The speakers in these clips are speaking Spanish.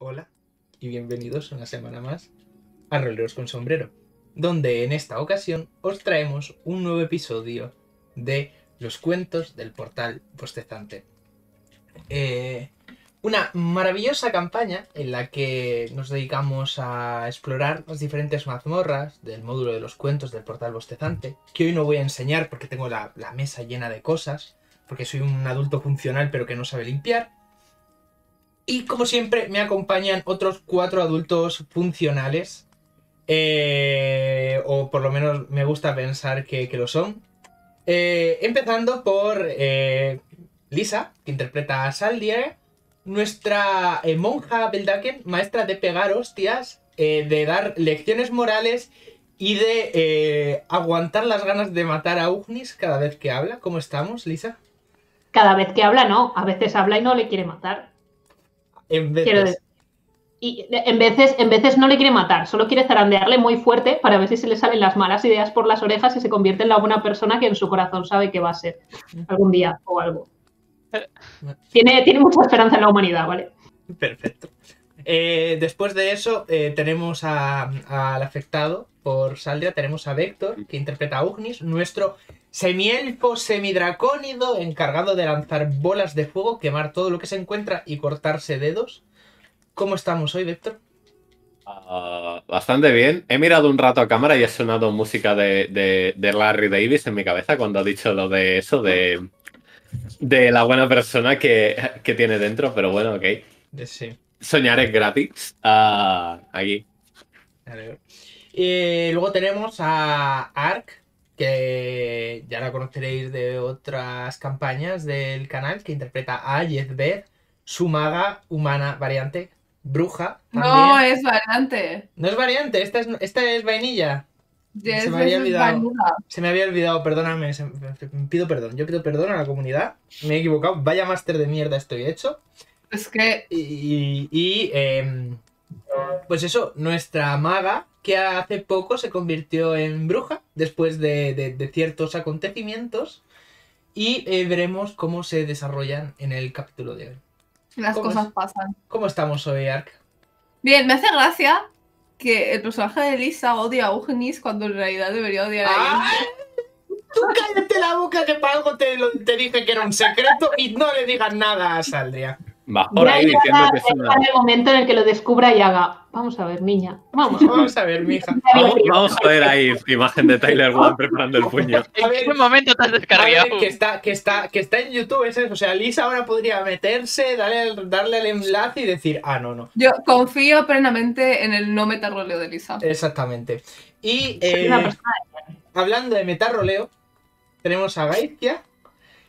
Hola y bienvenidos una semana más a Roleros con Sombrero, donde en esta ocasión os traemos un nuevo episodio de Los Cuentos del Portal Bostezante. Una maravillosa campaña en la que nos dedicamos a explorar las diferentes mazmorras del módulo de Los Cuentos del Portal Bostezante, que hoy no voy a enseñar porque tengo la mesa llena de cosas, porque soy un adulto funcional pero que no sabe limpiar. Y como siempre me acompañan otros 4 adultos funcionales, o por lo menos me gusta pensar que lo son. Empezando por Lisa, que interpreta a Saldrya, nuestra monja Beldaken, maestra de pegar hostias, de dar lecciones morales y de aguantar las ganas de matar a Ugnis cada vez que habla. ¿Cómo estamos, Lisa? Cada vez que habla no, a veces habla y no le quiere matar. En veces. Quiero decir, y en veces no le quiere matar, solo quiere zarandearle muy fuerte para ver si se le salen las malas ideas por las orejas y se convierte en la buena persona que en su corazón sabe que va a ser algún día o algo. Tiene mucha esperanza en la humanidad, ¿vale? Perfecto. Después de eso tenemos al afectado por Saldrya, tenemos a Vector, que interpreta a Ugnis, nuestro semielfo semidracónido encargado de lanzar bolas de fuego, quemar todo lo que se encuentra y cortarse dedos. ¿Cómo estamos hoy, Vector? Bastante bien. He mirado un rato a cámara y ha sonado música de Larry Davis en mi cabeza cuando ha dicho lo de eso, de la buena persona que tiene dentro, pero bueno, ok. Sí. Soñar es gratis. Aquí. Luego tenemos a Ark, que ya la conoceréis de otras campañas del canal, que interpreta a Jezbeth, su maga humana variante, bruja. También. No es variante. No es variante, esta es vainilla. Yes, se me había olvidado. Perdóname. Pido perdón. Yo pido perdón a la comunidad. Me he equivocado. Vaya máster de mierda estoy hecho. Es que. Y pues eso, nuestra maga, que hace poco se convirtió en bruja después de ciertos acontecimientos, y veremos cómo se desarrollan en el capítulo de hoy. Las cosas pasan. ¿Cómo estamos hoy, Ark? Bien, me hace gracia que el personaje de Lisa odia a Ugnis cuando en realidad debería odiar a él. Tú cállate la boca, que para algo te dije que era un secreto y no le digas nada a Saldrya. Va por ahí diciendo que es una... el momento en el que lo descubra y haga, vamos a ver, niña, vamos a ver, mija. Vamos a ver ahí imagen de Tyler Wan preparando el puño. En ese momento te has descargado. Que está en YouTube, ¿es eso? O sea, Lisa ahora podría meterse, darle el enlace y decir, ah, no. Yo confío plenamente en el no metarroleo de Lisa. Exactamente. Y hablando de metarroleo, tenemos a Gaizkia,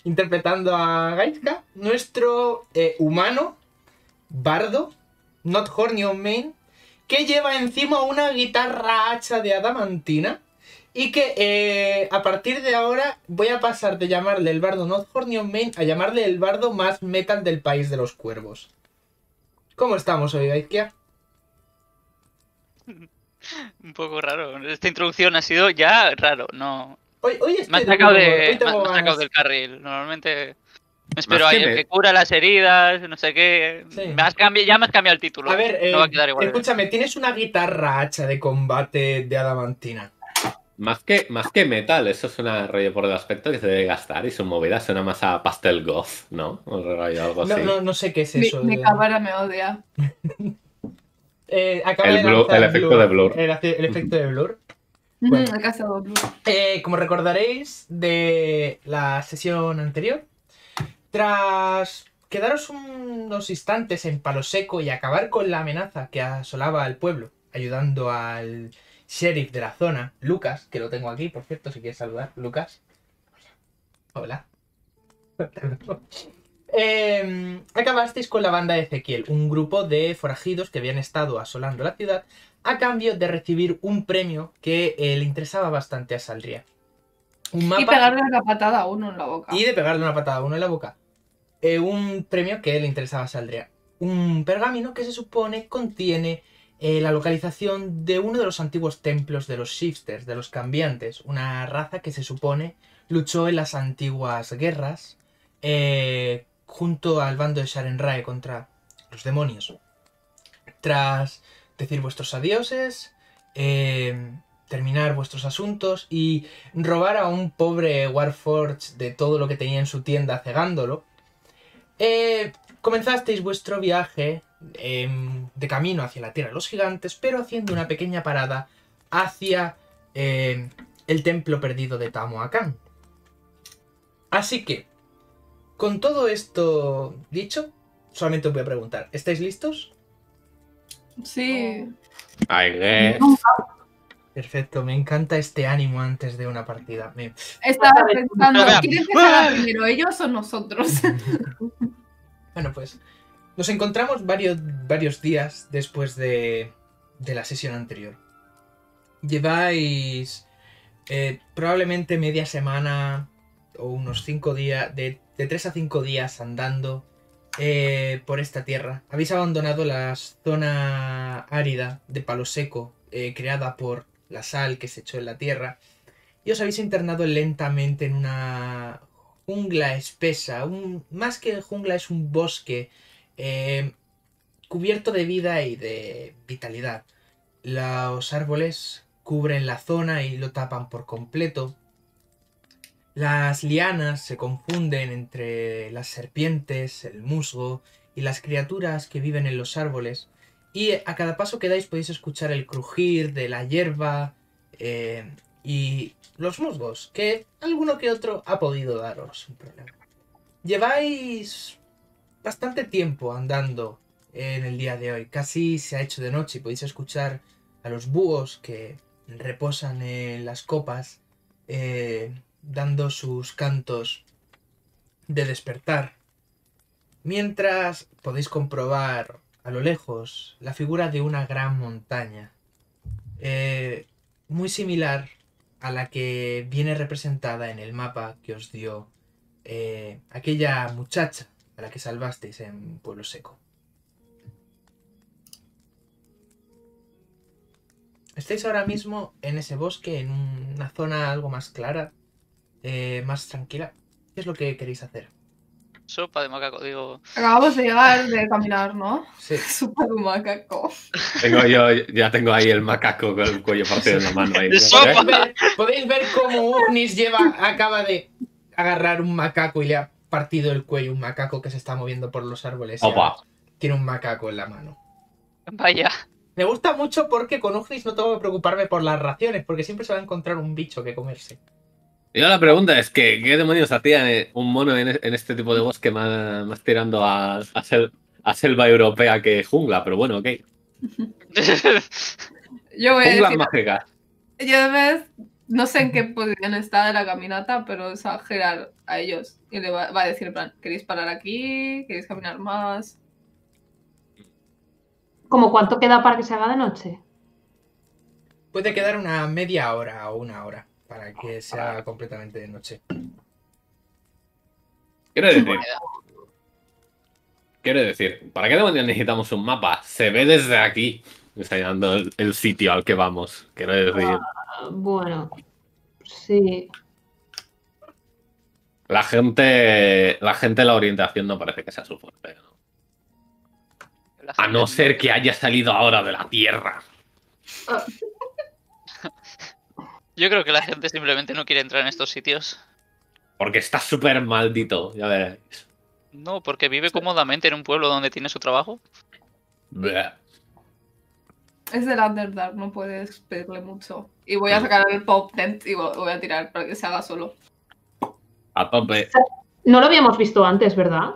interpretando a Gaizkia, nuestro humano, bardo, not horny on main, que lleva encima una guitarra hacha de adamantina y que a partir de ahora voy a pasar de llamarle el bardo not horny on main a llamarle el bardo más metal del país de los cuervos. ¿Cómo estamos hoy, Gaizkia? Un poco raro. Esta introducción ha sido ya raro, no... Hoy me han sacado del carril. Normalmente me espero a que cura las heridas, no sé qué. Sí. Ya me has cambiado el título. A ver, no va a quedar igual. Escúchame, tienes una guitarra hacha de combate de adamantina. Más que metal, eso es una rollo por el aspecto que se debe gastar y su movida suena más a pastel goth, ¿no? O algo así. No sé qué es eso. Mi cámara me odia. El efecto de Blur. El efecto de Blur. Bueno, como recordaréis de la sesión anterior, tras quedaros unos instantes en palo seco y acabar con la amenaza que asolaba al pueblo, ayudando al sheriff de la zona, Lucas, que lo tengo aquí, por cierto, si quieres saludar, Lucas. Hola. Acabasteis con la banda de Ezequiel, un grupo de forajidos que habían estado asolando la ciudad, a cambio de recibir un premio que le interesaba bastante a Saldrya. Y pegarle una patada a uno en la boca. Un premio que le interesaba a Saldrya. Un pergamino que se supone contiene la localización de uno de los antiguos templos de los shifters, de los cambiantes. Una raza que se supone luchó en las antiguas guerras junto al bando de Sarenrae contra los demonios. Tras decir vuestros adioses, terminar vuestros asuntos y robar a un pobre Warforged de todo lo que tenía en su tienda cegándolo, comenzasteis vuestro viaje de camino hacia la Tierra de los Gigantes, pero haciendo una pequeña parada hacia el Templo Perdido de Tamoachán. Así que, con todo esto dicho, solamente os voy a preguntar, ¿estáis listos? Sí. I guess. Perfecto, me encanta este ánimo antes de una partida. Estaba pensando, ¿quién empezará primero, ellos o nosotros? Bueno, pues nos encontramos varios días después de la sesión anterior. Lleváis probablemente media semana o unos 5 días, de 3 a 5 días andando por esta tierra. Habéis abandonado la zona árida de palo seco creada por la sal que se echó en la tierra y os habéis internado lentamente en una jungla espesa, más que jungla es un bosque cubierto de vida y de vitalidad. Los árboles cubren la zona y lo tapan por completo. Las lianas se confunden entre las serpientes, el musgo y las criaturas que viven en los árboles. Y a cada paso que dais podéis escuchar el crujir de la hierba y los musgos, que alguno que otro ha podido daros sin problema. Lleváis bastante tiempo andando en el día de hoy. Casi se ha hecho de noche y podéis escuchar a los búhos que reposan en las copas dando sus cantos de despertar. Mientras podéis comprobar a lo lejos la figura de una gran montaña, muy similar a la que viene representada en el mapa que os dio aquella muchacha a la que salvasteis en Pueblo Seco. Estáis ahora mismo en ese bosque, en una zona algo más clara, más tranquila. ¿Qué es lo que queréis hacer? Sopa de macaco, digo. Acabamos de llegar de caminar, ¿no? Sí. Sopa de macaco. Ya tengo ahí el macaco con el cuello partido en la mano. Ahí, ¿no? Sopa. Podéis ver cómo Ugnis acaba de agarrar un macaco y le ha partido el cuello. Un macaco que se está moviendo por los árboles. Opa. Tiene un macaco en la mano. Vaya. Me gusta mucho porque con Ugnis no tengo que preocuparme por las raciones, porque siempre se va a encontrar un bicho que comerse. Y ahora la pregunta es que ¿qué demonios hacía un mono en este tipo de bosque más tirando a selva europea que jungla? Pero bueno, ok. Junglas mágicas. Yo no sé en qué posición está de la caminata, pero es a girar a ellos. Y le va a decir, en plan, ¿queréis parar aquí? ¿Queréis caminar más? ¿Cómo cuánto queda para que se haga de noche? Puede quedar una media hora o una hora. Para que sea completamente de noche. Quiero decir, ¿para qué demonios necesitamos un mapa? Se ve desde aquí. Me está llenando el sitio al que vamos. Quiero decir. Bueno, sí. La gente, la orientación no parece que sea su fuerte, ¿no? A no ser que haya salido ahora de la Tierra. Yo creo que la gente simplemente no quiere entrar en estos sitios. Porque está súper maldito, ya veréis. No, porque vive cómodamente en un pueblo donde tiene su trabajo. Bleh. Es del Underdark, no puedes pedirle mucho. Y voy a sacar el Pop Tent y voy a tirar para que se haga solo. A tope. No lo habíamos visto antes, ¿verdad?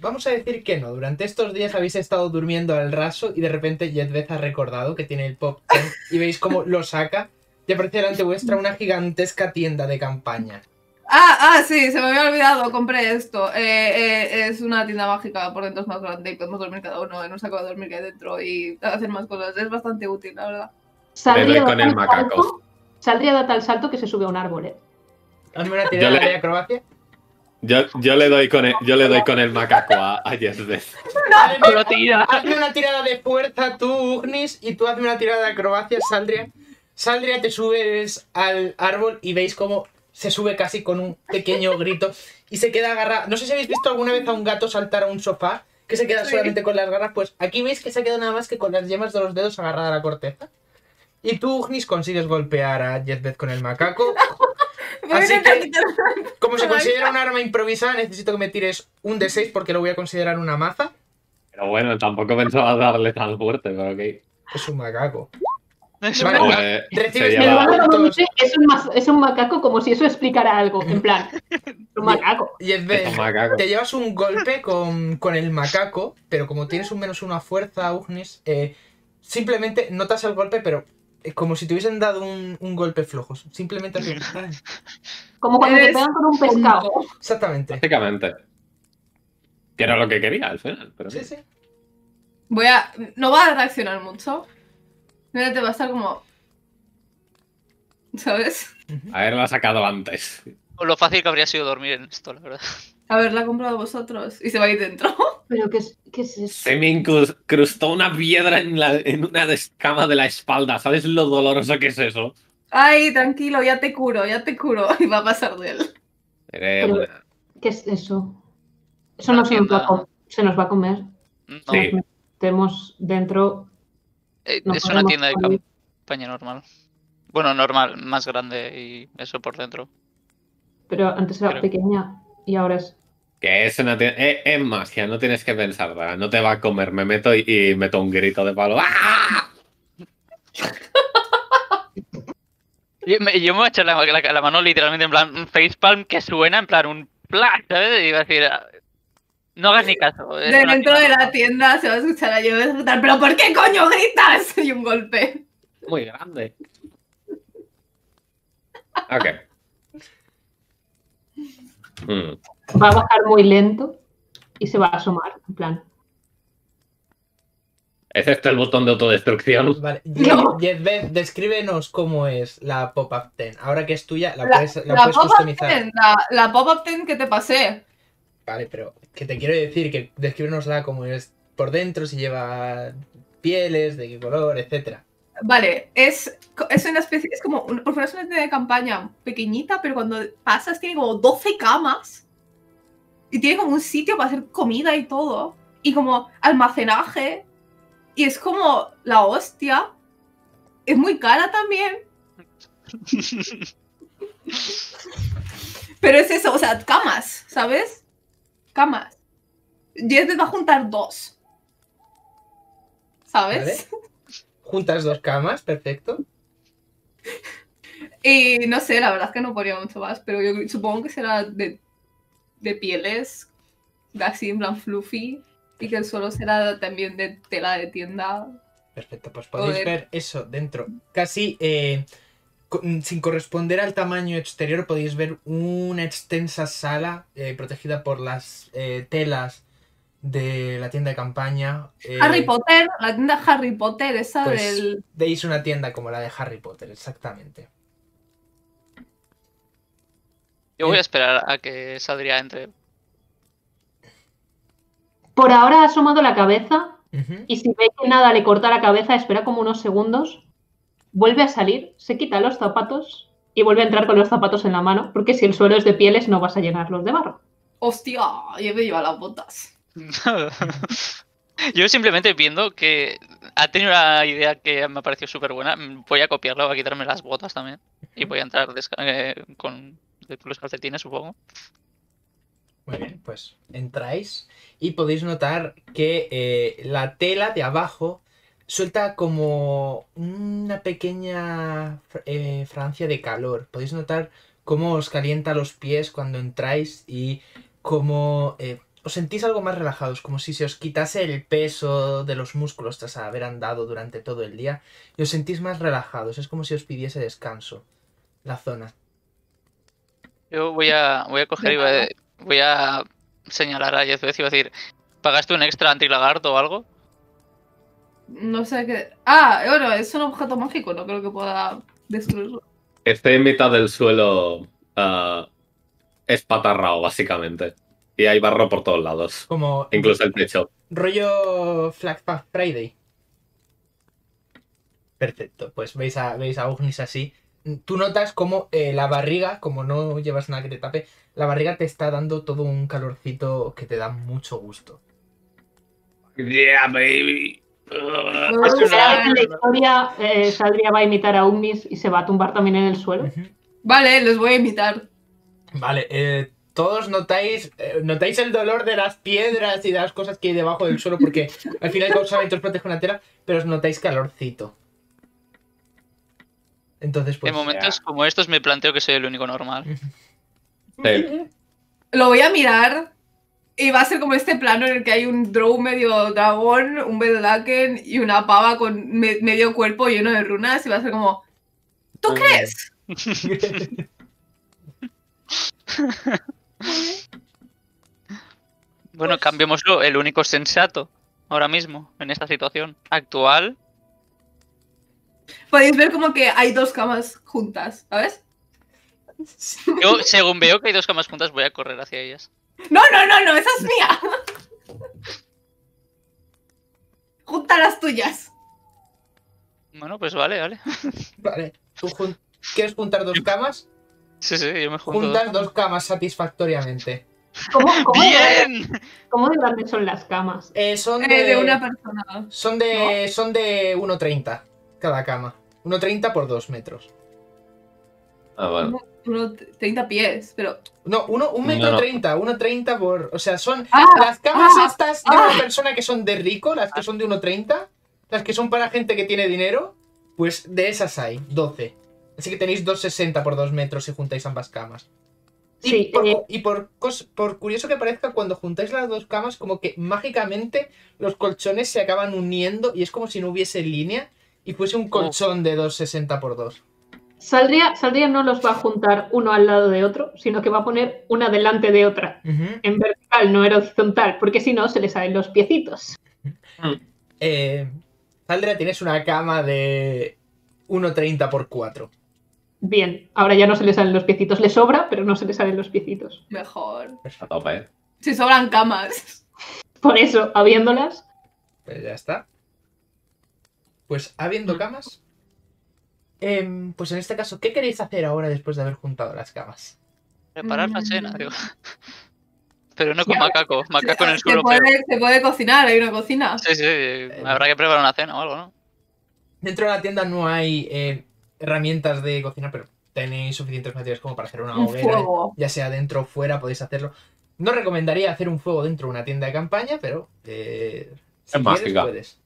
Vamos a decir que no. Durante estos días habéis estado durmiendo al raso y de repente Jezbeth ha recordado que tiene el Pop Tent y veis cómo lo saca. Y aparece delante vuestra una gigantesca tienda de campaña. Sí, se me había olvidado, compré esto. Es una tienda mágica, por dentro es más grande y podemos dormir cada uno en un saco de dormir que hay dentro y hacer más cosas. Es bastante útil, la verdad. Saldrya da tal salto que se sube a un árbol, ¿eh? ¿Una tirada de acrobacia? Yo le doy con el macaco a Jezbeth. Hazme una tirada de fuerza tú, Ugnis, y tú hazme una tirada de acrobacia, Saldrya. Saldrya, te subes al árbol y veis cómo se sube casi con un pequeño grito y se queda agarrada. No sé si habéis visto alguna vez a un gato saltar a un sofá, que se queda solamente con las garras, pues aquí veis que se ha quedado nada más que con las yemas de los dedos agarrada a la corteza. Y tú, Ugnis, consigues golpear a Jezbeth con el macaco. Así que, como se considera un arma improvisada, necesito que me tires un D6 porque lo voy a considerar una maza. Pero bueno, tampoco pensaba darle tan fuerte, pero ok. Es un macaco. Vale, pues, es un macaco, como si eso explicara algo, en plan, un macaco. Jezbeth, te llevas un golpe con el macaco, pero como tienes un -1 a fuerza, Ugnis, simplemente notas el golpe, pero como si te hubiesen dado un golpe flojo. Simplemente así. Como cuando te pegan con un pescado. Exactamente. Básicamente. Que era lo que quería al final. Pero sí, sí. No va a reaccionar mucho. Mira, te va a estar como... ¿Sabes? Haberla sacado antes. O lo fácil que habría sido dormir en esto, la verdad. Haberla comprado vosotros y se va a ir dentro. ¿Pero qué es eso? Se me incrustó una piedra en una escama de la espalda. ¿Sabes lo doloroso que es eso? Ay, tranquilo, ya te curo, ya te curo. Y va a pasar de él. Pero, ¿qué es eso? Eso no se nos va a comer. No. Sí. Nos metemos dentro... es una tienda de campaña normal. Bueno, normal, más grande y eso por dentro. Pero antes era pequeña y ahora es... Que es una tienda... es magia, no tienes que pensar, ¿verdad? No te va a comer, me meto y meto un grito de palo. ¡Ah! yo me voy a echar la mano literalmente en plan facepalm que suena en plan un plash, ¿sabes? Y iba a decir... No hagas ni caso. De dentro de la tienda se va a escuchar a Jezbeth gritar, pero ¿por qué coño gritas? Y un golpe. Muy grande. Ok. Va a bajar muy lento y se va a asomar, en plan. ¿Es este el botón de autodestrucción? Vale. No. Jezbeth, descríbenos cómo es la pop-up tent. Ahora que es tuya, la puedes customizar. Tent, la pop-up tent que te pasé. Vale, pero que te quiero decir que descríbenosla como es por dentro, si lleva pieles, de qué color, etcétera. Vale, es una especie, es como una tienda de campaña pequeñita, pero cuando pasas tiene como 12 camas y tiene como un sitio para hacer comida y todo, y como almacenaje, y es como la hostia. Es muy cara también. Pero es eso, o sea, camas, ¿sabes? Camas. Jezbeth va a juntar 2. ¿Sabes? Vale. Juntas 2 camas, perfecto. Y no sé, la verdad es que no ponía mucho más, pero yo supongo que será de pieles, así en plan fluffy, y que el suelo será también de tela de tienda. Perfecto, pues podéis ver eso dentro. Casi... sin corresponder al tamaño exterior, podéis ver una extensa sala protegida por las telas de la tienda de campaña. Harry Potter, la tienda Harry Potter, esa pues, del... Veis una tienda como la de Harry Potter, exactamente. Yo voy a esperar a que Saldrya entre. Por ahora ha asomado la cabeza y si ve que nada le corta la cabeza, espera como unos segundos. Vuelve a salir, se quita los zapatos y vuelve a entrar con los zapatos en la mano, porque si el suelo es de pieles no vas a llenarlos de barro. ¡Hostia! Lleve yo a las botas. Yo simplemente viendo que ha tenido una idea que me ha parecido súper buena, voy a copiarla, voy a quitarme las botas también y voy a entrar con los calcetines, supongo. Muy bien, pues entráis y podéis notar que la tela de abajo... Suelta como una pequeña fragancia de calor. Podéis notar cómo os calienta los pies cuando entráis y cómo os sentís algo más relajados, como si se os quitase el peso de los músculos tras haber andado durante todo el día y os sentís más relajados. Es como si os pidiese descanso la zona. Yo voy a coger y voy a señalar a Jezbeth y voy a decir, ¿pagaste un extra antilagarto o algo? No sé qué... Ah, bueno, es un objeto mágico, no creo que pueda destruirlo. Estoy en mitad del suelo espatarrao, básicamente. Y hay barro por todos lados. Como... Incluso el techo. Rollo Flagpack Friday. Perfecto, pues veis a Ugnis así. Tú notas como la barriga, como no llevas nada que te tape, la barriga te está dando todo un calorcito que te da mucho gusto. Yeah, baby. ¿Será que la historia Saldrya va a imitar a Ugnis y se va a tumbar también en el suelo? Vale, los voy a imitar. Vale, todos notáis el dolor de las piedras y de las cosas que hay debajo del suelo, porque al final solamente os protege una tela, pero os notáis calorcito. Entonces, pues, en momentos como estos me planteo que soy el único normal. Sí. Lo voy a mirar y va a ser como este plano en el que hay un drow medio dragón, un Beldaken y una pava con medio cuerpo lleno de runas y va a ser como... ¿Tú crees? Bueno, cambiémoslo. El único sensato ahora mismo en esta situación actual... Podéis ver como que hay dos camas juntas, ¿sabes? Yo, según veo que hay dos camas juntas, voy a correr hacia ellas. ¡No, no, no, no! ¡Esa es mía! ¡Junta las tuyas! Bueno, pues vale, vale. Vale. ¿Tú quieres juntar dos camas? Sí, sí, yo me junto. Juntas dos camas satisfactoriamente. ¿Cómo ¡bien! ¿Cómo de grandes son las camas? Son de una persona. Son de, ¿no? Son de 1,30 cada cama. 1,30 por 2 metros. Ah, vale. 1,30 pies, pero... No, 1,30 metro. 1,30 por... O sea, son las camas estas de una persona que son de rico, las que son de 1,30, las que son para gente que tiene dinero, pues de esas hay 12. Así que tenéis 2,60 por 2 metros si juntáis ambas camas. Sí, por curioso que parezca, cuando juntáis las dos camas, como que mágicamente los colchones se acaban uniendo y es como si no hubiese línea y fuese un colchón de 2,60 por 2. Saldrya no los va a juntar uno al lado de otro, sino que va a poner una delante de otra. En vertical, no en horizontal, porque si no se le salen los piecitos. Saldrya, tienes una cama de 1,30 por 4. Bien, ahora ya no se le salen los piecitos. Le sobra, pero no se le salen los piecitos. Mejor. Pues a tope, ¿eh? Si sobran camas. Por eso, habiéndolas. Pues ya está. Pues habiendo camas... pues en este caso, ¿qué queréis hacer ahora después de haber juntado las camas? Preparar la cena, digo. Pero no con macaco, macaco en el suelo. Se puede cocinar, hay una cocina. Sí, sí, habrá que preparar una cena o algo, ¿no? Dentro de la tienda no hay herramientas de cocina, pero tenéis suficientes materiales como para hacer una hoguera. Ya sea dentro o fuera, podéis hacerlo. No recomendaría hacer un fuego dentro de una tienda de campaña, pero si quieres, puedes.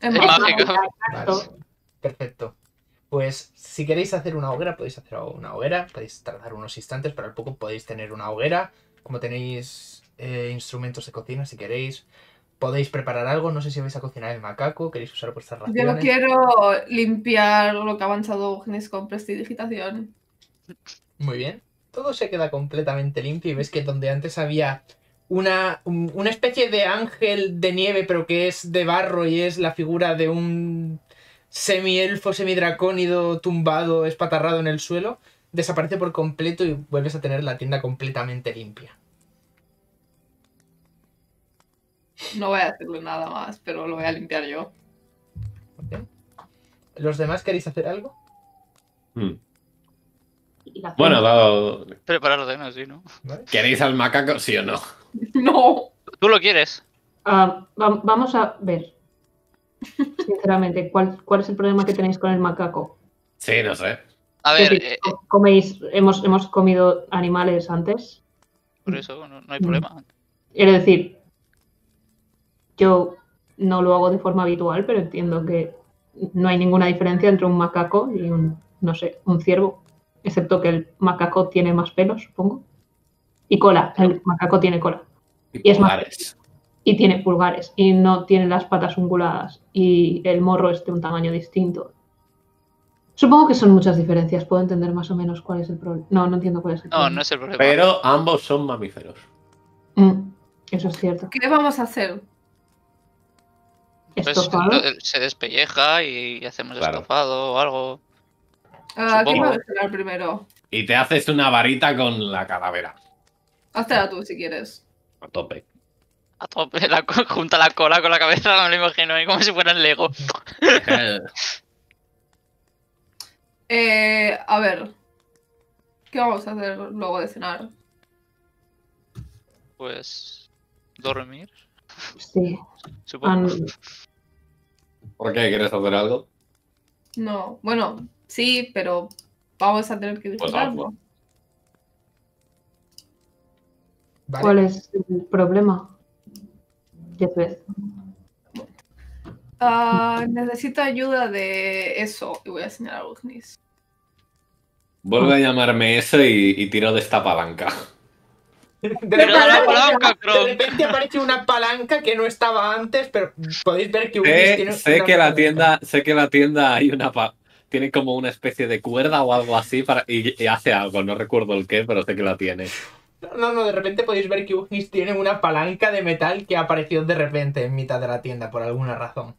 Es mágica. Vale, perfecto. Pues si queréis hacer una hoguera, podéis hacer una hoguera, podéis tardar unos instantes, pero al poco podéis tener una hoguera. Como tenéis instrumentos de cocina, si queréis, podéis preparar algo. No sé si vais a cocinar el macaco, queréis usar vuestras raciones. Yo no quiero limpiar lo que ha avanzado Ugnis con prestidigitación. Muy bien. Todo se queda completamente limpio y ves que donde antes había una especie de ángel de nieve, pero que es de barro y es la figura de un... semi-elfo, semi-dracónido, tumbado, espatarrado en el suelo, desaparece por completo y vuelves a tener la tienda completamente limpia. No voy a hacerle nada más, pero lo voy a limpiar yo. Okay. ¿Los demás queréis hacer algo? Bueno, dado... Preparar la cena, sí, ¿no? ¿Vale? ¿Queréis al macaco, sí o no? ¡No! ¿Tú lo quieres? Vamos a ver... Sinceramente, ¿cuál es el problema que tenéis con el macaco? Sí, no sé. A ver, ¿hemos comido animales antes? Por eso no hay problema. Quiero decir, yo no lo hago de forma habitual, pero entiendo que no hay ninguna diferencia entre un macaco y un, no sé, un ciervo. Excepto que el macaco tiene más pelos, supongo. Y cola, el macaco tiene cola. Y es más... Y tiene pulgares, y no tiene las patas unguladas, y el morro es de un tamaño distinto. Supongo que son muchas diferencias, puedo entender más o menos cuál es el problema. No, no entiendo cuál es el problema. No, no es el problema. Pero ambos son mamíferos. Eso es cierto. ¿Qué vamos a hacer? ¿Estofado? Pues, se despelleja y hacemos estofado o algo. ¿Qué vamos a hacer primero? Y te haces una varita con la calavera. Hazla tú si quieres. A tope. A tope, junta la cola con la cabeza, no me lo imagino, como si fueran Lego. A ver, ¿qué vamos a hacer luego de cenar? Pues... dormir. Sí. Supongo. ¿Por qué? ¿Quieres hacer algo? No, bueno, sí, pero vamos a tener que disfrutarlo. Vale. ¿Cuál es el problema? Jezbeth. Necesito ayuda de eso. Y voy a señalar a Ugnis. Vuelve a llamarme eso y tiro de esta palanca. De repente aparece una palanca que no estaba antes, pero podéis ver que Ugnis tiene sé que la tienda hay una tiene como una especie de cuerda o algo así para, y hace algo, no recuerdo el qué, pero sé que la tiene. No, de repente podéis ver que Ugnis tiene una palanca de metal que apareció de repente en mitad de la tienda por alguna razón.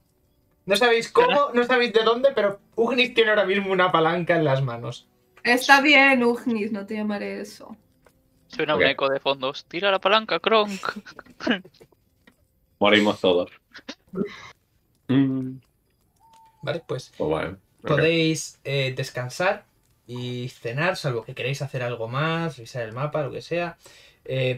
No sabéis cómo, no sabéis de dónde, pero Ugnis tiene ahora mismo una palanca en las manos. Está bien, Ugnis, no te llamaré eso. Suena un eco de fondos. ¡Tira la palanca, Kronk! Morimos todos. Vale, pues podéis descansar y cenar, salvo que queréis hacer algo más, revisar el mapa, lo que sea.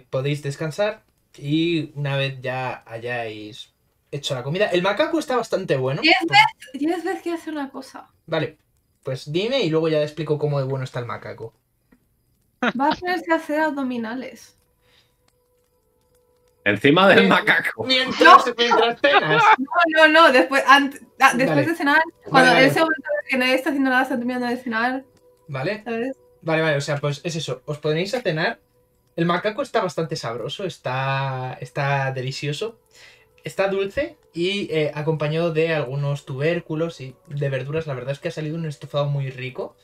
Podéis descansar y una vez ya hayáis hecho la comida... El macaco está bastante bueno. Jezbeth quiere hacer una cosa. Vale, pues dime y luego ya te explico cómo de bueno está el macaco. Va a tener que hacer abdominales. Encima del macaco. Mientras cenas. No. Después de cenar. Cuando en ese momento que nadie está haciendo nada, está terminando de cenar. Vale. ¿Sabes? Vale. O sea, pues es eso. Os ponéis a cenar. El macaco está bastante sabroso. Está delicioso. Está dulce y acompañado de algunos tubérculos y de verduras. La verdad es que ha salido un estofado muy rico.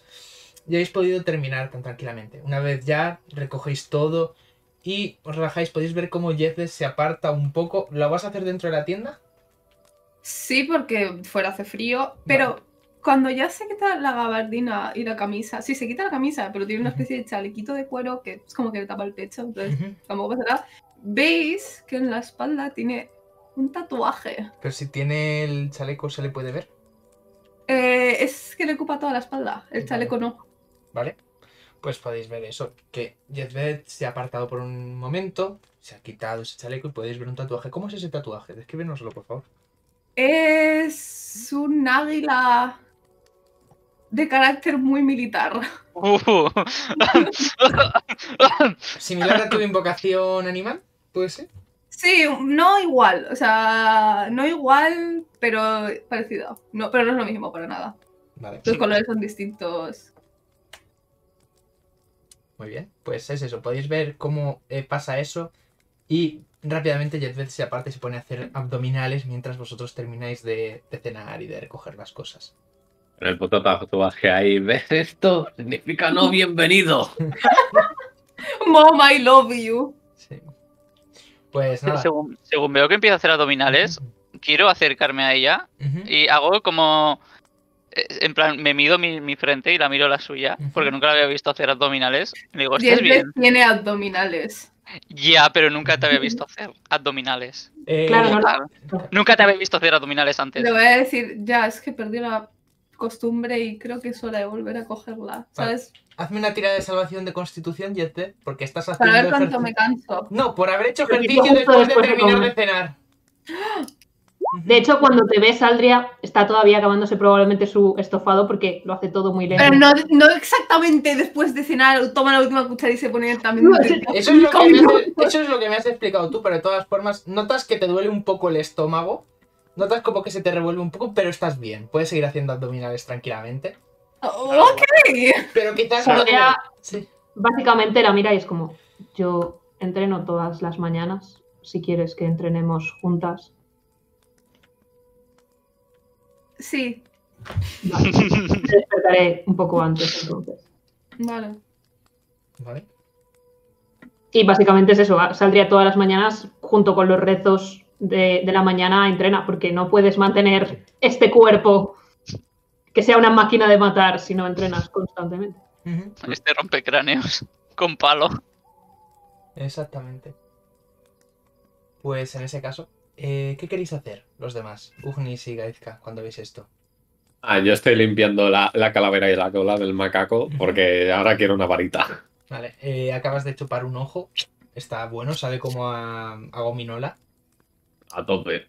Y habéis podido terminar tan tranquilamente. Una vez ya, recogéis todo y os relajáis. Podéis ver cómo Jezbeth se aparta un poco. ¿Lo vas a hacer dentro de la tienda? Sí, porque fuera hace frío. Pero cuando ya se quita la gabardina y la camisa... Sí, se quita la camisa, pero tiene una especie de chalequito de cuero que es como que le tapa el pecho. Entonces tampoco pasará. Veis que en la espalda tiene un tatuaje. Pero si tiene el chaleco, ¿se le puede ver? Es que le ocupa toda la espalda. El chaleco no. ¿Vale? Pues podéis ver eso, que Jezbeth se ha apartado por un momento, se ha quitado ese chaleco y podéis ver un tatuaje. ¿Cómo es ese tatuaje? Descríbenoslo, por favor. Es un águila de carácter muy militar. ¿Similar a tu invocación animal? ¿Puede ser? Sí, no igual, o sea, no igual, pero parecido. No, pero no es lo mismo para nada. Vale. Los colores son distintos. Muy bien, pues es eso. Podéis ver cómo pasa eso y rápidamente Jezbeth se aparta y se pone a hacer abdominales mientras vosotros termináis de cenar y de recoger las cosas. En el puto tatuaje ahí, ¿ves esto? Significa no bienvenido. Mom, I love you. Sí. Pues nada. Según veo que empieza a hacer abdominales, quiero acercarme a ella y hago como... En plan, me mido mi frente y la miro la suya, porque nunca la había visto hacer abdominales. Le digo, ¿estás bien? Tiene abdominales. Ya, pero nunca te había visto hacer abdominales. Claro. Nunca te había visto hacer abdominales antes. Lo voy a decir, ya, es que perdí la costumbre y creo que es hora de volver a cogerla, ¿sabes? Vale. Hazme una tirada de salvación de constitución, Jezbeth, porque estás haciendo... Para ver cuánto me canso. No, por haber hecho ejercicio después de terminar de cenar. De hecho, cuando te ves, Saldrya está todavía acabándose probablemente su estofado porque lo hace todo muy lento. Pero no exactamente después de cenar, toma la última cuchara y se pone también... Eso es lo que me has explicado tú, pero de todas formas, notas que te duele un poco el estómago, notas como que se te revuelve un poco, pero estás bien, puedes seguir haciendo abdominales tranquilamente. Oh, ok. Pero quizás... Saldrya, básicamente la mira y es como, yo entreno todas las mañanas, si quieres que entrenemos juntas. Sí. Vale. Te despertaré un poco antes, entonces. Vale. Y básicamente es eso. Saldrya todas las mañanas junto con los rezos de la mañana, entrena, porque no puedes mantener este cuerpo que sea una máquina de matar si no entrenas constantemente. Este rompecráneos con palo. Exactamente. Pues en ese caso... ¿Qué queréis hacer los demás? Ugnis y Gaizkia, cuando veis esto. Yo estoy limpiando la calavera y la cola del macaco porque ahora quiero una varita. Vale, acabas de chupar un ojo. Está bueno, sabe como a gominola. a tope.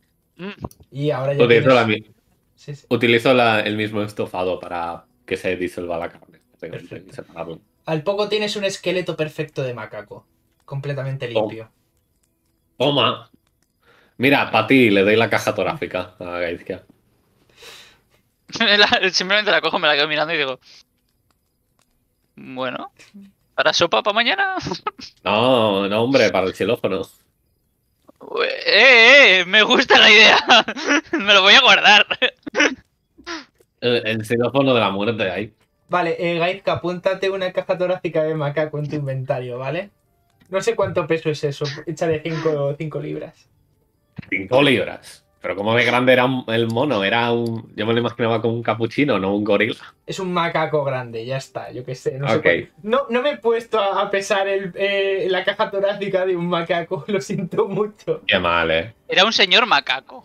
Y ahora ya utilizo, utilizo el mismo estofado para que se disuelva la carne. Al poco tienes un esqueleto perfecto de macaco. Completamente limpio. Toma. Mira, para ti le doy la caja torácica a Gaizkia. Simplemente la cojo, me la quedo mirando y digo... Bueno, ¿para sopa para mañana? No, no, hombre, para el xilófono. Me gusta la idea. Me lo voy a guardar. El xilófono de la muerte ahí. Vale, Gaizka, apúntate una caja torácica de macaco en tu inventario, ¿vale? No sé cuánto peso es eso. Échale 5 libras. 5 libras. Pero como de grande era el mono, era un... Yo me lo imaginaba como un capuchino, no un gorila. Es un macaco grande, ya está, yo qué sé. No, sé no me he puesto a pesar la caja torácica de un macaco, lo siento mucho. Qué mal, ¿eh? Era un señor macaco.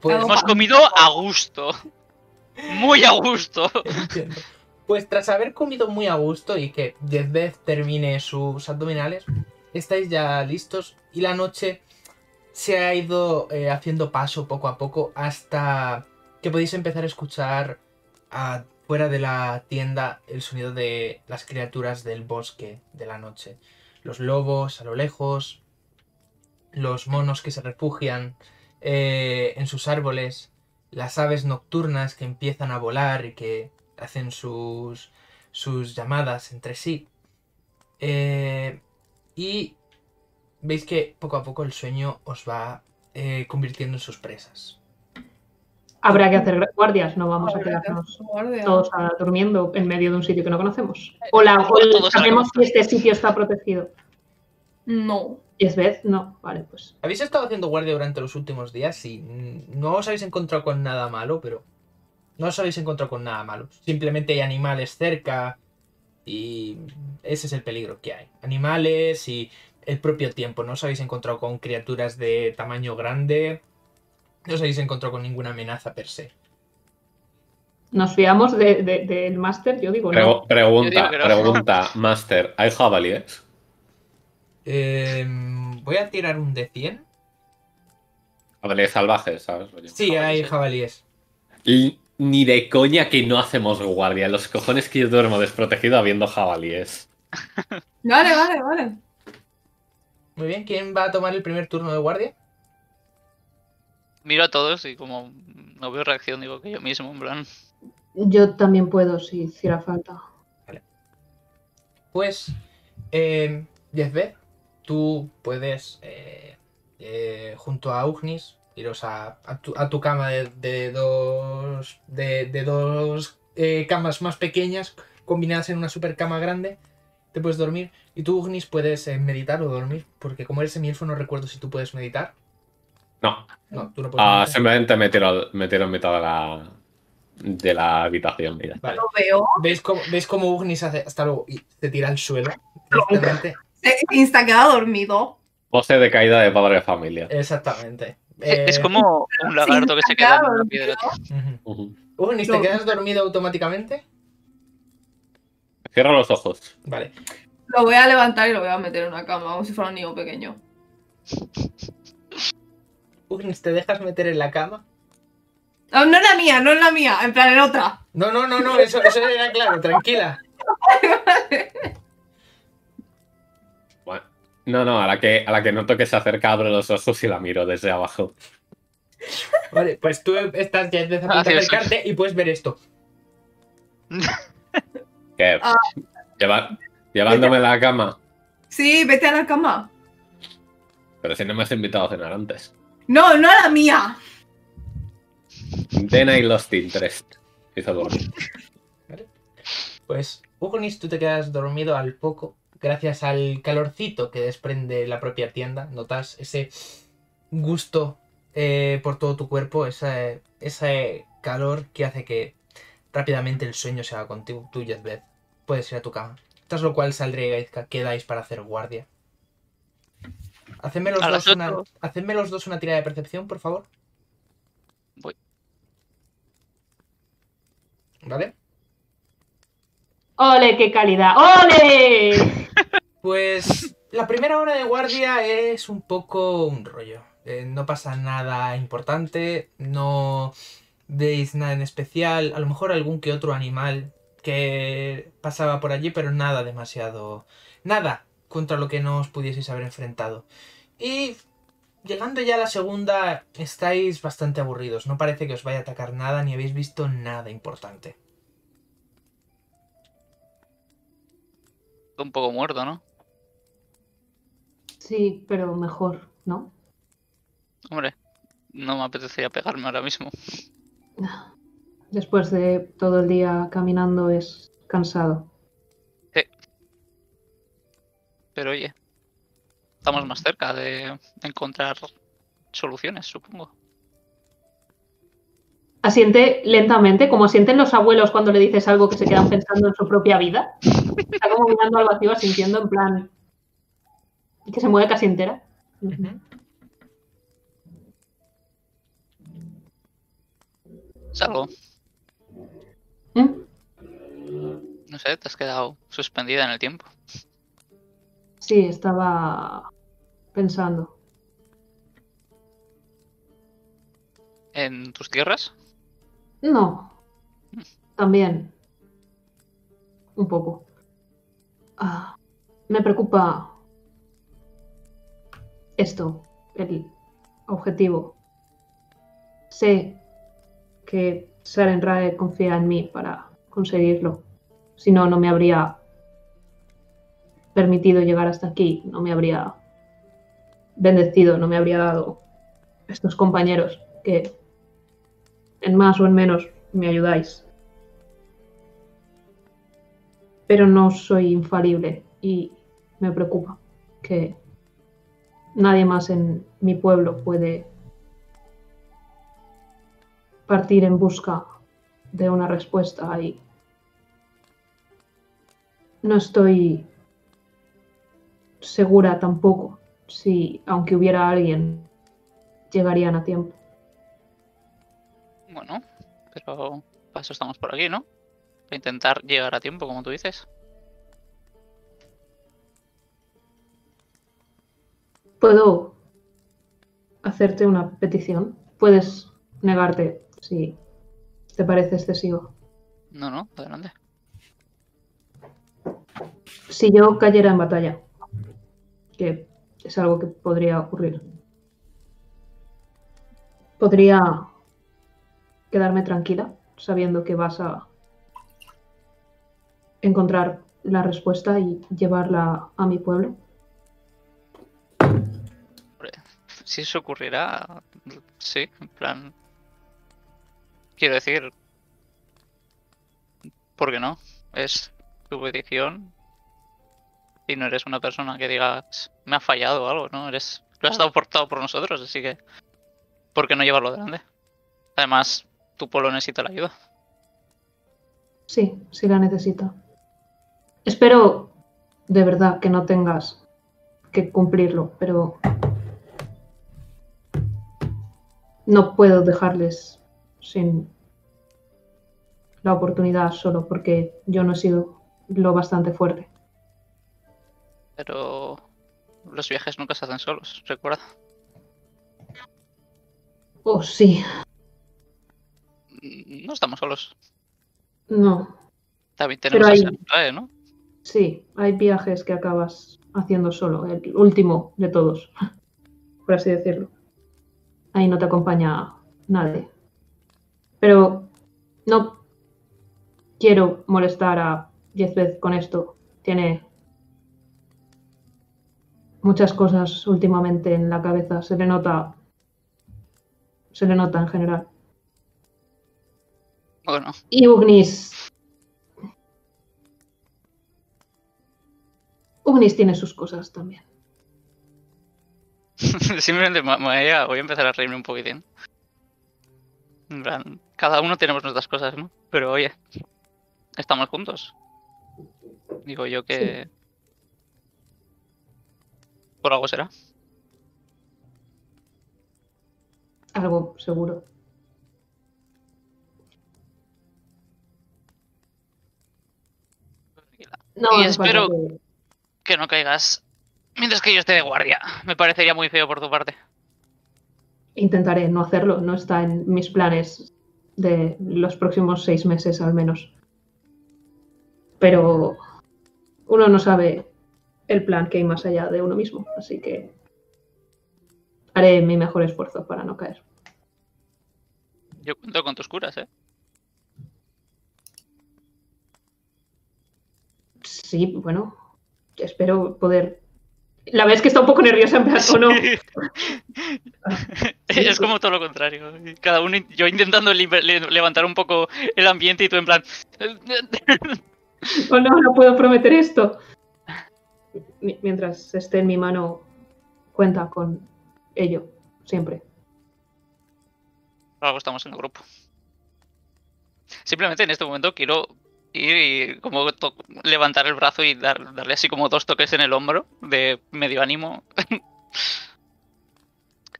Pues... Hemos comido a gusto. Muy a gusto. Entiendo. Pues tras haber comido muy a gusto y que Jezbeth termine sus abdominales, estáis ya listos y la noche... se ha ido haciendo paso poco a poco hasta que podéis empezar a escuchar fuera de la tienda el sonido de las criaturas del bosque de la noche. Los lobos a lo lejos, los monos que se refugian en sus árboles, las aves nocturnas que empiezan a volar y que hacen sus llamadas entre sí. Y... veis que poco a poco el sueño os va convirtiendo en sus presas. Habrá que hacer guardias, no vamos a quedarnos todos durmiendo en medio de un sitio que no conocemos. O sabemos que este sitio está protegido. No. ¿Jezbeth? No, vale, pues. ¿Habéis estado haciendo guardia durante los últimos días? Sí. No os habéis encontrado con nada malo, pero... No os habéis encontrado con nada malo. Simplemente hay animales cerca y ese es el peligro que hay. Animales y... el propio tiempo, no os habéis encontrado con criaturas de tamaño grande, no os habéis encontrado con ninguna amenaza per se. ¿Nos fiamos del máster? Yo digo no. Pregunta, máster, ¿hay jabalíes? Voy a tirar un de 100. Jabalíes salvajes, ¿sabes? Sí, hay jabalíes. Ni de coña que no hacemos guardia, los cojones que yo duermo desprotegido habiendo jabalíes. Vale. Muy bien, ¿quién va a tomar el primer turno de guardia? Miro a todos y como no veo reacción, digo que yo mismo, en plan. Yo también puedo, si hiciera falta. Vale. Pues, Jezbeth, tú puedes, junto a Ugnis, iros a tu cama de dos camas más pequeñas, combinadas en una super cama grande. Te puedes dormir. Y tú, Ugnis, puedes meditar o dormir. Porque como eres semielfo, no recuerdo si tú puedes meditar. No. No, tú no puedes meditar. Simplemente me tiro en mitad de la habitación. Mira. Vale. Lo veo. ¿Veis cómo Ugnis hace hasta luego y te tira al suelo? Se insta queda dormido. Voce de caída de padre de familia. Exactamente. Es como un lagarto que se queda en una piedra. Ugnis, ¿te quedas dormido automáticamente? Cierra los ojos. Vale. Lo voy a levantar y lo voy a meter en una cama, como si fuera un niño pequeño. Ugnis, ¿te dejas meter en la cama? No, no es la mía, no es la mía. En plan, en otra. No, eso era claro, tranquila. Bueno, no, a la que noto que se acerca, abro los ojos y la miro desde abajo. Vale, pues tú estás ya empezando a acercarte y puedes ver esto. ¿Llevándome a la cama? Sí, vete a la cama. Pero si no me has invitado a cenar antes. No, no a la mía. Then I lost interest. Vale. Pues, Ugnis, tú te quedas dormido al poco. Gracias al calorcito que desprende la propia tienda. Notas ese gusto por todo tu cuerpo. Ese calor que hace que rápidamente el sueño se haga contigo. Tú, Jezbeth, puedes ir a tu cama. Tras lo cual, Saldrya y Gaizkia, quedáis para hacer guardia. Hacedme los dos una tirada de percepción, por favor. Voy. ¿Vale? ¡Ole, qué calidad! ¡Ole! Pues la primera hora de guardia es un poco un rollo. no pasa nada importante, no veis nada en especial, a lo mejor algún que otro animal que pasaba por allí, pero nada demasiado, nada contra lo que no os pudieseis haber enfrentado. Y llegando ya a la segunda, estáis bastante aburridos, no parece que os vaya a atacar nada, ni habéis visto nada importante. Un poco muerto, ¿no? Sí, pero mejor, ¿no? Hombre, no me apetecería pegarme ahora mismo. Después de todo el día caminando es cansado. Sí. Pero oye, estamos más cerca de encontrar soluciones, supongo. Asiente lentamente, como asienten los abuelos cuando le dices algo que se quedan pensando en su propia vida. Está como mirando al vacío, asintiendo en plan... que se mueve casi entera. Salgo. ¿Eh? No sé, te has quedado suspendida en el tiempo. Sí, estaba pensando. ¿En tus tierras? No. También. Un poco. Ah, me preocupa esto, el objetivo. Sé que Sarenrae confía en mí para conseguirlo. Si no, no me habría permitido llegar hasta aquí. No me habría bendecido, no me habría dado estos compañeros que en más o en menos me ayudáis. Pero no soy infalible y me preocupa que nadie más en mi pueblo puede partir en busca de una respuesta ahí. No estoy segura tampoco si, aunque hubiera alguien, llegarían a tiempo. Bueno, pero para eso estamos por aquí, ¿no? Para intentar llegar a tiempo, como tú dices. ¿Puedo hacerte una petición? Puedes negarte si te parece excesivo. No, no, adelante. Si yo cayera en batalla, que es algo que podría ocurrir, ¿podría quedarme tranquila sabiendo que vas a encontrar la respuesta y llevarla a mi pueblo? Si eso ocurrirá, sí, en plan... Quiero decir... ¿Por qué no? Es tu petición. Y no eres una persona que digas, me ha fallado o algo, ¿no? Eres, lo has dado portado por nosotros, así que... ¿Por qué no llevarlo adelante? Además, tu pueblo necesita la ayuda. Sí, sí la necesita. Espero, de verdad, que no tengas que cumplirlo, pero... no puedo dejarles sin la oportunidad solo porque yo no he sido lo bastante fuerte. Pero los viajes nunca se hacen solos, recuerda. Oh, sí. No estamos solos. No. También tenemos a Sarenrae, ¿no? Sí, hay viajes que acabas haciendo solo, el último de todos, por así decirlo. Ahí no te acompaña nadie. Pero no quiero molestar a Jezbeth con esto. Tiene muchas cosas últimamente en la cabeza. Se le nota en general. Bueno. Y Ugnis. Ugnis tiene sus cosas también. Simplemente voy a empezar a reírme un poquitín. En plan, cada uno tenemos nuestras cosas, ¿no? Pero oye, estamos juntos. Digo yo que... sí. Por algo será. Algo, seguro. No, y espero que no caigas... mientras que yo esté de guardia, me parecería muy feo por tu parte. Intentaré no hacerlo, no está en mis planes de los próximos 6 meses al menos. Pero uno no sabe el plan que hay más allá de uno mismo, así que haré mi mejor esfuerzo para no caer. Yo cuento con tus curas, ¿eh? Sí, bueno, espero poder... La verdad es que está un poco nerviosa en plan, ¿o no? Sí. Es como todo lo contrario. Cada uno, yo intentando levantar un poco el ambiente y tú en plan... Oh, no, no puedo prometer esto. Mientras esté en mi mano, cuenta con ello, siempre. Algo estamos en el grupo. Simplemente en este momento quiero ir y como levantar el brazo y darle así como 2 toques en el hombro de medio ánimo.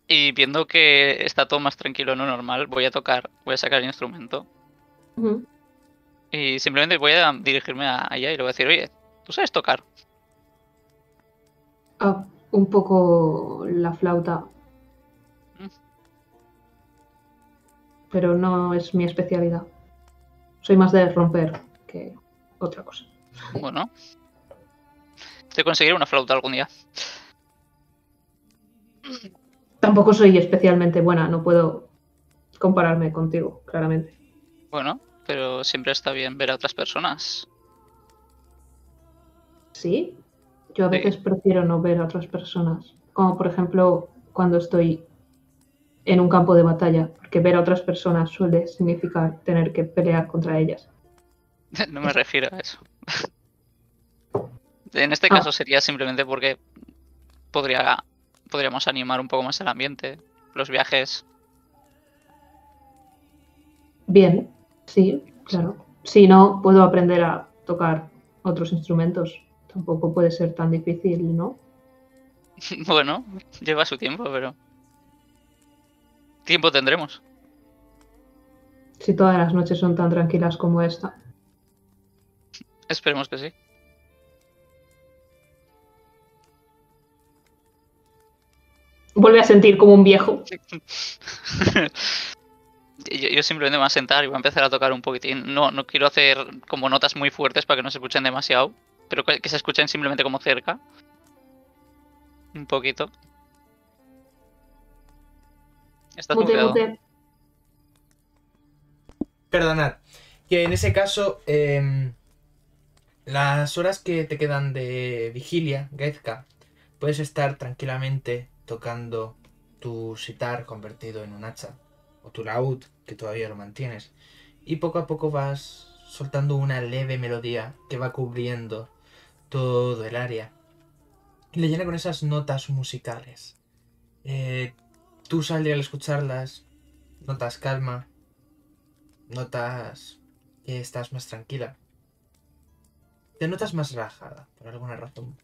Y viendo que está todo más tranquilo en lo normal, voy a sacar el instrumento. Uh-huh. Y simplemente voy a dirigirme a ella y le voy a decir, oye, ¿tú sabes tocar? Ah, un poco la flauta. Pero no es mi especialidad. Soy más de romper que otra cosa. Bueno. Te conseguiré una flauta algún día. Tampoco soy especialmente buena. No puedo compararme contigo, claramente. Bueno, pero siempre está bien ver a otras personas. Sí. Yo a veces prefiero no ver a otras personas. Como por ejemplo cuando estoy... en un campo de batalla, porque ver a otras personas suele significar tener que pelear contra ellas. No me refiero a eso. En este caso sería simplemente porque podríamos animar un poco más el ambiente, los viajes. Bien, sí, claro. Si no, puedo aprender a tocar otros instrumentos. Tampoco puede ser tan difícil, ¿no? Bueno, lleva su tiempo, pero... tiempo tendremos. Si todas las noches son tan tranquilas como esta. Esperemos que sí. Vuelve a sentir como un viejo. Yo simplemente me voy a sentar y voy a empezar a tocar un poquitín. No quiero hacer como notas muy fuertes para que no se escuchen demasiado, pero que se escuchen simplemente como cerca. Un poquito. Está tumbado. Perdonad. Que en ese caso, las horas que te quedan de vigilia, Gaizkia, puedes estar tranquilamente tocando tu sitar convertido en un hacha, o tu laúd, que todavía lo mantienes, y poco a poco vas soltando una leve melodía que va cubriendo todo el área, y le llena con esas notas musicales. Tú, Saldrya, al escucharlas, notas calma, notas que estás más tranquila. Te notas más relajada, por alguna razón.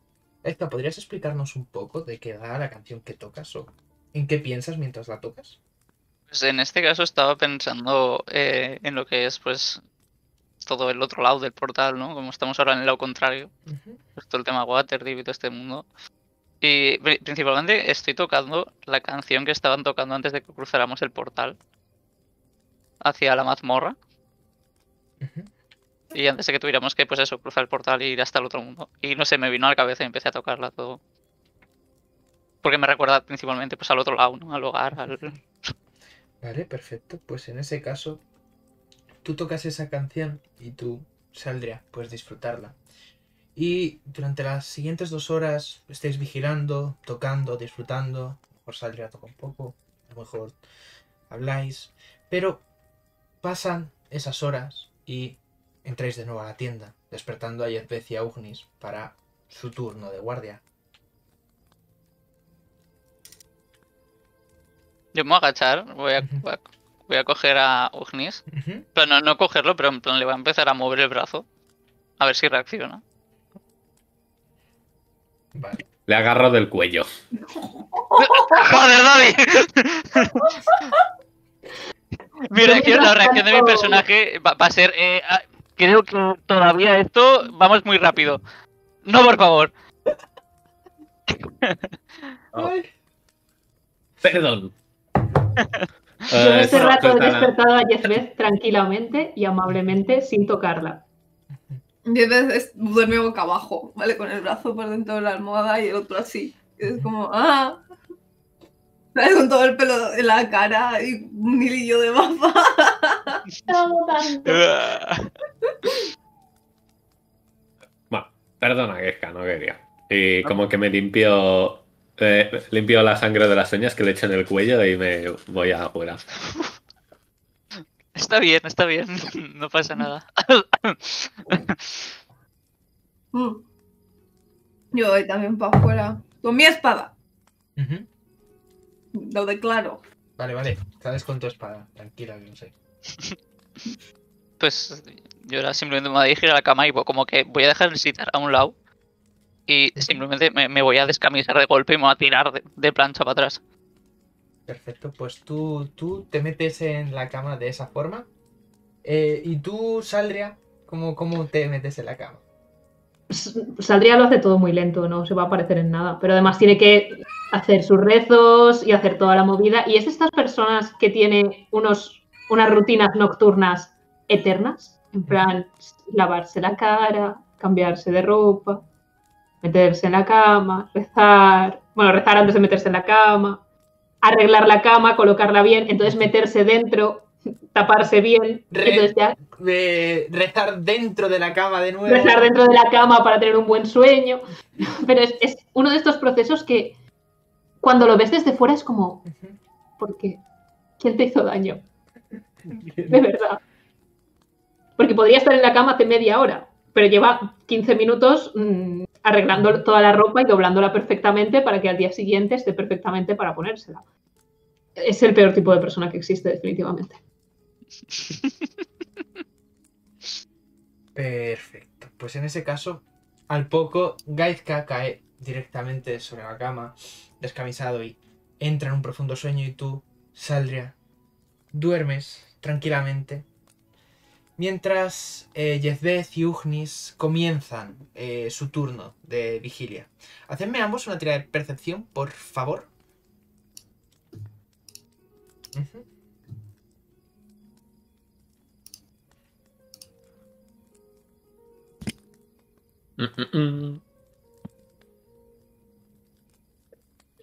Esta, ¿podrías explicarnos un poco de qué va la canción que tocas o en qué piensas mientras la tocas? Pues en este caso estaba pensando en lo que es pues todo el otro lado del portal, ¿no? Como estamos ahora en el lado contrario. Uh-huh. Pues todo el tema Waterdeep y todo este mundo. Y principalmente estoy tocando la canción que estaban tocando antes de que cruzáramos el portal hacia la mazmorra. Uh-huh. Y antes de que tuviéramos que, pues eso, cruzar el portal e ir hasta el otro mundo. Y no sé, me vino a la cabeza y empecé a tocarla todo. Porque me recuerda principalmente pues al otro lado, ¿no? Al hogar, al... Vale, perfecto. Pues en ese caso, tú tocas esa canción y tú, Saldrya, puedes disfrutarla. Y durante las siguientes 2 horas estáis vigilando, tocando, disfrutando. A lo mejor Saldrya toca un poco, a lo mejor habláis. Pero pasan esas horas y entráis de nuevo a la tienda, despertando a Jezbeth y a Ugnis para su turno de guardia. Yo me voy a agachar, voy a coger a Ugnis. Uh-huh. Pero no cogerlo, pero en plan le voy a empezar a mover el brazo. A ver si reacciona. Vale. Le agarro del cuello. ¡Joder, David! Mi reacción, la reacción de mi personaje va a ser... creo que todavía esto... Vamos muy rápido. No, por favor. Oh. Perdón. Yo este rato he despertado a Jezbeth tranquilamente y amablemente sin tocarla. Jezbeth duerme boca abajo, ¿vale? Con el brazo por dentro de la almohada y el otro así. Y es como, ¡ah! Con todo el pelo en la cara y un hilillo de mapa. Todo tanto. Bueno, perdona, Gaizkia, no quería. Y como que me limpio la sangre de las uñas que le echo en el cuello y me voy afuera. Está bien, no pasa nada. Yo voy también para afuera. Con mi espada. Lo declaro. Vale, vale, sales con tu espada, tranquila, que no sé. Pues yo ahora simplemente me voy a dirigir a la cama y como que voy a dejar el sitar a un lado. Y simplemente me voy a descamisar de golpe y me voy a tirar de plancha para atrás. Perfecto, pues tú te metes en la cama de esa forma. ¿Y tú, Saldrya, cómo te metes en la cama? Saldrya lo hace todo muy lento, no se va a aparecer en nada. Pero además tiene que hacer sus rezos y hacer toda la movida. Y es estas personas que tienen unas rutinas nocturnas eternas. En plan, lavarse la cara, cambiarse de ropa, meterse en la cama, rezar. Bueno, rezar antes de meterse en la cama, arreglar la cama, colocarla bien, entonces meterse dentro, taparse bien, entonces ya... rezar dentro de la cama de nuevo. Rezar dentro de la cama para tener un buen sueño. Pero es uno de estos procesos que cuando lo ves desde fuera es como... Porque ¿quién te hizo daño? De verdad. Porque podría estar en la cama hace media hora, pero lleva 15 minutos... arreglando toda la ropa y doblándola perfectamente para que al día siguiente esté perfectamente para ponérsela. Es el peor tipo de persona que existe, definitivamente. Perfecto. Pues en ese caso, al poco, Gaizkia cae directamente sobre la cama, descamisado, y entra en un profundo sueño, y tú, Saldrya, duermes tranquilamente. Mientras Jezbeth y Ugnis comienzan su turno de vigilia. Hacedme ambos una tirada de percepción, por favor.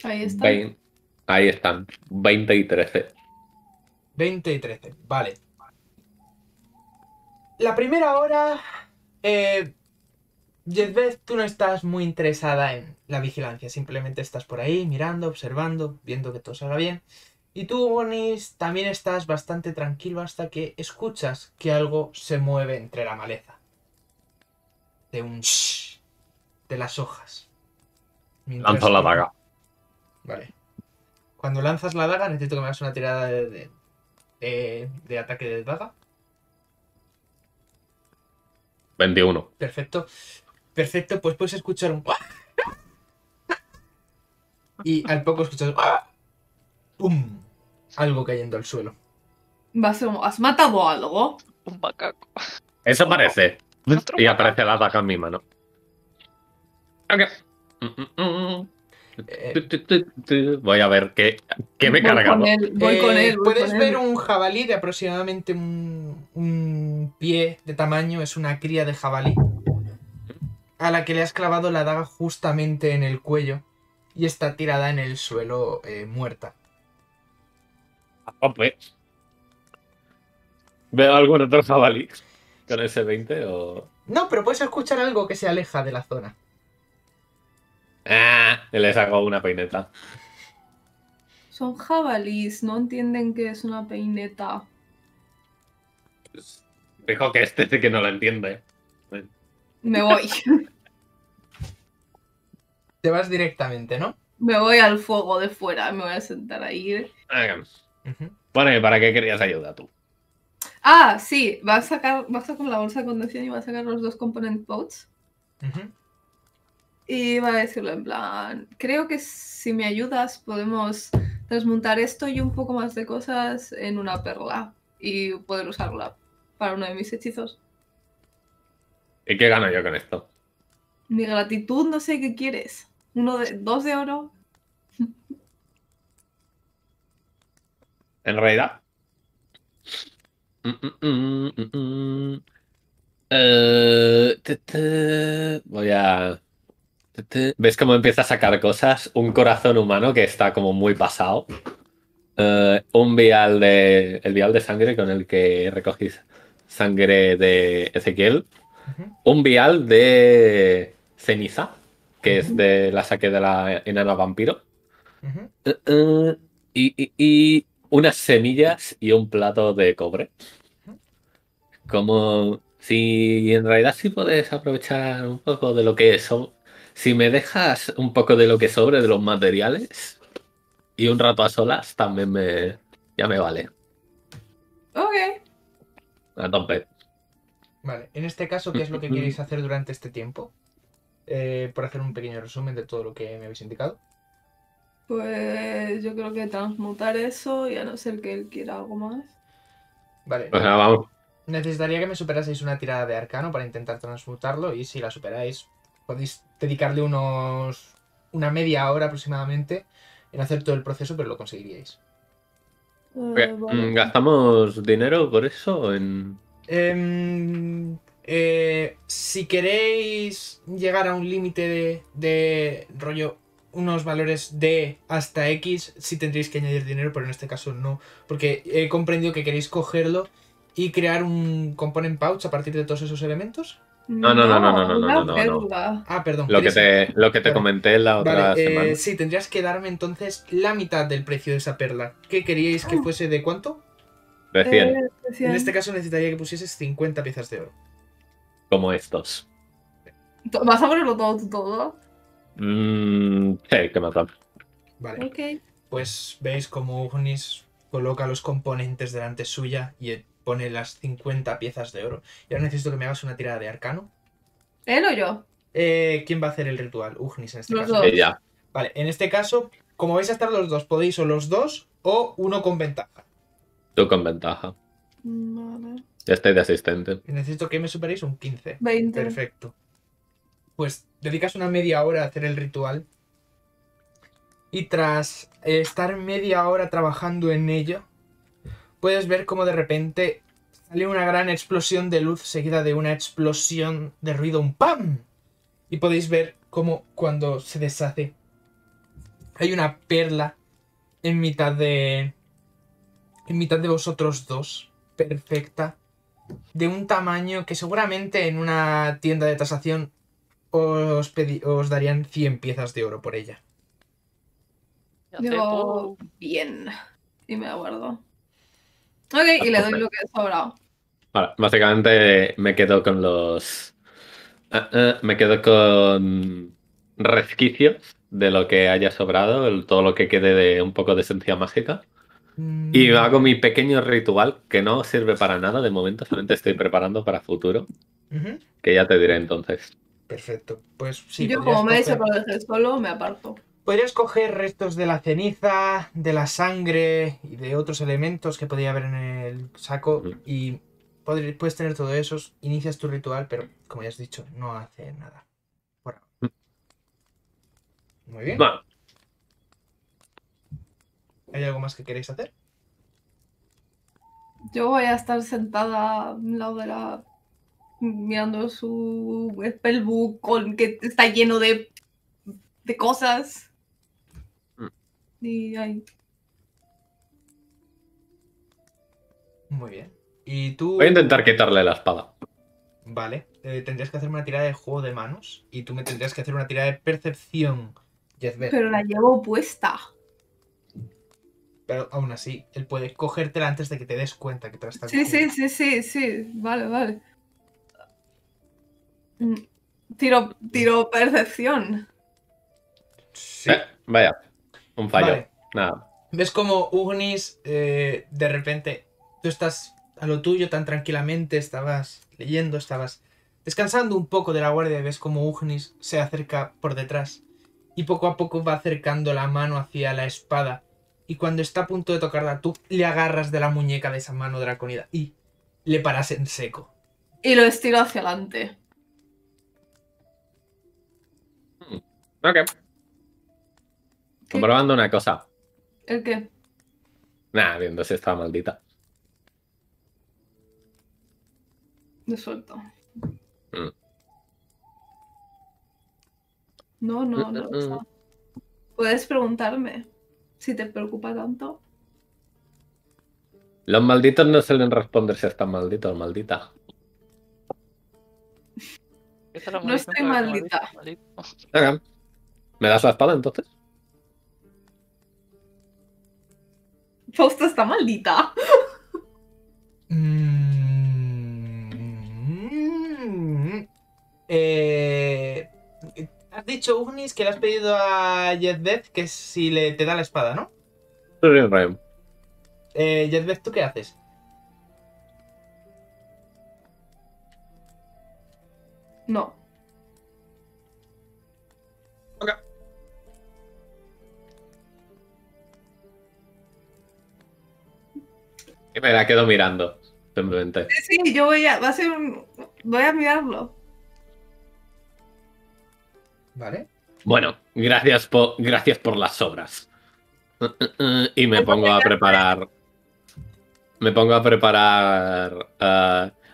Ahí están. Ahí están. 20 y 13. 20 y 13, vale. La primera hora, Jezbeth, tú no estás muy interesada en la vigilancia. Simplemente estás por ahí, mirando, observando, viendo que todo salga bien. Y tú, Bonis, también estás bastante tranquilo hasta que escuchas que algo se mueve entre la maleza. De un shhh de las hojas. Lanzo la daga. Vale. Cuando lanzas la daga, necesito que me hagas una tirada de ataque de daga. 21. Perfecto. Perfecto, pues puedes escuchar un... Y al poco escuchas... ¡Pum! Algo cayendo al suelo. ¿Has matado algo? Un macaco. Eso parece. Y aparece la daga en mi mano. Ok. Voy a ver qué me he cargado. Puedes ver un jabalí de aproximadamente un pie de tamaño. Es una cría de jabalí a la que le has clavado la daga justamente en el cuello y está tirada en el suelo, muerta. ¿Veo algún otro jabalí con ese 20 o...? No, pero puedes escuchar algo que se aleja de la zona. Le saco una peineta. Son jabalís, no entienden que es una peineta. Dijo que este sí que no lo entiende. Me voy. Te vas directamente, ¿no? Me voy al fuego de fuera, me voy a sentar ahí. Bueno, ¿y para qué querías ayuda tú? Ah, sí, vas a sacar la bolsa de condición y vas a sacar los dos component pots. Y va a decirlo en plan, creo que si me ayudas podemos transmutar esto y un poco más de cosas en una perla y poder usarla para uno de mis hechizos. ¿Y qué gano yo con esto? Mi gratitud, no sé qué quieres. Dos de oro. en realidad. Voy a... ¿Ves cómo empieza a sacar cosas? Un corazón humano que está como muy pasado. Un vial de... El vial de sangre con el que recogí sangre de Ezequiel. Un vial de ceniza, que es de la saque de la enana vampiro. Y unas semillas y un plato de cobre. Como si en realidad sí puedes aprovechar un poco de lo que es. Si me dejas un poco de lo que sobre de los materiales y un rato a solas, también ya me vale. Ok. A tope. Vale, en este caso, ¿qué es lo que queréis hacer durante este tiempo? Por hacer un pequeño resumen de todo lo que me habéis indicado. Pues yo creo que transmutar eso, y a no ser que él quiera algo más. Vale, pues nada, vamos. Necesitaría que me superaseis una tirada de arcano para intentar transmutarlo, y si la superáis podéis dedicarle una media hora aproximadamente en hacer todo el proceso, pero lo conseguiríais. Vale. ¿Gastamos dinero por eso? Si queréis llegar a un límite de rollo, unos valores de hasta X, sí tendréis que añadir dinero, pero en este caso no, porque he comprendido que queréis cogerlo y crear un component pouch a partir de todos esos elementos. No. Ah, perdón. Lo que te comenté la otra semana. Sí, tendrías que darme entonces la mitad del precio de esa perla. ¿Qué queríais que fuese de cuánto? De 100. En este caso necesitaría que pusieses 50 piezas de oro. Como estos. ¿Vas a ponerlo todo? Sí, que matar. Vale. Okay. Pues veis como Ugnis coloca los componentes delante suya y pone las 50 piezas de oro. Y ahora necesito que me hagas una tirada de arcano. ¿Él o yo? ¿Quién va a hacer el ritual? Ugnis, en este caso. Los dos. Ella. Vale, en este caso, como vais a estar los dos, podéis o los dos o uno con ventaja. Tú con ventaja. Vale. Ya estoy de asistente. Y necesito que me superéis un 15. 20. Perfecto. Pues dedicas una media hora a hacer el ritual. Y tras estar media hora trabajando en ello, puedes ver cómo de repente sale una gran explosión de luz seguida de una explosión de ruido, un ¡pam! Y podéis ver cómo cuando se deshace hay una perla en mitad de vosotros dos, perfecta, de un tamaño que seguramente en una tienda de tasación os darían 100 piezas de oro por ella. Yo bien, y me aguardo. Ok, y le doy lo que he sobrado. Vale, básicamente me quedo con los... me quedo con resquicios de lo que haya sobrado, todo lo que quede de un poco de esencia mágica. Y hago mi pequeño ritual, que no sirve para nada de momento, solamente estoy preparando para futuro. Que ya te diré entonces. Perfecto, pues sí. Yo como me he hecho para dejar solo, me aparto. Podrías coger restos de la ceniza, de la sangre y de otros elementos que podía haber en el saco y puedes tener todo eso, inicias tu ritual, pero como ya has dicho, no hace nada. Bueno. Muy bien. Bueno. ¿Hay algo más que queréis hacer? Yo voy a estar sentada al lado de la... mirando su spellbook que está lleno de cosas. Y ahí. Muy bien. ¿Y tú? Voy a intentar quitarle la espada. Vale. Tendrías que hacer una tirada de juego de manos. Y tú me tendrías que hacer una tirada de percepción, Jezbeth. Pero la llevo puesta. Pero aún así, él puede cogértela antes de que te des cuenta que te la está cogiendo. Sí. Vale. Tiro percepción. Sí. Vaya, un fallo. Vale. Nada. ¿Ves como Ugnis de repente tú estás a lo tuyo tan tranquilamente, estabas leyendo, estabas descansando un poco de la guardia y ves como Ugnis se acerca por detrás y poco a poco va acercando la mano hacia la espada y cuando está a punto de tocarla tú le agarras de la muñeca de esa mano draconida y le paras en seco. Y lo estiro hacia adelante. Ok. Comprobando una cosa. ¿El qué? Nada, viendo si estaba maldita. Lo suelto. Mm. No, no, no. O sea, puedes preguntarme si te preocupa tanto. Los malditos no suelen responder si están malditos, maldita. No estoy maldita. Okay. ¿Me das la espada entonces? Fausto está maldita. Has dicho, Ugnis, que le has pedido a Jezbeth que si le te da la espada, ¿no? Sí, Ryan. Jezbeth, ¿tú qué haces? No. Ok. Y me la quedo mirando, simplemente. Sí, yo voy a... Va a ser un... Voy a mirarlo. Vale. Bueno, gracias por las sobras. Y me pongo a preparar... Me pongo a preparar...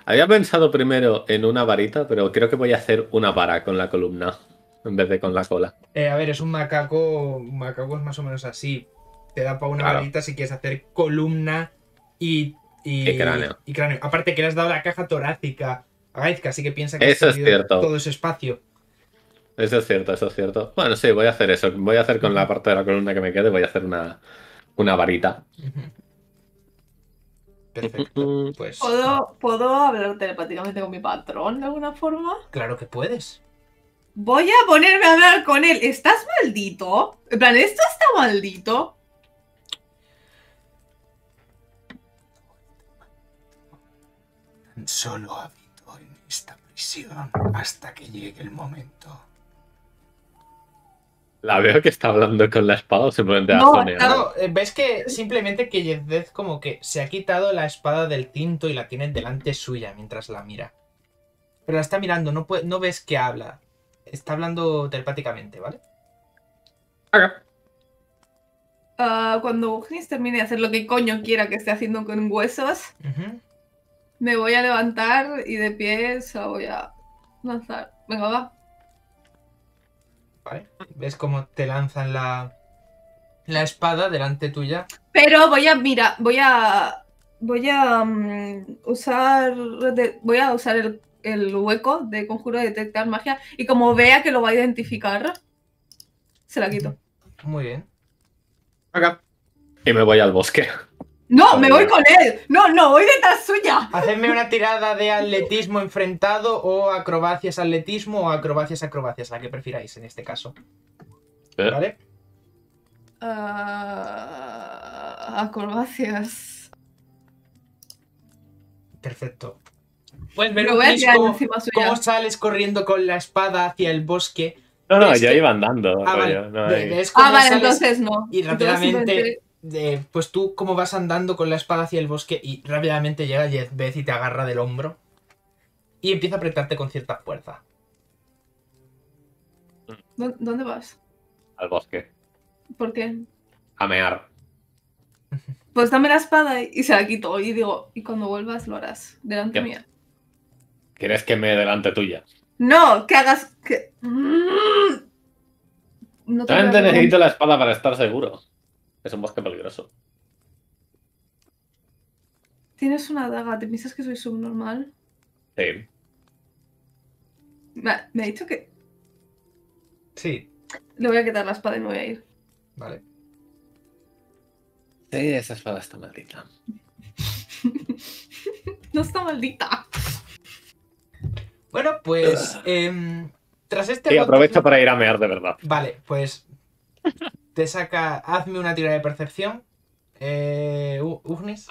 Había pensado primero en una varita, pero creo que voy a hacer una vara con la columna en vez de con la cola. A ver, es un macaco. Un macaco es más o menos así. Te da para una varita si quieres hacer columna y cráneo. Aparte que le has dado la caja torácica a Gaizkia, así que piensa que eso es cierto. Todo ese espacio. Eso es cierto, eso es cierto. Bueno, sí, voy a hacer eso. Voy a hacer con la parte de la columna que me quede, voy a hacer una varita. Perfecto, pues... ¿Puedo hablar telepáticamente con mi patrón de alguna forma? Claro que puedes. Voy a ponerme a hablar con él. ¿Estás maldito? En plan, ¿esto está maldito? Tan solo habito en esta prisión hasta que llegue el momento. La veo que está hablando con la espada o simplemente la zonea. Claro, ves que simplemente que Jezbeth como que se ha quitado la espada del cinto y la tiene delante suya mientras la mira. Pero la está mirando, no ves que habla. Está hablando telepáticamente, ¿vale? Okay. Cuando Ugnis termine de hacer lo que coño quiera que esté haciendo con huesos, me voy a levantar y de pie se voy a lanzar. Venga, va. Vale. ¿Ves cómo te lanzan la espada delante tuya? Pero voy a, mira, voy a usar el hueco de conjuro de detectar magia y como vea que lo va a identificar, se la quito. Muy bien. Acá. Y me voy al bosque. ¡No! ¡Me voy con él! ¡No, no! ¡Voy detrás suya! Hacedme una tirada de atletismo enfrentado o acrobacias-atletismo o acrobacias-acrobacias, la que prefiráis en este caso. ¿Vale? Acrobacias. Perfecto. Pues ver cómo sales corriendo con la espada hacia el bosque. No, no, yo iba andando. Vale, entonces no. Y rápidamente... pues tú como vas andando con la espada hacia el bosque y rápidamente llega Jezbeth y te agarra del hombro y empieza a apretarte con cierta fuerza. ¿Dónde vas? Al bosque. ¿Por qué? A mear. Pues dame la espada y se la quito y digo, y cuando vuelvas lo harás delante mía. ¿Quieres que me delante tuya? No, que hagas... Que... No te realmente necesito la espada para estar seguro. Es un bosque peligroso. Tienes una daga, ¿te piensas que soy subnormal? Sí. Me ha dicho que... Sí. Le voy a quitar la espada y me voy a ir. Vale. Sí, esa espada está maldita. No está maldita. Bueno, pues... tras este... Sí, aprovecho para ir a mear de verdad. Vale, pues... Te saca... Hazme una tirada de percepción. Ugnis.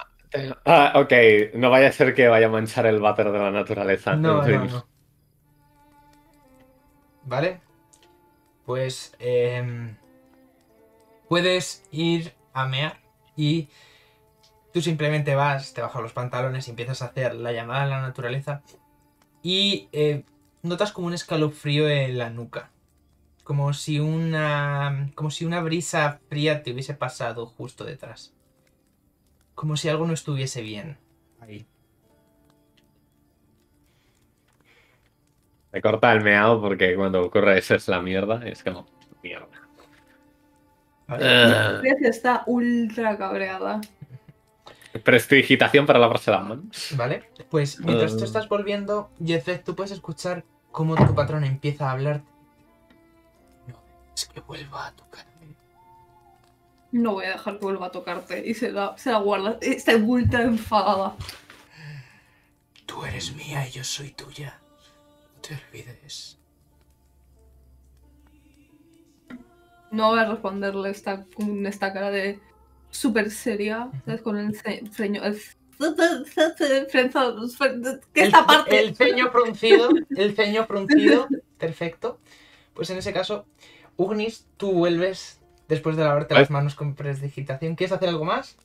Ok. No vaya a ser que vaya a manchar el váter de la naturaleza. No, no, no. Vale. Pues... puedes ir a mear y... Tú simplemente vas, te bajas los pantalones y empiezas a hacer la llamada a la naturaleza. Y notas como un escalofrío en la nuca. Como si una brisa fría te hubiese pasado justo detrás. Como si algo no estuviese bien. Ahí. Me corta el meado porque cuando ocurre eso es la mierda. Es como... mierda. La vez está ultra cabreada. Prestigitación para la próxima, ¿no? Vale, pues mientras tú estás volviendo, Jezbeth, tú puedes escuchar cómo tu patrón empieza a hablar. No es que vuelva a tocarme. No voy a dejar que vuelva a tocarte. Y se la guarda. Está ultra enfadada. Tú eres mía y yo soy tuya. No te olvides. No voy a responderle esta cara de súper seria, ¿sabes? Con el ceño... El ceño fruncido, el ceño fruncido. Perfecto. Pues en ese caso, Ugnis, tú vuelves después de lavarte las manos con presdigitación. ¿Quieres hacer algo más?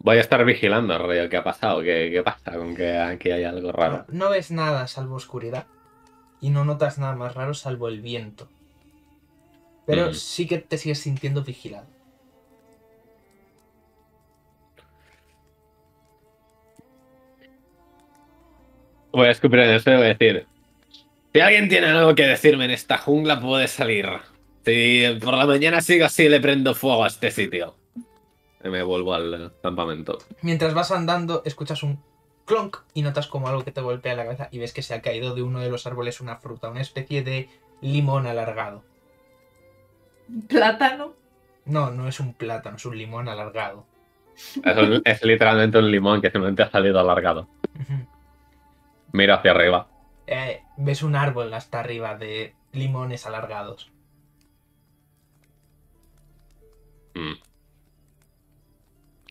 Voy a estar vigilando, rollo, ¿qué ha pasado? ¿Qué pasa con que aquí hay algo raro? No ves nada salvo oscuridad. Y no notas nada más raro salvo el viento. Pero sí que te sigues sintiendo vigilado. Voy a escupir en el suelo y voy a decir... Si alguien tiene algo que decirme en esta jungla, puede salir. Si por la mañana sigo así, le prendo fuego a este sitio. Y me vuelvo al campamento. Mientras vas andando, escuchas un clonk y notas como algo que te golpea la cabeza y ves que se ha caído de uno de los árboles una fruta, una especie de limón alargado. ¿Plátano? No, no es un plátano, es un limón alargado. Es literalmente un limón que simplemente ha salido alargado. Mira hacia arriba. Ves un árbol hasta arriba de limones alargados.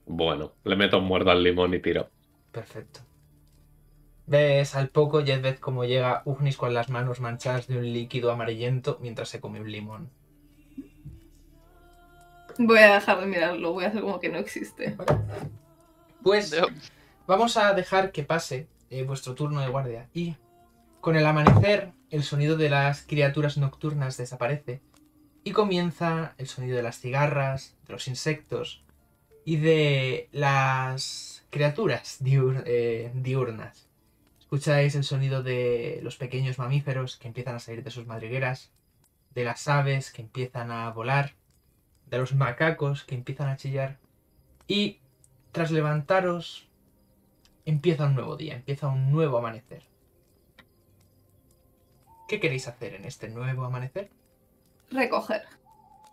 Bueno, le meto un muerdo al limón y tiro. Perfecto. Ves al poco, Jezbeth, como llega Ugnis con las manos manchadas de un líquido amarillento mientras se come un limón. Voy a dejar de mirarlo, voy a hacer como que no existe. Vale. Pues vamos a dejar que pase vuestro turno de guardia. Y con el amanecer, el sonido de las criaturas nocturnas desaparece. Y comienza el sonido de las cigarras, de los insectos y de las criaturas diurnas. Escucháis el sonido de los pequeños mamíferos que empiezan a salir de sus madrigueras, de las aves que empiezan a volar, de los macacos que empiezan a chillar. Y tras levantaros, empieza un nuevo día, empieza un nuevo amanecer. ¿Qué queréis hacer en este nuevo amanecer? Recoger.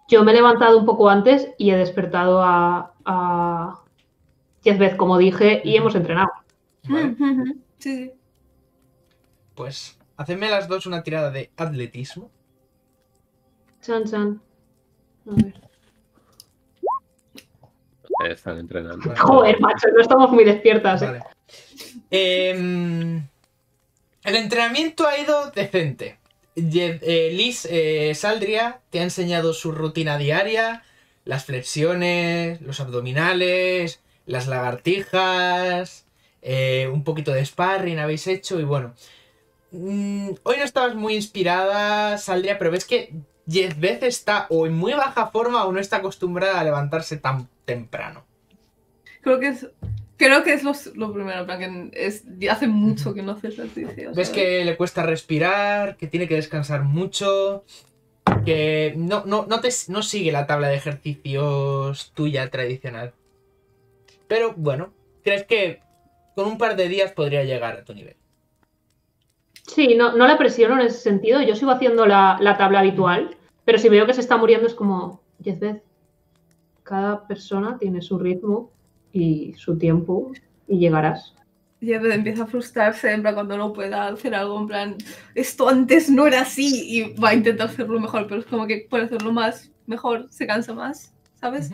Yo me he levantado un poco antes y he despertado a Jezbeth, como dije, y hemos entrenado. Vale. Sí. Pues, hacedme las dos una tirada de atletismo. Chan. A ver. Están entrenando. Vale. Joder, macho, no estamos muy despiertas. Vale. El entrenamiento ha ido decente. Saldrya te ha enseñado su rutina diaria, las flexiones, los abdominales, las lagartijas, un poquito de sparring habéis hecho y bueno. Hoy no estabas muy inspirada, Saldrya, pero ves que Jezbeth está o en muy baja forma o no está acostumbrada a levantarse tan temprano. Creo que es lo primero, que hace mucho que no hace ejercicio. ¿Ves que le cuesta respirar, que tiene que descansar mucho, que no sigue la tabla de ejercicios tuya tradicional? Pero bueno, ¿crees que con un par de días podría llegar a tu nivel? Sí, no la presiono en ese sentido. Yo sigo haciendo la tabla habitual, pero si veo que se está muriendo es como... Jezbeth, cada persona tiene su ritmo y su tiempo y llegarás. Jezbeth empieza a frustrarse en plan cuando no pueda hacer algo, en plan... Esto antes no era así y va a intentar hacerlo mejor, pero es como que por hacerlo más mejor se cansa más, ¿sabes?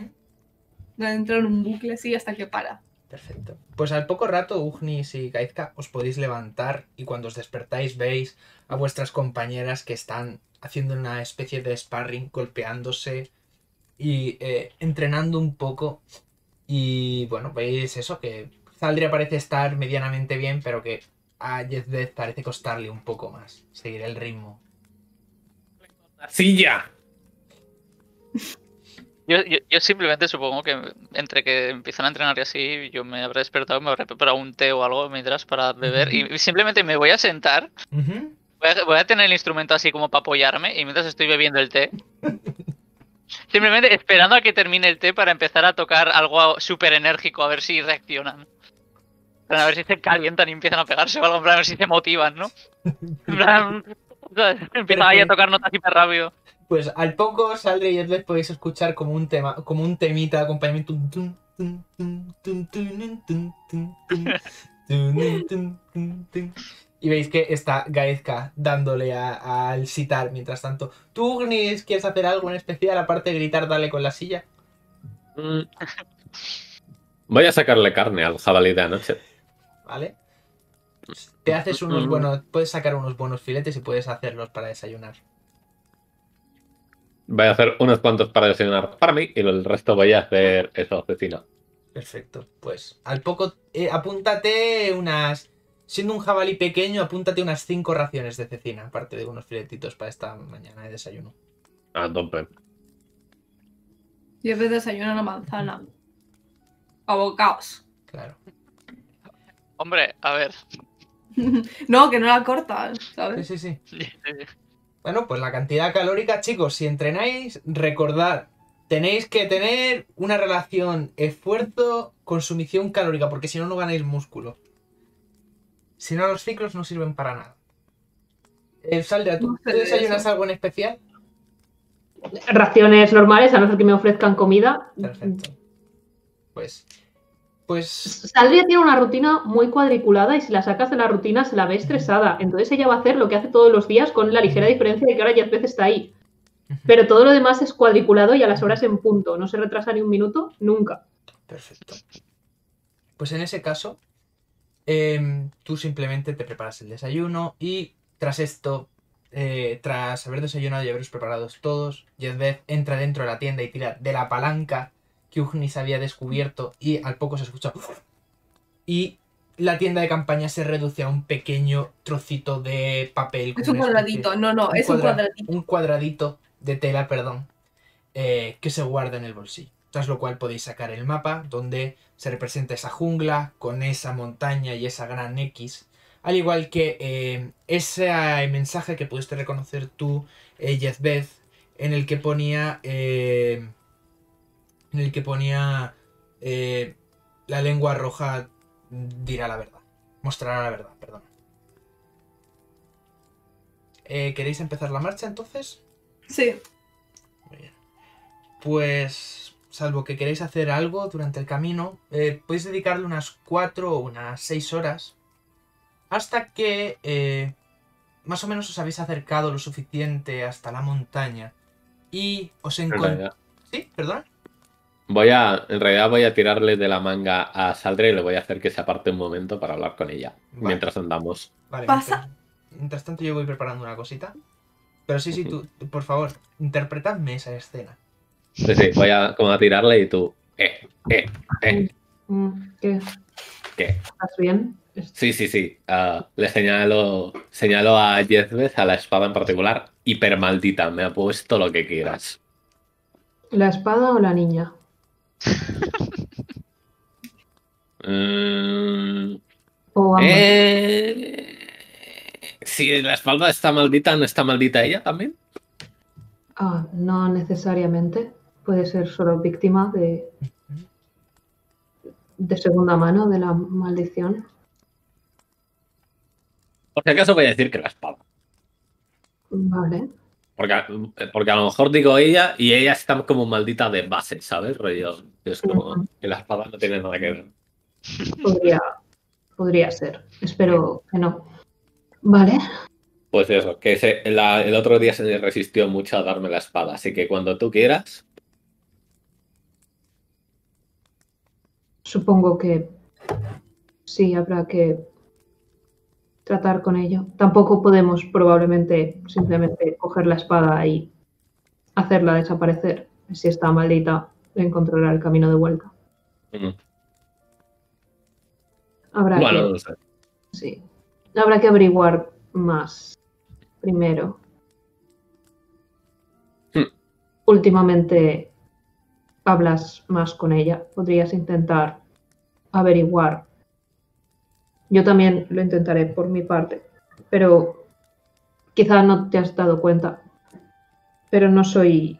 Entra en un bucle así hasta que para. Perfecto. Pues al poco rato, Ugnis y Gaizkia, os podéis levantar y cuando os despertáis veis a vuestras compañeras que están haciendo una especie de sparring, golpeándose y entrenando un poco. Y bueno, veis eso, que Saldrya parece estar medianamente bien, pero que a Jezbeth parece costarle un poco más seguir el ritmo. ¡Silla! Yo simplemente supongo que entre que empiezan a entrenar y así, yo me habré despertado, me habré preparado un té o algo mientras para beber y simplemente me voy a sentar, voy a tener el instrumento así como para apoyarme y mientras estoy bebiendo el té, simplemente esperando a que termine el té para empezar a tocar algo súper enérgico, a ver si reaccionan. A ver si se calientan y empiezan a pegarse o algo, en plan, a ver si se motivan, ¿no? En plan, empieza ahí a tocar notas hiper rápido. Pues al poco Saldrya y Jezbeth podéis escuchar como un tema, como un temita de acompañamiento. Y veis que está Gaizkia dándole al sitar mientras tanto. ¿Tú, Ugnis, quieres hacer algo en especial aparte de gritar dale con la silla? Voy a sacarle carne al jabalí de anoche. Vale. Te haces unos buenos. Puedes sacar unos buenos filetes y puedes hacerlos para desayunar. Voy a hacer unos cuantos para desayunar para mí y el resto voy a hacer eso, vecino. Perfecto. Pues al poco, apúntate unas... Siendo un jabalí pequeño, apúntate unas 5 raciones de cecina, aparte de unos filetitos para esta mañana de desayuno. Ah, entonces. Yo desayuno una manzana. Abocados. Claro. Hombre, a ver. No, que no la cortas, ¿sabes? Sí. Bueno, pues la cantidad calórica, chicos, si entrenáis, recordad, tenéis que tener una relación esfuerzo-consumición calórica, porque si no, no ganáis músculo. Si no, los ciclos no sirven para nada. Saldrya, ¿tú desayunas algo en especial? Raciones normales, a no ser que me ofrezcan comida. Perfecto. Pues... Saldrya tiene una rutina muy cuadriculada y si la sacas de la rutina se la ve estresada. Entonces ella va a hacer lo que hace todos los días con la ligera diferencia de que ahora Jezbeth está ahí. Pero todo lo demás es cuadriculado y a las horas en punto. No se retrasa ni un minuto, nunca. Perfecto. Pues en ese caso, tú simplemente te preparas el desayuno y tras esto, tras haber desayunado y haberos preparados todos, Jezbeth entra dentro de la tienda y tira de la palanca que Ugnis había descubierto y al poco se escucha y la tienda de campaña se reduce a un pequeño trocito de papel. Es un cuadradito, un cuadradito de tela, perdón, que se guarda en el bolsillo. Tras lo cual podéis sacar el mapa donde se representa esa jungla con esa montaña y esa gran X. Al igual que ese mensaje que pudiste reconocer tú, Jezbeth, en el que ponía... la lengua roja dirá la verdad. Mostrará la verdad, perdón. ¿Queréis empezar la marcha entonces? Sí. Muy bien. Pues, salvo que queréis hacer algo durante el camino, podéis dedicarle unas 4 o unas 6 horas hasta que más o menos os habéis acercado lo suficiente hasta la montaña y os encontráis... ¿Sí? ¿Perdón? En realidad voy a tirarle de la manga a Saldrya y le voy a hacer que se aparte un momento para hablar con ella. Vale. Mientras andamos. Vale, ¿pasa? Mientras tanto yo voy preparando una cosita. Pero sí, tú, por favor, interpretadme esa escena. Sí, voy a tirarle y tú... ¿Qué? ¿Estás bien? Sí. Le señalo a Jezbeth, a la espada en particular. Hiper maldita, me ha puesto lo que quieras. ¿La espada o la niña? Si la espalda está maldita, ¿no está maldita ella también? Ah, no necesariamente. Puede ser solo víctima de segunda mano de la maldición. Por si acaso voy a decir que la espada. Vale. Porque a lo mejor digo ella y ella está como maldita de base, ¿sabes? Rollo, es como que la espada no tiene nada que ver. Podría ser. Espero que no. Vale. Pues eso, que el otro día se resistió mucho a darme la espada, así que cuando tú quieras... Supongo que sí, habrá que tratar con ello. Tampoco podemos probablemente simplemente coger la espada y hacerla desaparecer. Si está maldita, encontrará el camino de vuelta. No sé. Sí. Habrá que averiguar más primero. Últimamente hablas más con ella, podrías intentar averiguar. Yo también lo intentaré por mi parte, pero quizá no te has dado cuenta, pero no soy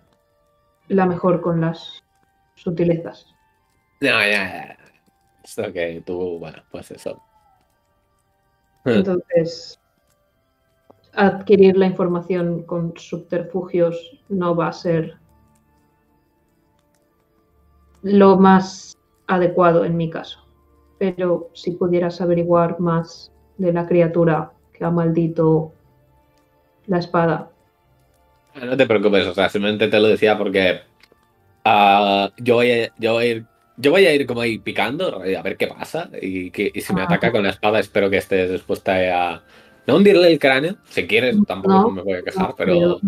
la mejor con las sutilezas. No, ya. Esto que tú, bueno, pues eso. Entonces, adquirir la información con subterfugios no va a ser lo más adecuado en mi caso. Pero si pudieras averiguar más de la criatura que ha maldito la espada. No te preocupes, o sea, simplemente te lo decía porque yo voy a ir como ahí picando, a ver qué pasa. Y si me ataca con la espada, espero que estés dispuesta a no hundirle el cráneo. Si quieres, tampoco me voy a quejar, pero...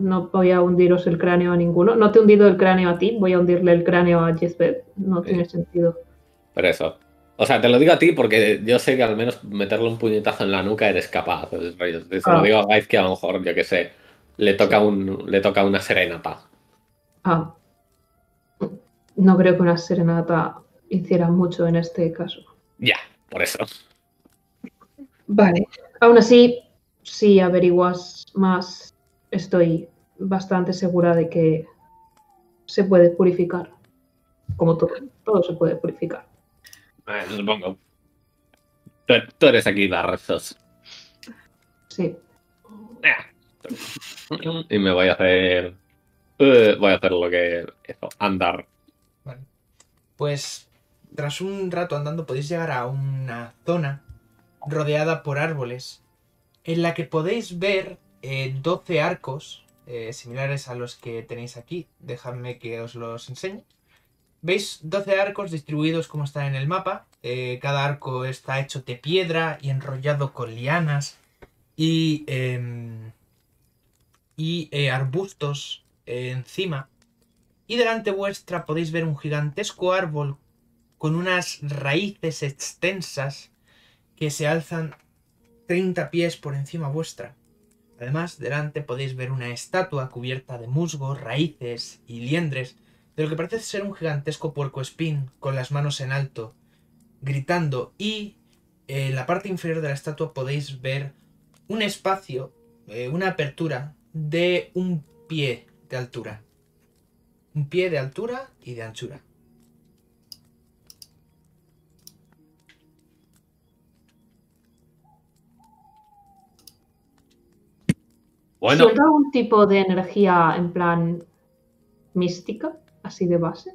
No voy a hundiros el cráneo a ninguno. No te he hundido el cráneo a ti, voy a hundirle el cráneo a Jezbeth. No tiene sentido. Pero eso. O sea, te lo digo a ti porque yo sé que al menos meterle un puñetazo en la nuca eres capaz. Se lo digo a Gaizkia, a lo mejor, yo qué sé, le toca una serenata. No creo que una serenata hiciera mucho en este caso. Ya, por eso. Vale. Aún así, si averiguas más, estoy bastante segura de que se puede purificar. Como todo, todo se puede purificar. Supongo. Tú eres aquí la razón. Sí. Y me voy a hacer... voy a hacer lo que... Eso, andar. Vale. Pues tras un rato andando podéis llegar a una zona rodeada por árboles en la que podéis ver 12 arcos similares a los que tenéis aquí. Dejadme que os los enseñe. Veis 12 arcos distribuidos como están en el mapa. Cada arco está hecho de piedra y enrollado con lianas y arbustos encima. Y delante vuestra podéis ver un gigantesco árbol con unas raíces extensas que se alzan 30 pies por encima vuestra. Además, delante podéis ver una estatua cubierta de musgo, raíces y liendres de lo que parece ser un gigantesco puercoespín con las manos en alto, gritando. Y en la parte inferior de la estatua podéis ver un espacio, una apertura de un pie de altura. Un pie de altura y de anchura. Bueno. ¿Siento algún tipo de energía en plan mística, así de base?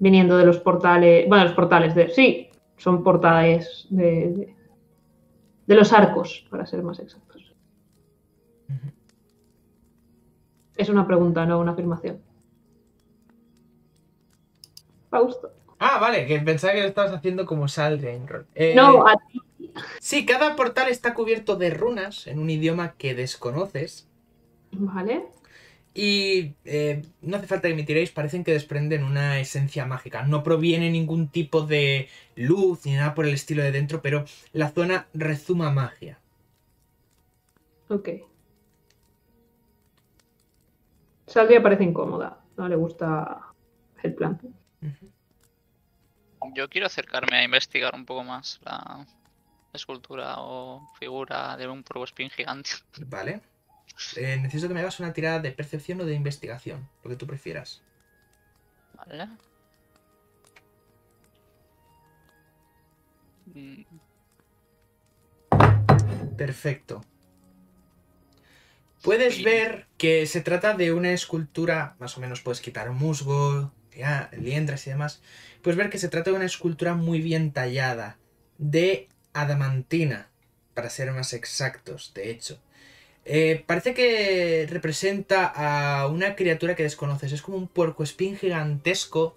Viniendo de los portales... Bueno, los portales de... Sí, son portales de los arcos, para ser más exactos. Uh-huh. Es una pregunta, no una afirmación. Fausto. Ah, vale, que pensaba que lo estabas haciendo como Saldrya. No, a ti. Sí, cada portal está cubierto de runas en un idioma que desconoces. Vale. Y no hace falta que me tiréis, parecen que desprenden una esencia mágica. No proviene ningún tipo de luz ni nada por el estilo de dentro, pero la zona rezuma magia. Ok. Saldrya parece incómoda, no le gusta el plan. Yo quiero acercarme a investigar un poco más la escultura o figura de un puercoespín gigante. Vale. Necesito que me hagas una tirada de percepción o de investigación, lo que tú prefieras. Vale. Perfecto. Puedes ver que se trata de una escultura, más o menos puedes quitar musgo, liendres y demás. Puedes ver que se trata de una escultura muy bien tallada, de adamantina, para ser más exactos, de hecho. Parece que representa a una criatura que desconoces, es como un puercoespín gigantesco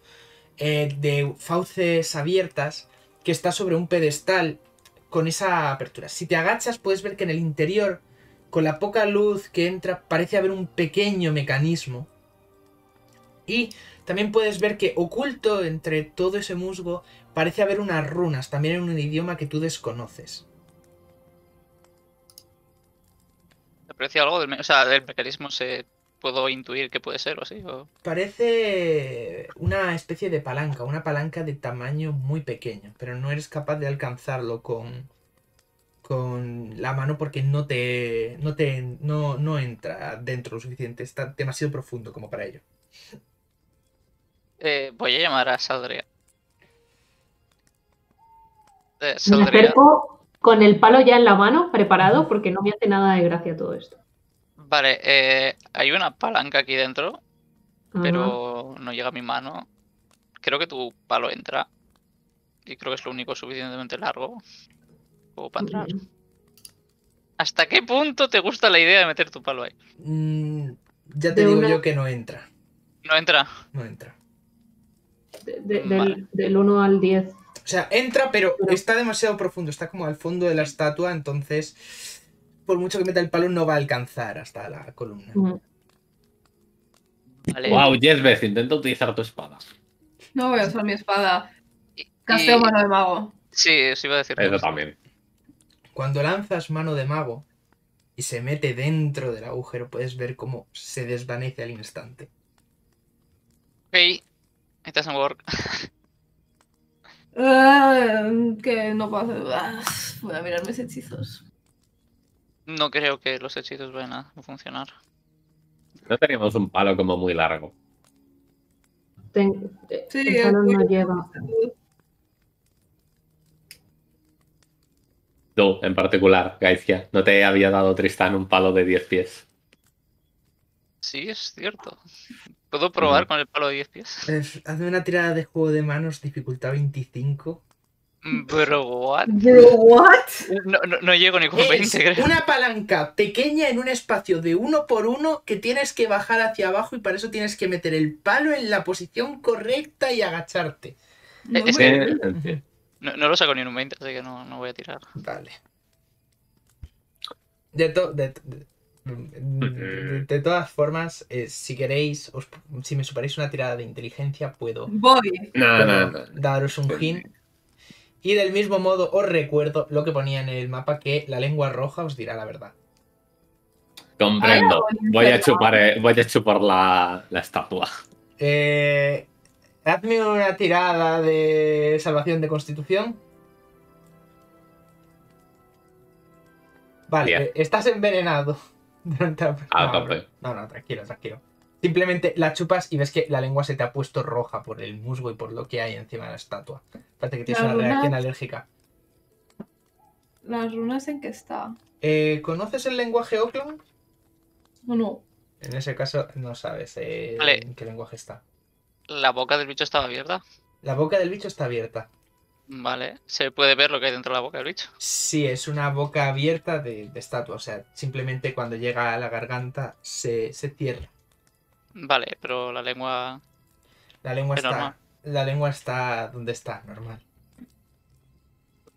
de fauces abiertas que está sobre un pedestal con esa apertura. Si te agachas puedes ver que en el interior, con la poca luz que entra, parece haber un pequeño mecanismo. Y también puedes ver que oculto entre todo ese musgo parece haber unas runas, también en un idioma que tú desconoces. ¿Aprecia algo del mecanismo? ¿Puedo intuir qué puede ser o así? O... Parece una especie de palanca, una palanca de tamaño muy pequeño, pero no eres capaz de alcanzarlo con la mano porque no entra dentro lo suficiente, está demasiado profundo como para ello. Voy a llamar a Saldrya. Me acerco con el palo ya en la mano, preparado, porque no me hace nada de gracia todo esto. Vale, hay una palanca aquí dentro, pero no llega a mi mano. Creo que tu palo entra. Y creo que es lo único suficientemente largo como para entrar. ¿Hasta qué punto te gusta la idea de meter tu palo ahí? Ya te digo yo que no entra. ¿No entra? No entra. Del 1 al 10. O sea, entra, pero está demasiado profundo. Está como al fondo de la estatua, entonces... Por mucho que meta el palo, no va a alcanzar hasta la columna. Vale. Wow, Jezbeth, intenta utilizar tu espada. No voy a usar mi espada. Casteo mano de mago. Sí, sí iba a decir. Eso también. Cuando lanzas mano de mago y se mete dentro del agujero, puedes ver cómo se desvanece al instante. Ok, it doesn't work. Que no pasa. Voy a mirar mis hechizos. No creo que los hechizos vayan a funcionar. No teníamos un palo como muy largo. Sí, el palo no lleva. Tú, en particular, Gaizkia, no te había dado Tristán un palo de 10 pies. Sí, es cierto. ¿Puedo probar con el palo de 10 pies? Hazme una tirada de juego de manos, dificultad 25... Bro, what? Bro, what? No llego ni con 20, creo. Una palanca pequeña en un espacio de 1 por 1 que tienes que bajar hacia abajo y para eso tienes que meter el palo en la posición correcta y agacharte. No lo saco ni en un 20, así que no voy a tirar. Vale. De todas formas, si queréis, si me superáis una tirada de inteligencia, puedo daros un hint. Y del mismo modo os recuerdo lo que ponía en el mapa, que la lengua roja os dirá la verdad. Comprendo. Voy a chupar la estatua. Hazme una tirada de salvación de constitución. Vale, estás envenenado. No, tranquilo. Simplemente la chupas y ves que la lengua se te ha puesto roja por el musgo y por lo que hay encima de la estatua. Parece que tienes una reacción alérgica. ¿Las runas en qué está? ¿Conoces el lenguaje Oclan? No. En ese caso no sabes en qué lenguaje está. ¿La boca del bicho estaba abierta? La boca del bicho está abierta. Vale. ¿Se puede ver lo que hay dentro de la boca del bicho? Sí, es una boca abierta de estatua. O sea, simplemente cuando llega a la garganta se cierra. Vale, pero la lengua... La lengua está donde está, normal.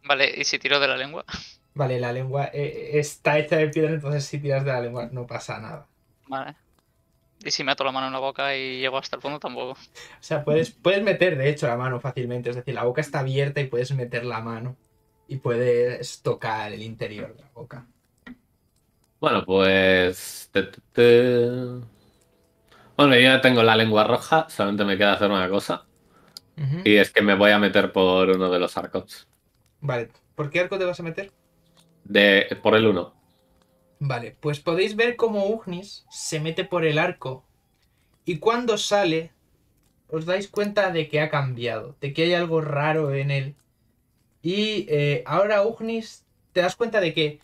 Vale, ¿y si tiro de la lengua? Vale, la lengua está hecha de piedra, entonces si tiras de la lengua no pasa nada. Vale. ¿Y si meto la mano en la boca y llego hasta el fondo tampoco? O sea, puedes meter de hecho la mano fácilmente, es decir, la boca está abierta y puedes meter la mano y puedes tocar el interior de la boca. Bueno, pues... Bueno, yo ya tengo la lengua roja, solamente me queda hacer una cosa. Y es que me voy a meter por uno de los arcos. Vale, ¿por qué arco te vas a meter? Por el 1. Vale, pues podéis ver cómo Ugnis se mete por el arco. Y cuando sale, os dais cuenta de que ha cambiado, de que hay algo raro en él. Y ahora Ugnis, te das cuenta de que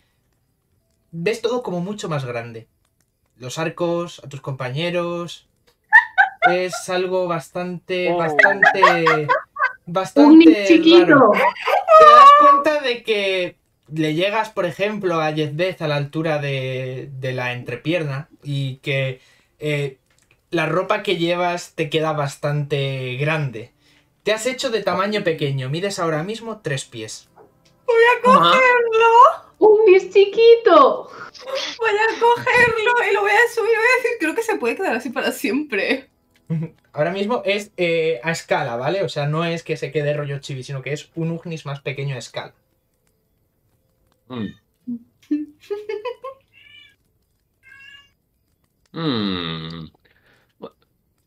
ves todo como mucho más grande. Los arcos, a tus compañeros. Es algo bastante un chiquito raro. Te das cuenta de que le llegas, por ejemplo, a Jezbeth a la altura de la entrepierna y que la ropa que llevas te queda bastante grande. Te has hecho de tamaño pequeño. Mides ahora mismo 3 pies. ¡Voy a cogerlo! ¡Ugnis chiquito! Voy a cogerlo y lo voy a subir y voy a decir, creo que se puede quedar así para siempre. Ahora mismo es a escala, ¿vale? O sea, no es que se quede rollo chibi, sino que es un Ugnis más pequeño a escala.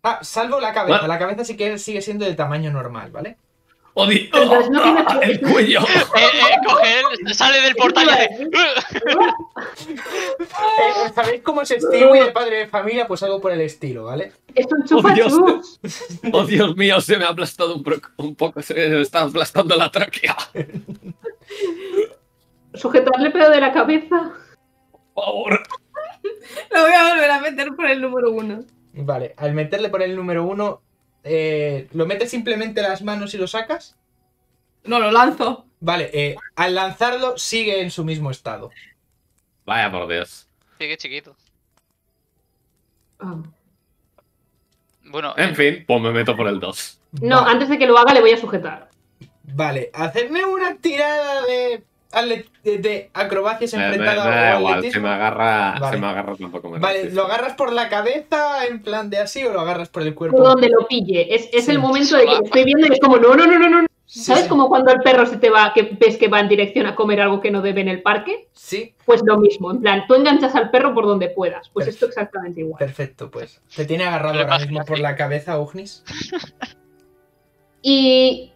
Ah, salvo la cabeza. La cabeza sí que sigue siendo de tamaño normal, ¿vale? ¡Odio! ¡Oh, el cuello! Coge él, sale del portal y hace... ¿Sabéis cómo es Stewie y el padre de familia? Pues algo por el estilo, ¿vale? ¡Es un chupa chus! ¡Oh, Dios mío! Se me ha aplastado un poco. Se me está aplastando la tráquea. Sujetarle pedo de la cabeza. Por favor. Lo voy a volver a meter por el número 1. Vale, al meterle por el número 1... ¿lo metes simplemente las manos y lo sacas? No, lo lanzo. Vale, al lanzarlo sigue en su mismo estado. Vaya por Dios. Sigue chiquito. Oh. Bueno, en fin, pues me meto por el 2. No, vale. Antes de que lo haga le voy a sujetar. Vale, hacerme una tirada de acrobacias enfrentada a un atletismo. Se me agarra, vale. Se me agarra tampoco. Me vale, ¿lo agarras por la cabeza en plan de así o lo agarras por el cuerpo? Donde lo pille. Es sí. El momento de que estoy viendo y es como no. Sí, ¿sabes? Sí. Como cuando el perro se te va, que ves que va en dirección a comer algo que no debe en el parque. Sí. Pues lo mismo, en plan, tú enganchas al perro por donde puedas. Pues perfecto. Esto exactamente igual. Perfecto, pues. ¿Te tiene agarrado ahora mismo por la cabeza, Ugnis? Y...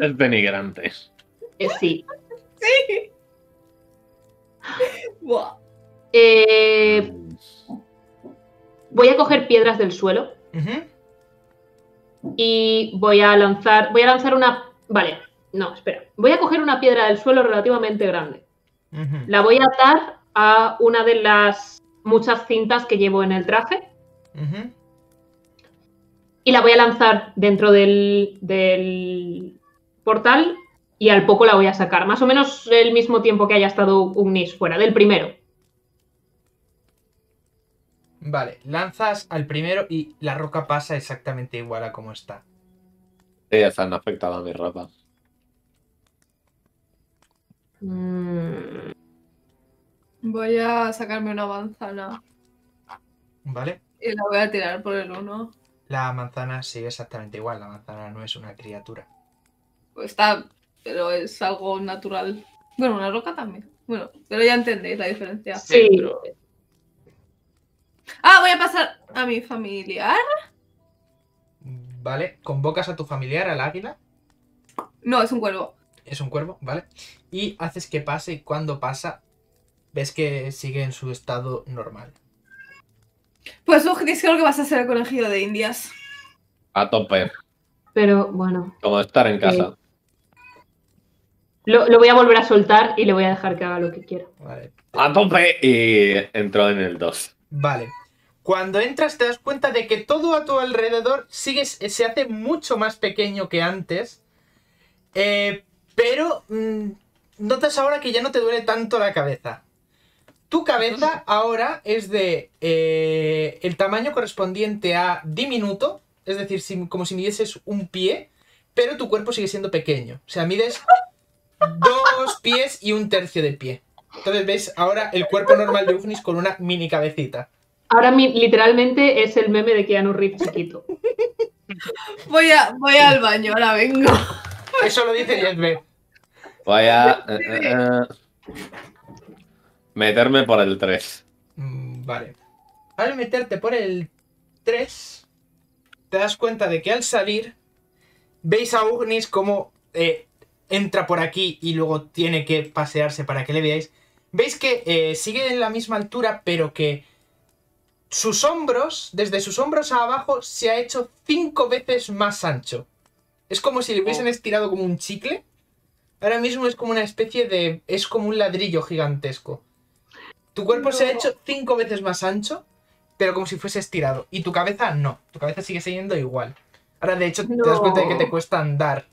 es denigrante. Sí. Sí. Voy a coger piedras del suelo. Y voy a lanzar una... Vale, no, espera. Voy a coger una piedra del suelo relativamente grande. La voy a atar a una de las muchas cintas que llevo en el traje. Y la voy a lanzar dentro del portal. Y al poco la voy a sacar. Más o menos el mismo tiempo que haya estado Ugnis fuera, del primero. Vale, lanzas al primero y la roca pasa exactamente igual a como está. Sí, esa no afectaba a mi ropa. Voy a sacarme una manzana. Vale. Y la voy a tirar por el 1. La manzana sigue exactamente igual. La manzana no es una criatura. Pues está... pero es algo natural. Bueno, una roca también. Bueno, pero ya entendéis la diferencia. Sí, pero... ah, voy a pasar a mi familiar. Vale, ¿convocas a tu familiar, al águila? No, es un cuervo. Es un cuervo, vale. Y haces que pase y cuando pasa, ves que sigue en su estado normal. Pues, Ugnis, creo que vas a ser el conejillo de Indias. A tope. Pero, bueno. Como estar en casa. Lo voy a volver a soltar y le voy a dejar que haga lo que quiera. Vale. A tope y entró en el 2. Vale. Cuando entras te das cuenta de que todo a tu alrededor se hace mucho más pequeño que antes. Pero notas ahora que ya no te duele tanto la cabeza. Tu cabeza ahora es de el tamaño correspondiente a diminuto. Es decir, como si midieses un pie. Pero tu cuerpo sigue siendo pequeño. O sea, mides... 2 pies y 1/3 de pie. Entonces veis ahora el cuerpo normal de Ugnis con una mini cabecita. Ahora literalmente es el meme de Keanu Reeves chiquito. Voy al baño, ahora vengo. Eso lo dice Jezbeth. Voy a... meterme por el 3. Vale. Al meterte por el 3, te das cuenta de que al salir, veis a Ugnis como... entra por aquí y luego tiene que pasearse para que le veáis. Veis que sigue en la misma altura, pero que sus hombros, desde sus hombros a abajo, se ha hecho 5 veces más ancho. Es como si le hubiesen estirado como un chicle. Ahora mismo es como una especie de... es como un ladrillo gigantesco. Tu cuerpo se ha hecho 5 veces más ancho, pero como si fuese estirado. Y tu cabeza no. Tu cabeza sigue siendo igual. Ahora, de hecho, te das cuenta de que te cuesta andar.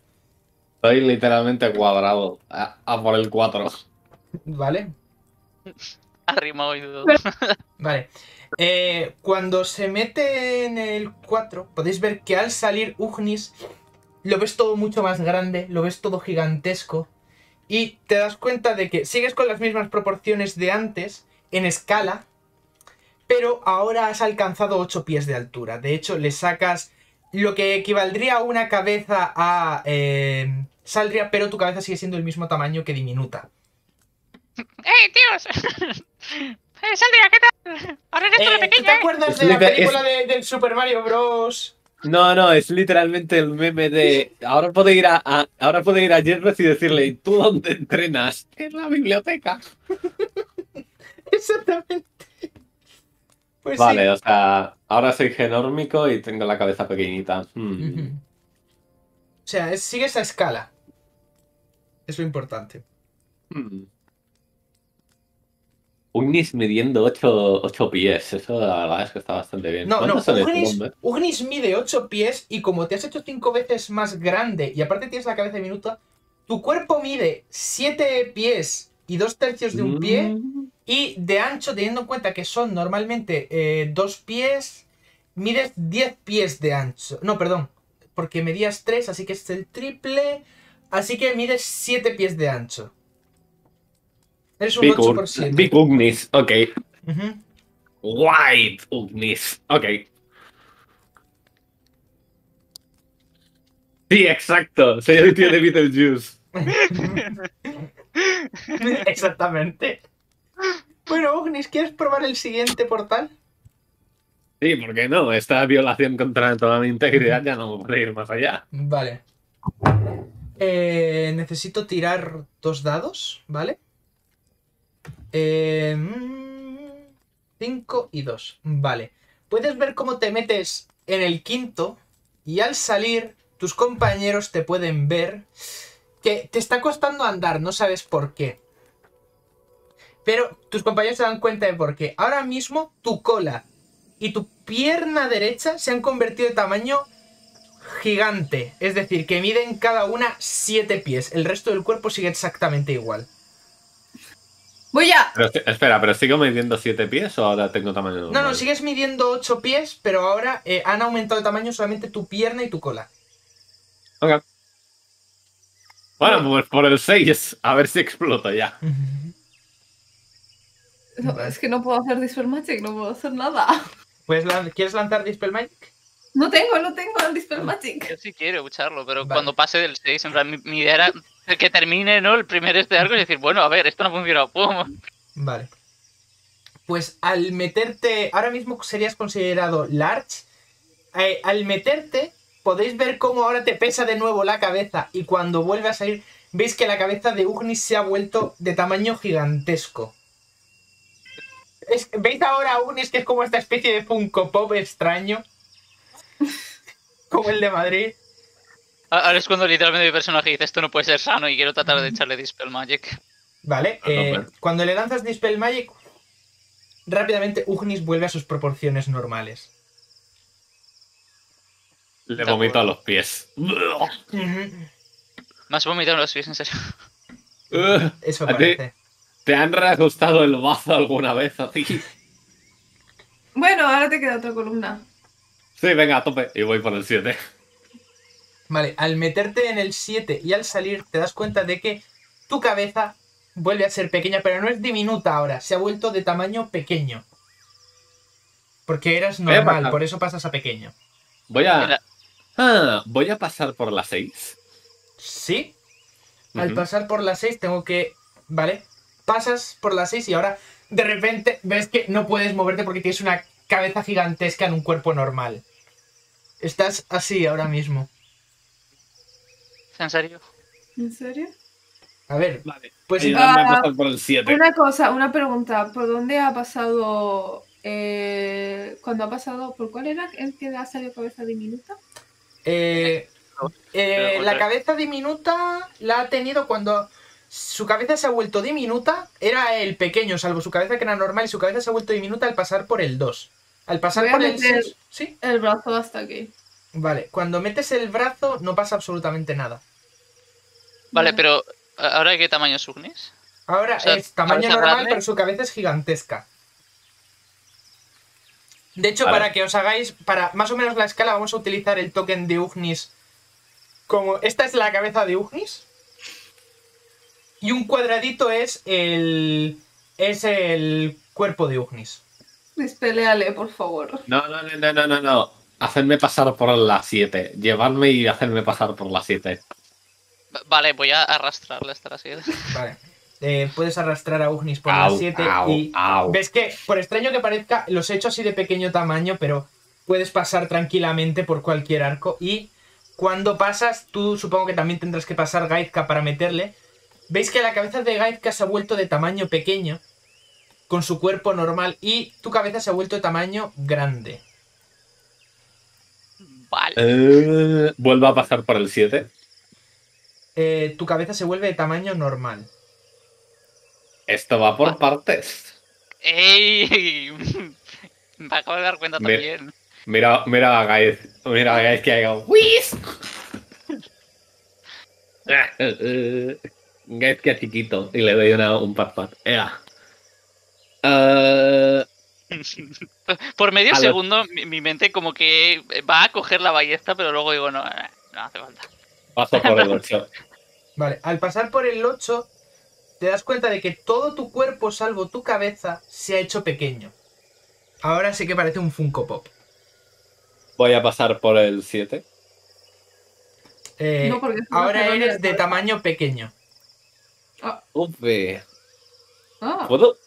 Estoy literalmente cuadrado. A por el 4. Vale. Arrimado y todo. Vale. Cuando se mete en el 4, podéis ver que al salir Ugnis, lo ves todo mucho más grande, lo ves todo gigantesco. Y te das cuenta de que sigues con las mismas proporciones de antes, en escala, pero ahora has alcanzado 8 pies de altura. De hecho, le sacas... lo que equivaldría a una cabeza a Saldrya, pero tu cabeza sigue siendo el mismo tamaño que diminuta. ¡Eh, tíos! Saldrya, ¿qué tal? Ahora eres tú la pequeña. ¿Te acuerdas de la película del Super Mario Bros? No, no, es literalmente el meme de... Ahora puedo ir a Jezbeth y decirle, ¿y tú dónde entrenas? En la biblioteca. Exactamente. Pues vale, sí. O sea, ahora soy genórmico y tengo la cabeza pequeñita. O sea, sigue esa escala. Es lo importante. Ugnis midiendo 8 pies. Eso la verdad es que está bastante bien. No, no, Ugnis mide 8 pies y como te has hecho 5 veces más grande y aparte tienes la cabeza diminuta, tu cuerpo mide 7 pies y 2/3 de un pie y de ancho, teniendo en cuenta que son normalmente 2 pies, mides 10 pies de ancho. No, perdón, porque medías 3, así que es el triple, así que mides 7 pies de ancho. Eres un 8%. Big Ugnis, ok. White Ugnis, ok. Sí, exacto. Soy el tío de Beetlejuice. Exactamente. Bueno, Ugnis, ¿quieres probar el siguiente portal? Sí, ¿por qué no? Esta violación contra toda mi integridad ya no puede ir más allá. Vale. Necesito tirar 2 dados, ¿vale? 5 y 2. Vale. Puedes ver cómo te metes en el quinto y al salir tus compañeros te pueden ver que te está costando andar, no sabes por qué. Pero tus compañeros se dan cuenta de por qué. Ahora mismo tu cola y tu pierna derecha se han convertido de tamaño gigante. Es decir, que miden cada una 7 pies. El resto del cuerpo sigue exactamente igual. Voy a... Pero, espera, ¿pero sigo midiendo 7 pies o ahora tengo tamaño normal? No, no, sigues midiendo 8 pies, pero ahora han aumentado de tamaño solamente tu pierna y tu cola. Ok. Bueno, pues por el 6, a ver si exploto ya. No, es que no puedo hacer Dispel Magic, no puedo hacer nada. Pues, ¿quieres lanzar Dispel Magic? No tengo el Dispel Magic. Yo sí quiero usarlo, pero vale. Cuando pase del 6, en plan, mi idea era... que termine, ¿no? El primer arco y decir, bueno, a ver, esto no ha funcionado. ¡Pum! Vale. Pues al meterte... Ahora mismo serías considerado large. Al meterte, podéis ver cómo ahora te pesa de nuevo la cabeza. Y cuando vuelve a salir, veis que la cabeza de Ugnis se ha vuelto de tamaño gigantesco. ¿Veis ahora a Ugnis que es como esta especie de Funko Pop extraño? Como el de Madrid. Ahora es cuando literalmente mi personaje dice, esto no puede ser sano y quiero tratar de echarle Dispel Magic. Vale, cuando le lanzas Dispel Magic, rápidamente Ugnis vuelve a sus proporciones normales. Le vomito a los pies. Me has vomitado a los pies, en serio. Eso parece. ¿Te han reajustado el bazo alguna vez a ti? Bueno, ahora te queda otra columna. Sí, venga, a tope. Y voy por el 7. Vale, al meterte en el 7 y al salir te das cuenta de que tu cabeza vuelve a ser pequeña, pero no es diminuta ahora, se ha vuelto de tamaño pequeño. Porque eras normal, por eso pasas a pequeño. Voy a pasar por la 6. Sí. Al pasar por la 6 tengo que... Vale, pasas por la 6 y ahora de repente ves que no puedes moverte porque tienes una cabeza gigantesca en un cuerpo normal. Estás así ahora mismo. ¿En serio? ¿En serio? A ver, vale. Pues por el 7. Una cosa, una pregunta. ¿Por dónde ha pasado? ¿Cuándo ha pasado? ¿Por cuál era el que ha salido cabeza diminuta? La cabeza diminuta la ha tenido cuando su cabeza se ha vuelto diminuta. Era el pequeño, salvo su cabeza que era normal, y su cabeza se ha vuelto diminuta al pasar por el 2. Al pasar por el 6, ¿sí? El brazo hasta aquí. Vale, cuando metes el brazo no pasa absolutamente nada. Vale, pero ¿ahora qué tamaño es Ugnis? Ahora o sea, es tamaño normal, grande, pero su cabeza es gigantesca. De hecho, para que os hagáis, para más o menos la escala, vamos a utilizar el token de Ugnis como... Esta es la cabeza de Ugnis. Y un cuadradito es el cuerpo de Ugnis. Despeleale, por favor. No. Hacerme pasar por la 7. Llevarme y hacerme pasar por la 7. Vale, voy a arrastrarla hasta la 7. Vale. puedes arrastrar a Ugnis por las 7 y... Ves que, por extraño que parezca, los he hecho así de pequeño tamaño, pero puedes pasar tranquilamente por cualquier arco. Y cuando pasas, tú supongo que también tendrás que pasar Gaizkia para meterle. Veis que la cabeza de Gaizkia se ha vuelto de tamaño pequeño con su cuerpo normal y tu cabeza se ha vuelto de tamaño grande. Vale. ¿Vuelve a pasar por el 7? Tu cabeza se vuelve de tamaño normal. Esto va por partes. ¡Ey! Me acabo de dar cuenta también. Mira a Gaez. Mira a Gaez que ha llegado. ¡Whis! Gaez que ha chiquito. Y le doy un pat-pat. ¡Ea! Por medio segundo mi mente como que va a coger la ballesta, pero luego digo, no, no hace falta. Paso por el 8. Vale, al pasar por el 8 te das cuenta de que todo tu cuerpo, salvo tu cabeza, se ha hecho pequeño. Ahora sí que parece un Funko Pop. Voy a pasar por el 7. No, porque ahora eres de tamaño pequeño. Upe. ¿Puedo?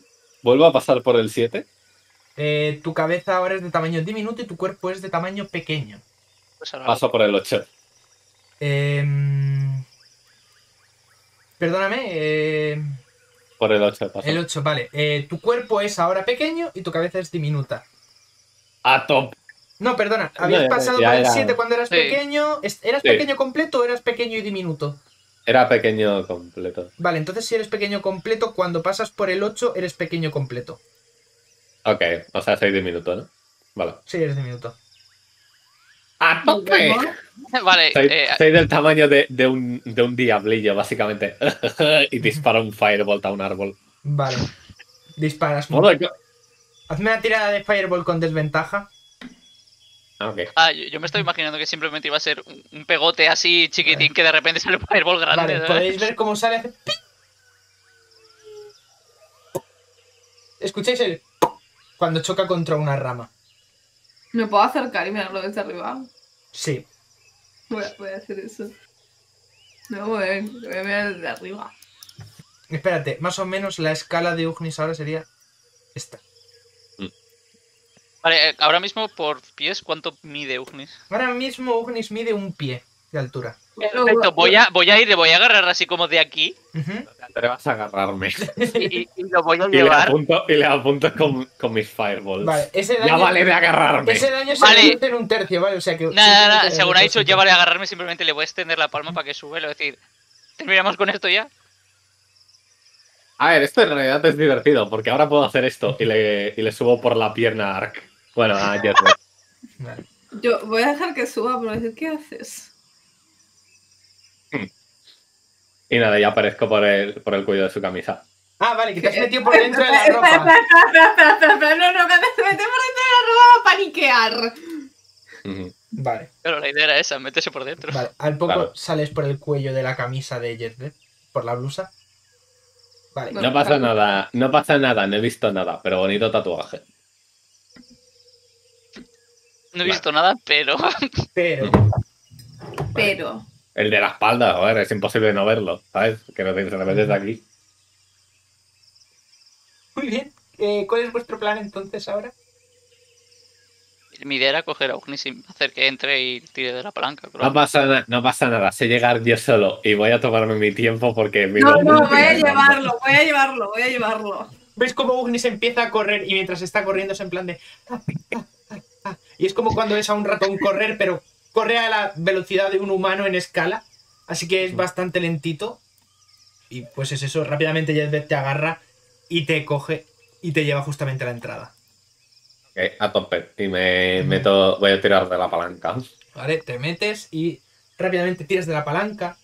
¿Vuelvo a pasar por el 7? Tu cabeza ahora es de tamaño diminuto y tu cuerpo es de tamaño pequeño. Pues ahora... Paso por el 8. Perdóname. Por el 8 paso. El 8, vale. Tu cuerpo es ahora pequeño y tu cabeza es diminuta. ¡A top! No, perdona. Habías pasado por el 7 cuando eras pequeño. ¿Eras pequeño completo o eras pequeño y diminuto? Era pequeño completo. Vale, entonces si eres pequeño completo, cuando pasas por el 8 eres pequeño completo. Ok, o sea, soy diminuto, ¿no? Vale. Sí, eres diminuto. ¡A tope! Vale, soy del tamaño de un diablillo, básicamente. Y disparo un fireball a un árbol. Vale. Disparas. Hazme una tirada de fireball con desventaja. Okay. Yo me estoy imaginando que simplemente iba a ser un pegote así chiquitín que de repente sale un fireball grande. Vale, podéis ver cómo sale. Hace... ¿Escucháis el cuando choca contra una rama? ¿Me puedo acercar y mirarlo desde arriba? Sí. Voy a hacer eso. No, voy a mirar desde arriba. Espérate, más o menos la escala de Ugnis ahora sería esta. Vale, ahora mismo por pies, ¿cuánto mide Ugnis? Ahora mismo Ugnis mide un pie de altura. Perfecto, voy a agarrar así como de aquí. No te atrevas a agarrarme. Y lo voy a llevar. Y le apunto con mis fireballs. Vale, ese daño, ya vale de agarrarme. Ese daño se reduce en un tercio, ¿vale? O sea que... Nada, según ha dicho, ya vale de agarrarme, simplemente le voy a extender la palma para que sube. Es decir, ¿terminamos con esto ya? A ver, esto en realidad es divertido, porque ahora puedo hacer esto y le subo por la pierna a Ark. Bueno, a Jezbeth. Vale. Yo voy a dejar que suba, pero decir, ¿qué haces? Y nada, ya aparezco por el cuello de su camisa. Ah, vale, que te has metido por dentro de la ropa. Espera, no, que te metes por dentro de la ropa para paniquear. Vale. Pero la idea era esa, métese por dentro. Vale, al poco sales por el cuello de la camisa de Jezbeth, por la blusa. Vale. No pasa nada, no he visto nada, pero bonito tatuaje. No he visto nada, pero... Pero... El de la espalda, joder, es imposible no verlo, ¿sabes? Que no te interpretes de aquí. Muy bien. ¿Cuál es vuestro plan entonces ahora? Mi idea era coger a Ugnis y hacer que entre y tire de la palanca. Creo. No pasa nada, sé llegar yo solo y voy a tomarme mi tiempo porque... voy a llevarlo. ¿Ves cómo Ugnis empieza a correr y mientras está corriendo es en plan de... Y es como cuando ves a un ratón correr, pero corre a la velocidad de un humano en escala, así que es bastante lentito. Y pues es eso, rápidamente Jezbeth te agarra y te coge y te lleva justamente a la entrada. Okay, a tope. Y me meto, voy a tirar de la palanca. Vale, te metes y rápidamente tiras de la palanca,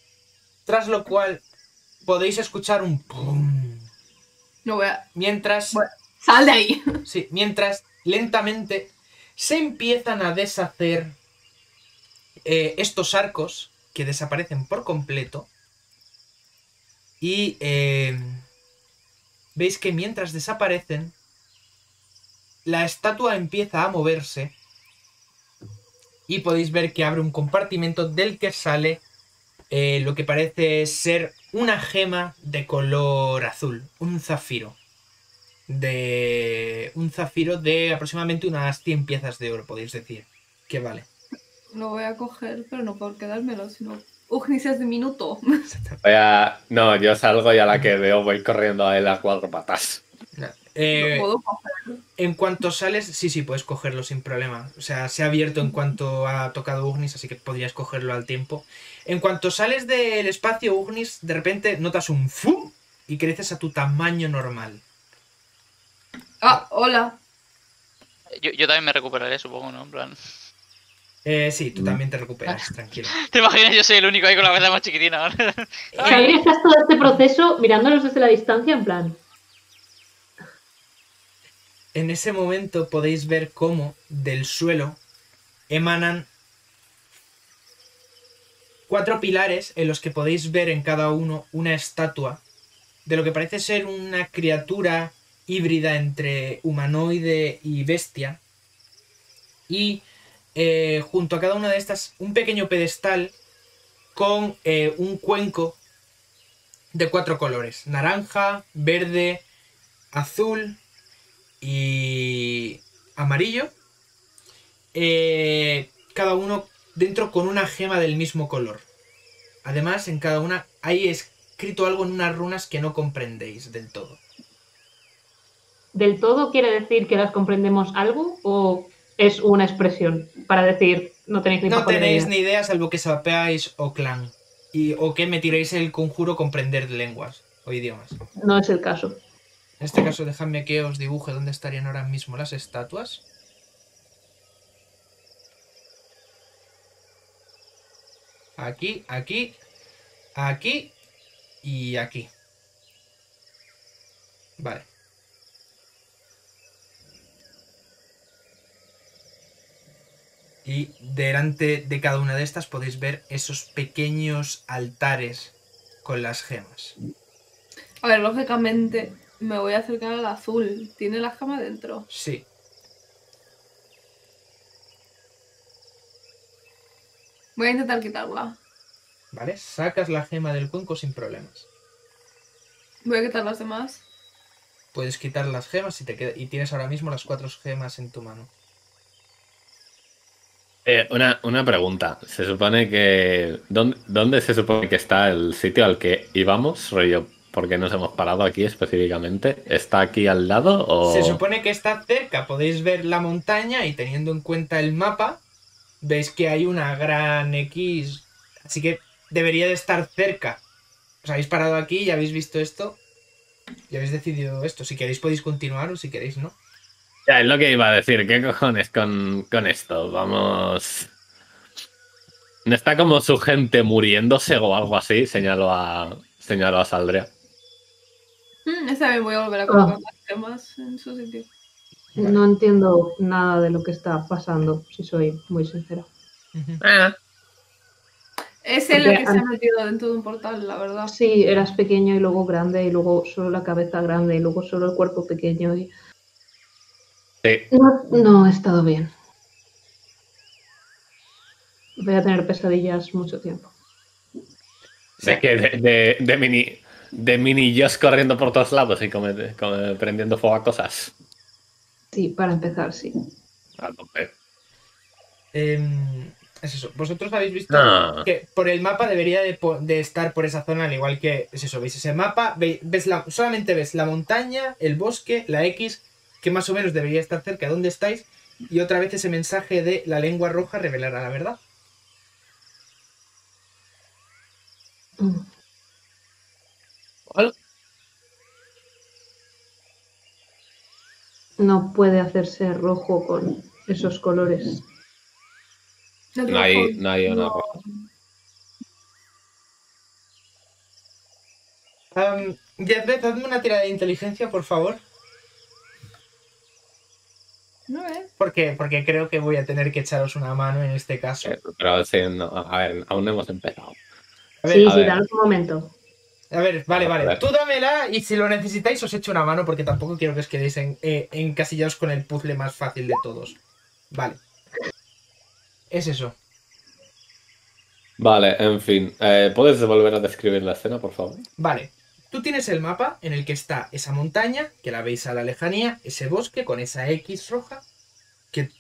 tras lo cual podéis escuchar un pum. ¡Sal de ahí! Sí, mientras lentamente se empiezan a deshacer estos arcos que desaparecen por completo. Y veis que mientras desaparecen, la estatua empieza a moverse y podéis ver que abre un compartimento del que sale lo que parece ser una gema de color azul, un zafiro. Un zafiro de aproximadamente unas 100 piezas de oro, podéis decir. Que vale. Lo voy a coger, pero no por quedármelo, sino... Ugnis es diminuto. No, yo salgo y a la que veo voy corriendo a él a cuatro patas. No puedo cogerlo. En cuanto sales, sí, puedes cogerlo sin problema. O sea, se ha abierto en cuanto ha tocado Ugnis, así que podrías cogerlo al tiempo. En cuanto sales del espacio, Ugnis, de repente notas un ¡fum! Y creces a tu tamaño normal. Ah, hola. Yo también me recuperaré, supongo, ¿no? En plan... sí, tú también te recuperas, tranquilo. ¿Te imaginas? Yo soy el único ahí con la cabeza más chiquitina ahora. Javier, estás todo este proceso mirándonos desde la distancia, en plan... En ese momento podéis ver cómo del suelo emanan cuatro pilares en los que podéis ver en cada uno una estatua de lo que parece ser una criatura híbrida entre humanoide y bestia. Y junto a cada una de estas un pequeño pedestal con un cuenco de cuatro colores. Naranja, verde, azul y amarillo. Cada uno dentro con una gema del mismo color. Además, en cada una hay escrito algo en unas runas que no comprendéis del todo. ¿Del todo quiere decir que las comprendemos algo o es una expresión para decir no tenéis ni idea? No tenéis ni idea salvo que sapeáis o clan o que me tiréis el conjuro comprender lenguas o idiomas. No es el caso. En este caso, dejadme que os dibuje dónde estarían ahora mismo las estatuas. Aquí, aquí, aquí y aquí. Vale. Y delante de cada una de estas podéis ver esos pequeños altares con las gemas. A ver, lógicamente... Me voy a acercar al azul. ¿Tiene la gema dentro? Sí. Voy a intentar quitarla. Vale, sacas la gema del cuenco sin problemas. Voy a quitar las demás. Puedes quitar las gemas y tienes ahora mismo las cuatro gemas en tu mano. Una pregunta. Se supone que... ¿Dónde se supone que está el sitio al que íbamos, rollo? ¿Por qué nos hemos parado aquí específicamente? ¿Está aquí al lado o...? Se supone que está cerca. Podéis ver la montaña y teniendo en cuenta el mapa, veis que hay una gran X. Así que debería de estar cerca. Os habéis parado aquí y habéis visto esto y habéis decidido esto. Si queréis podéis continuar o si queréis no. Ya, es lo que iba a decir. ¿Qué cojones con esto? Vamos... ¿No está como su gente muriéndose o algo así? Señalo a Saldrya. Esta vez voy a volver a colocar las gemas en su sitio. No entiendo nada de lo que está pasando, si soy muy sincera. Es él el que se ha metido dentro de un portal, la verdad. Sí, eras pequeño y luego grande, y luego solo la cabeza grande, y luego solo el cuerpo pequeño. Y... Sí. No he estado bien. Voy a tener pesadillas mucho tiempo. Sé que de mini Josh corriendo por todos lados y prendiendo fuego a cosas. Sí, para empezar, sí. A tope. Es eso. Vosotros habéis visto que por el mapa debería de estar por esa zona, al igual que es eso. Veis ese mapa, solamente ves la montaña, el bosque, la X, que más o menos debería estar cerca de donde estáis, y otra vez ese mensaje de la lengua roja revelará la verdad. Mm. No puede hacerse rojo con esos colores. No hay una roja. Jezbeth, hazme una tirada de inteligencia, por favor. No, ¿Por qué? Porque creo que voy a tener que echaros una mano en este caso. Pero sí, no, a ver, aún no hemos empezado. A ver, sí, dale un momento. A ver, vale. Tú dámela y si lo necesitáis os echo una mano porque tampoco quiero que os quedéis encasillados con el puzzle más fácil de todos. Vale. Es eso. Vale, en fin. ¿Puedes volver a describir la escena, por favor? Vale. Tú tienes el mapa en el que está esa montaña, que la veis a la lejanía, ese bosque con esa X roja, que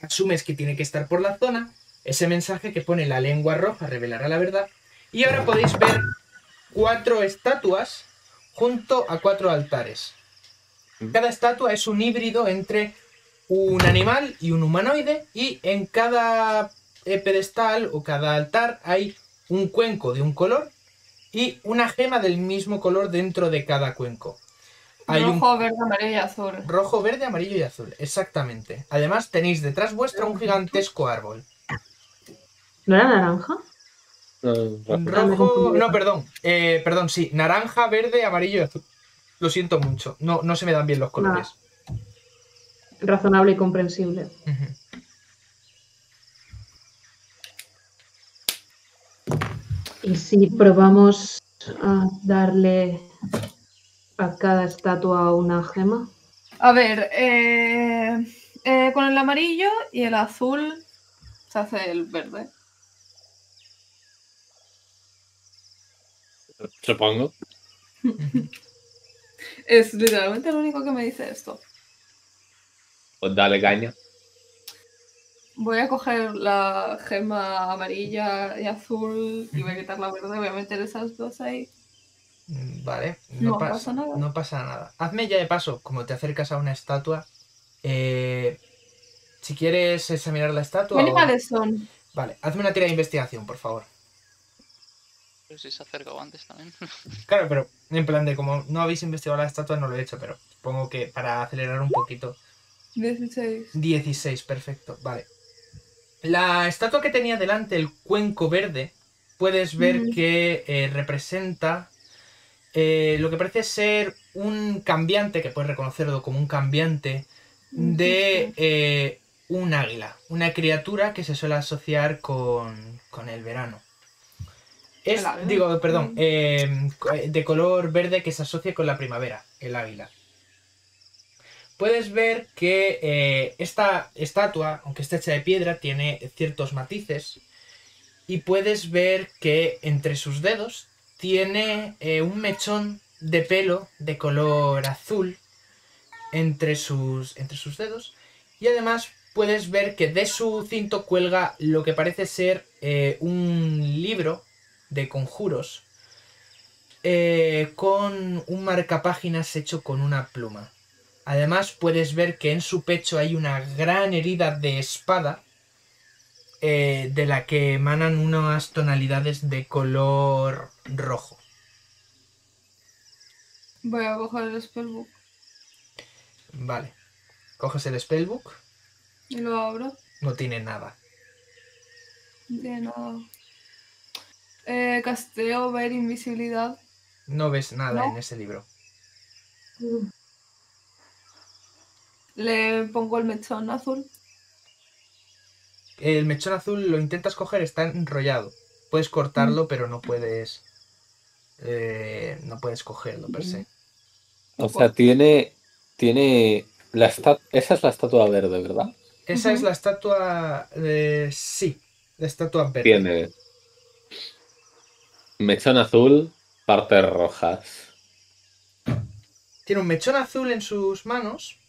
asumes que tiene que estar por la zona, ese mensaje que pone la lengua roja revelará la verdad, y ahora podéis ver 4 estatuas junto a 4 altares. Cada estatua es un híbrido entre un animal y un humanoide, y en cada pedestal o cada altar hay un cuenco de un color y una gema del mismo color dentro de cada cuenco. Hay rojo, verde, amarillo y azul. Rojo, verde, amarillo y azul, exactamente. Además tenéis detrás vuestra un gigantesco árbol. ¿No era naranja? Rojo... No, perdón. Perdón, sí. Naranja, verde, amarillo y azul. Lo siento mucho. No, no se me dan bien los colores. Nah. Razonable y comprensible. Y si probamos a darle a cada estatua una gema. A ver, con el amarillo y el azul se hace el verde. Supongo. Es literalmente lo único que me dice esto. Pues dale caña. Voy a coger la gema amarilla y azul y voy a quitar la verde. Voy a meter esas dos ahí. Vale, no pasa nada. No pasa nada. Hazme ya de paso, como te acercas a una estatua. Si quieres examinar la estatua. ¿Qué animales son? Vale, hazme una tira de investigación, por favor. Pero si se ha acercado antes también. Claro, pero en plan de como no habéis investigado la estatua, no lo he hecho, pero supongo que para acelerar un poquito. 16. 16, perfecto, vale. La estatua que tenía delante, el cuenco verde, puedes ver que representa lo que parece ser un cambiante, que puedes reconocerlo como un cambiante, de un águila, una criatura que se suele asociar con el verano. Es, digo, perdón, de color verde que se asocia con la primavera, el águila. Puedes ver que esta estatua, aunque está hecha de piedra, tiene ciertos matices. Y puedes ver que entre sus dedos tiene un mechón de pelo de color azul entre sus dedos. Y además puedes ver que de su cinto cuelga lo que parece ser un libro de conjuros con un marcapáginas hecho con una pluma. Además puedes ver que en su pecho hay una gran herida de espada de la que emanan unas tonalidades de color rojo. Voy a coger el spellbook. Vale. Coges el spellbook. Y lo abro. No tiene nada. De nada. Casteo, ver invisibilidad. No ves nada en ese libro. Le pongo el mechón azul. El mechón azul lo intentas coger, está enrollado. Puedes cortarlo, pero no puedes cogerlo per se. O sea, tiene la estatua. Esa es la estatua verde, ¿verdad? Esa es la estatua. Sí, la estatua verde. Tiene mechón azul, partes rojas. Tiene un mechón azul en sus manos.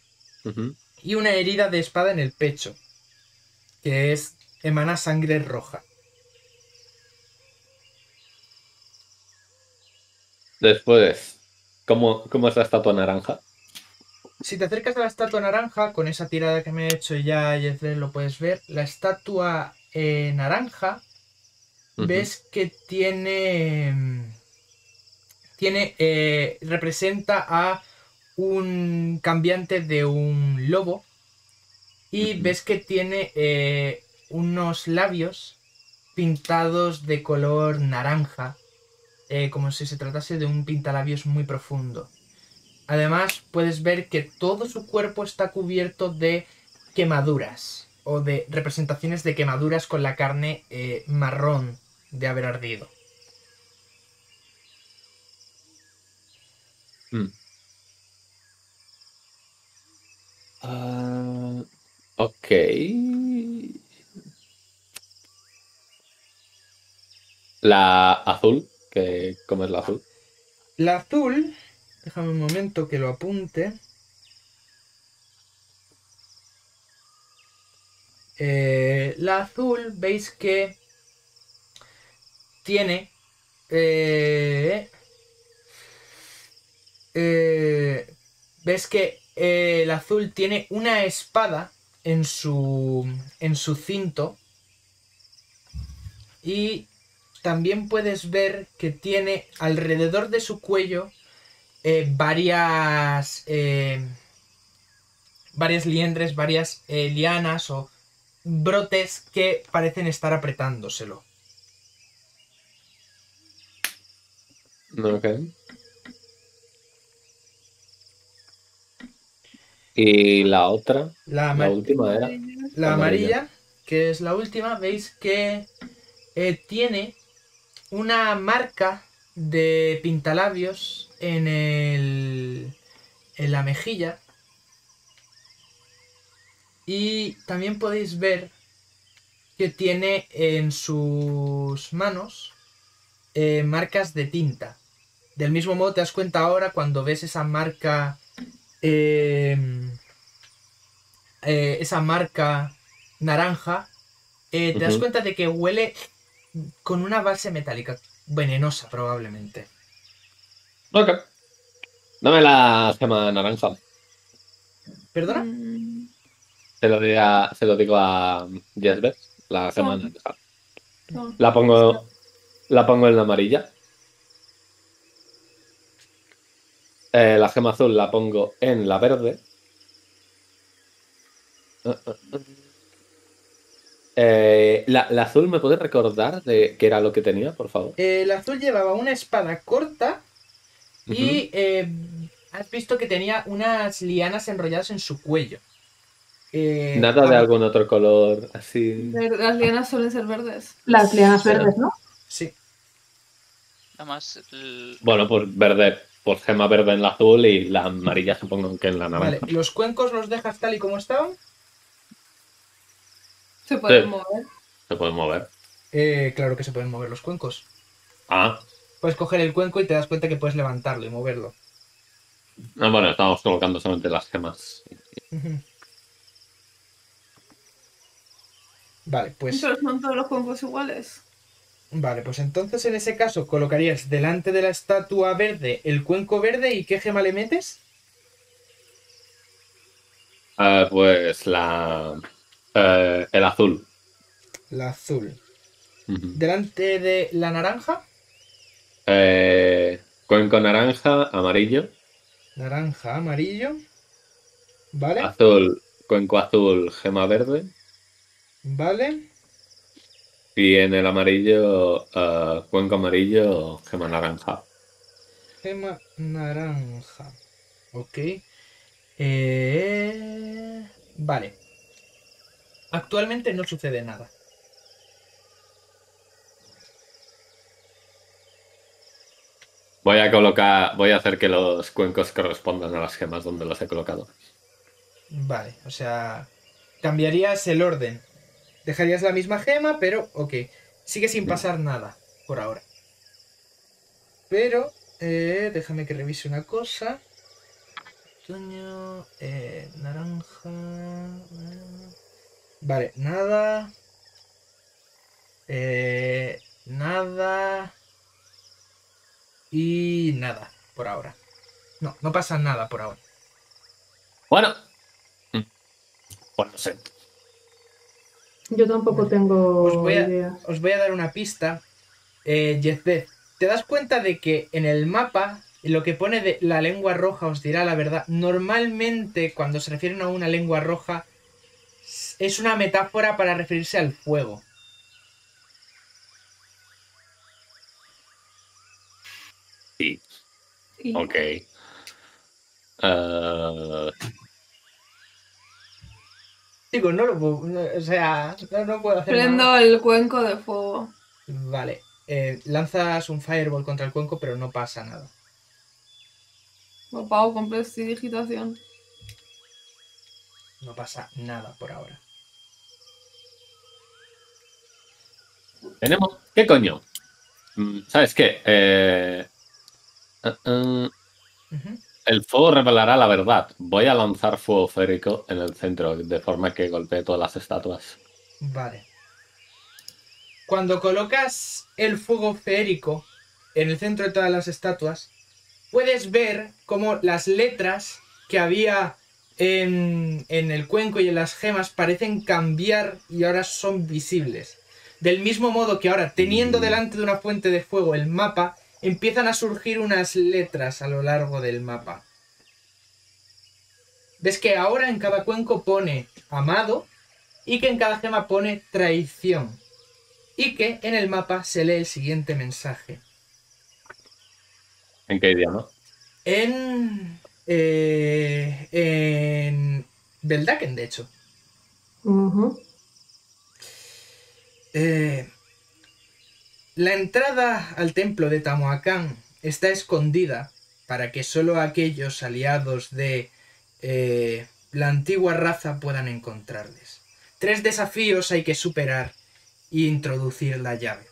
Y una herida de espada en el pecho, que emana sangre roja. Después, ¿cómo es la estatua naranja? Si te acercas a la estatua naranja, con esa tirada que me he hecho ya, Jezbeth, lo puedes ver. La estatua naranja, ves que representa a un cambiante de un lobo y ves que tiene unos labios pintados de color naranja, como si se tratase de un pintalabios muy profundo. Además puedes ver que todo su cuerpo está cubierto de quemaduras o de representaciones de quemaduras con la carne marrón de haber ardido. Ok. La azul, que, ¿cómo es la azul? La azul, déjame un momento que lo apunte. La azul, veis que tiene ves que el azul tiene una espada en su cinto, y también puedes ver que tiene alrededor de su cuello varias liendres, varias lianas o brotes que parecen estar apretándoselo. Ok. ¿Y la otra? La última era. La amarilla, que es la última, veis que tiene una marca de pintalabios en la mejilla. Y también podéis ver que tiene en sus manos marcas de tinta. Del mismo modo te das cuenta ahora cuando ves esa marca naranja, te das cuenta de que huele con una base metálica, venenosa probablemente. Ok. Dame la gema naranja. ¿Perdona? Se lo digo a Jezbeth, la gema naranja. La pongo en la amarilla. La gema azul la pongo en la verde. La azul, ¿me puedes recordar de qué era lo que tenía, por favor? La azul llevaba una espada corta y has visto que tenía unas lianas enrolladas en su cuello. Nada de algún otro color así. Las lianas suelen ser verdes. Las lianas verdes, ¿no? Sí. Nada más. Bueno, pues verde, pues gema verde en la azul y la amarilla supongo que en la naranja. Vale, ¿los cuencos los dejas tal y como estaban? ¿Se pueden mover? ¿Se pueden mover? Claro que se pueden mover los cuencos. Ah. Puedes coger el cuenco y te das cuenta que puedes levantarlo y moverlo. Ah, bueno, estamos colocando solamente las gemas. Vale, pues... ¿Pero son todos los cuencos iguales? Vale, pues entonces en ese caso colocarías delante de la estatua verde el cuenco verde y ¿qué gema le metes? Pues la... el azul. La azul. ¿Delante de la naranja? Cuenco naranja, amarillo. Naranja, amarillo. Vale. Azul, cuenco azul, gema verde. Vale. Y en el amarillo, cuenco amarillo, gema naranja. Gema naranja. Ok. Vale. Actualmente no sucede nada. Voy a hacer que los cuencos correspondan a las gemas donde los he colocado. Vale, o sea, cambiarías el orden. Dejarías la misma gema, pero ok. Sigue sin pasar nada por ahora. Pero, déjame que revise una cosa. Otoño, naranja... Vale, nada... nada... Y nada, por ahora. No, no pasa nada por ahora. Bueno. Pues no sé. Yo tampoco tengo idea. Os voy a dar una pista. Jezbeth, ¿te das cuenta de que en el mapa lo que pone de la lengua roja os dirá la verdad? Normalmente cuando se refieren a una lengua roja es una metáfora para referirse al fuego. Sí. Ok. Digo, no lo puedo... O sea, no puedo hacer nada. Prendo el cuenco de fuego. Vale. Lanzas un fireball contra el cuenco, pero no pasa nada. No pago con prestidigitación. No pasa nada por ahora. ¿Tenemos? ¿Qué coño? ¿Sabes qué? El fuego revelará la verdad. Voy a lanzar fuego férico en el centro, de forma que golpee todas las estatuas. Vale. Cuando colocas el fuego férico en el centro de todas las estatuas, puedes ver cómo las letras que había en el cuenco y en las gemas parecen cambiar y ahora son visibles. Del mismo modo que ahora, teniendo delante de una fuente de fuego el mapa, empiezan a surgir unas letras a lo largo del mapa. Ves que ahora en cada cuenco pone amado y que en cada gema pone traición. Y que en el mapa se lee el siguiente mensaje. ¿En qué idioma? En Beldaken, de hecho. La entrada al templo de Tamoachán está escondida para que solo aquellos aliados de la antigua raza puedan encontrarles. 3 desafíos hay que superar e introducir la llave.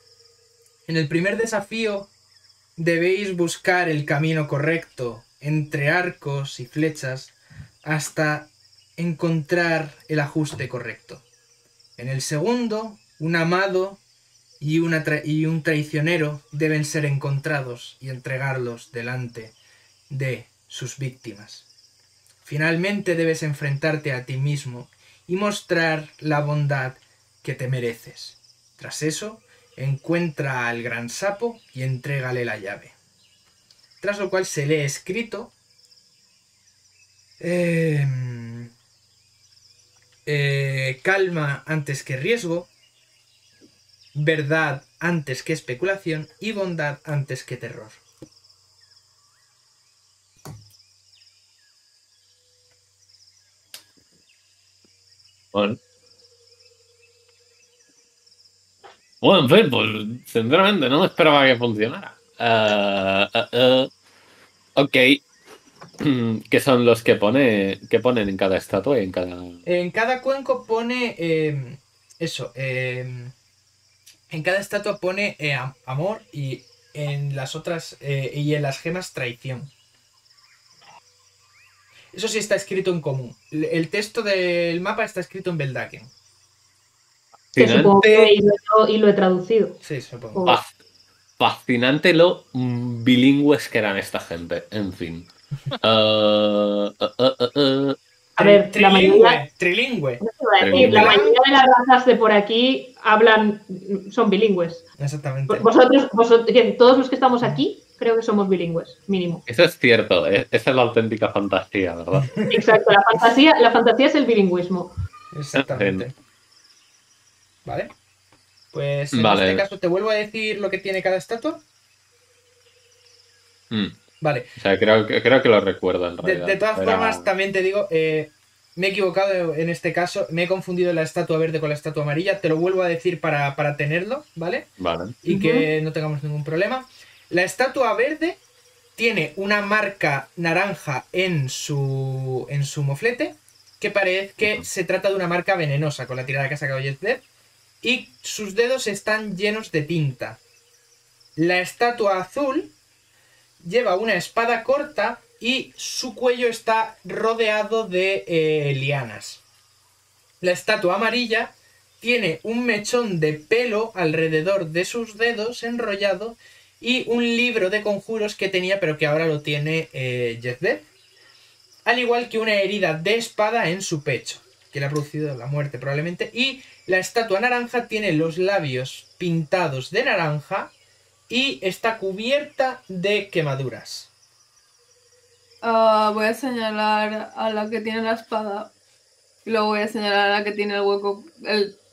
En el primer desafío debéis buscar el camino correcto entre arcos y flechas hasta encontrar el ajuste correcto. En el segundo, un amado y un traicionero deben ser encontrados y entregarlos delante de sus víctimas. Finalmente debes enfrentarte a ti mismo y mostrar la bondad que te mereces. Tras eso, encuentra al gran sapo y entrégale la llave. Tras lo cual se lee escrito... calma antes que riesgo, verdad antes que especulación y bondad antes que terror. Bueno. Bueno, en fin, pues sinceramente no esperaba que funcionara. Ok. ¿Qué son los que pone? ¿Qué ponen en cada estatua y en cada...? En cada cuenco pone... En cada estatua pone amor y en las otras y en las gemas traición. Eso sí está escrito en común. El texto del mapa está escrito en Beldaken. Que supongo que y lo he traducido. Sí, supongo. Fascinante lo bilingües que eran esta gente. En fin. A ver, trilingüe. La mayoría de las razas de por aquí hablan, son bilingües. Exactamente. Vosotros, todos los que estamos aquí, creo que somos bilingües, mínimo. Eso es cierto, esa es la auténtica fantasía, ¿verdad? Exacto, la fantasía es el bilingüismo. Exactamente. Vale. Pues en este caso, ¿te vuelvo a decir lo que tiene cada estatua? Vale. O sea, creo que lo recuerdo en realidad. De todas formas, también te digo, me he equivocado en este caso, me he confundido la estatua verde con la estatua amarilla, te lo vuelvo a decir para tenerlo, ¿vale? Vale. Y que no tengamos ningún problema. La estatua verde tiene una marca naranja en su moflete que parece que se trata de una marca venenosa con la tirada que ha sacado Jezbeth y sus dedos están llenos de tinta. La estatua azul... lleva una espada corta y su cuello está rodeado de lianas. La estatua amarilla tiene un mechón de pelo alrededor de sus dedos enrollado y un libro de conjuros que tenía pero que ahora lo tiene Jezbeth, al igual que una herida de espada en su pecho, que le ha producido la muerte probablemente, y la estatua naranja tiene los labios pintados de naranja y está cubierta de quemaduras. Voy a señalar a la que tiene la espada. Y luego voy a señalar a la que tiene el hueco,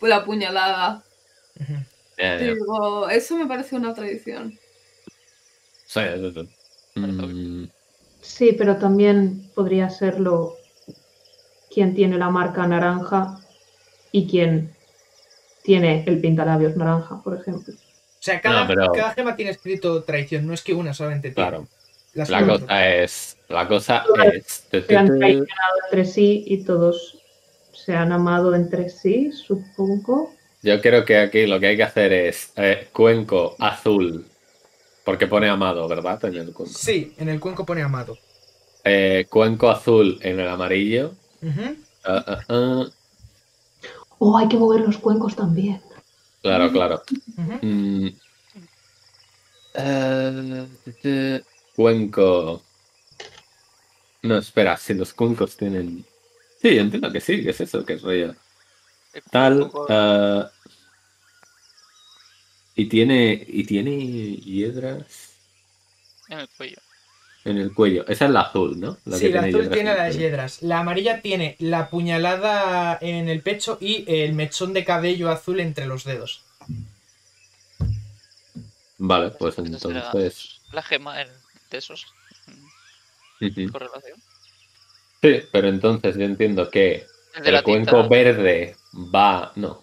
la puñalada. Digo, eso me parece una tradición. Sí, pero también podría serlo quien tiene la marca naranja y quien tiene el pintalabios naranja, por ejemplo. O sea, cada gema tiene escrito traición, no es que una solamente tiene. Claro. La cosa es... Se han traicionado entre sí y todos se han amado entre sí, supongo. Yo creo que aquí lo que hay que hacer es cuenco azul, Porque pone amado, ¿verdad? En el cuenco. Sí, en el cuenco pone amado. Cuenco azul en el amarillo. Oh, hay que mover los cuencos también. Claro, claro. Cuenco. No, espera, si los cuencos tienen... Sí, entiendo que sí, que es eso, que es rollo. Tal. Y tiene hiedras. En el cuello. En el cuello. Esa es la azul, ¿no? La sí, que la tiene azul tiene las hiedras. La amarilla tiene la puñalada en el pecho y el mechón de cabello azul entre los dedos. Vale, pues entonces... La gema de esos. Correlación. Sí, pero entonces yo entiendo que el cuenco verde va... No.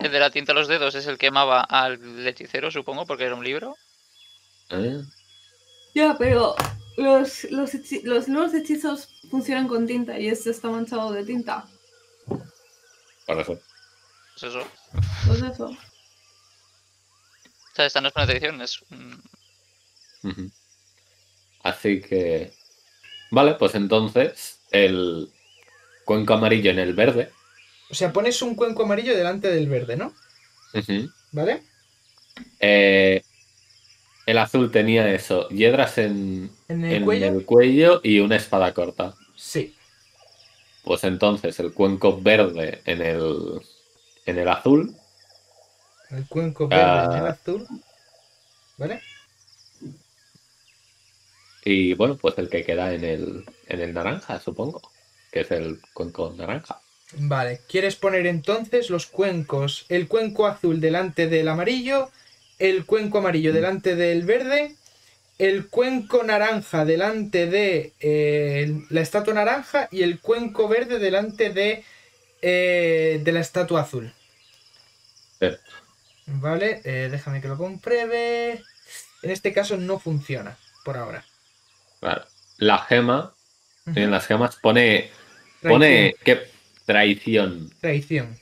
El de la tinta a los dedos es el que amaba al hechicero, supongo, porque era un libro. Ya, pero los nuevos hechizos funcionan con tinta y este está manchado de tinta. Por eso. Pues eso. Pues eso. O sea, esta no es una tradición, es... Así que... Vale, pues entonces el cuenco amarillo en el verde... O sea, pones un cuenco amarillo delante del verde, ¿no? ¿Vale? El azul tenía eso, hiedras en el cuello y una espada corta. Sí. Pues entonces el cuenco verde en el azul. El cuenco verde en el azul. ¿Vale? Y bueno, pues el que queda en el naranja, supongo. Que es el cuenco naranja. Vale, ¿quieres poner entonces los cuencos? El cuenco azul delante del amarillo, el cuenco amarillo delante del verde, el cuenco naranja delante de la estatua naranja y el cuenco verde delante de la estatua azul. Vale, déjame que lo compruebe. En este caso no funciona, por ahora. Vale, la gema, en las gemas pone que... Traición. Traición.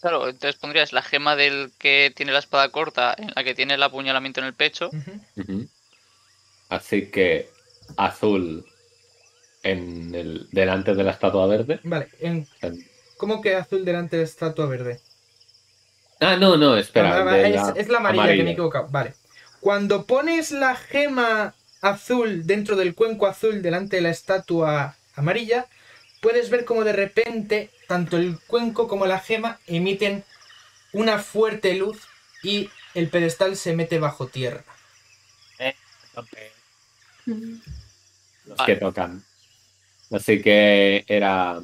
Claro, entonces pondrías la gema del que tiene la espada corta en la que tiene el apuñalamiento en el pecho. Así que azul en el delante de la estatua verde. Vale. ¿Cómo que azul delante de la estatua verde? Ah, no, espera. Es la amarilla, que me he equivocado. Vale. Cuando pones la gema azul dentro del cuenco azul delante de la estatua amarilla, puedes ver como de repente tanto el cuenco como la gema emiten una fuerte luz y el pedestal se mete bajo tierra. Los que tocan. Así que era...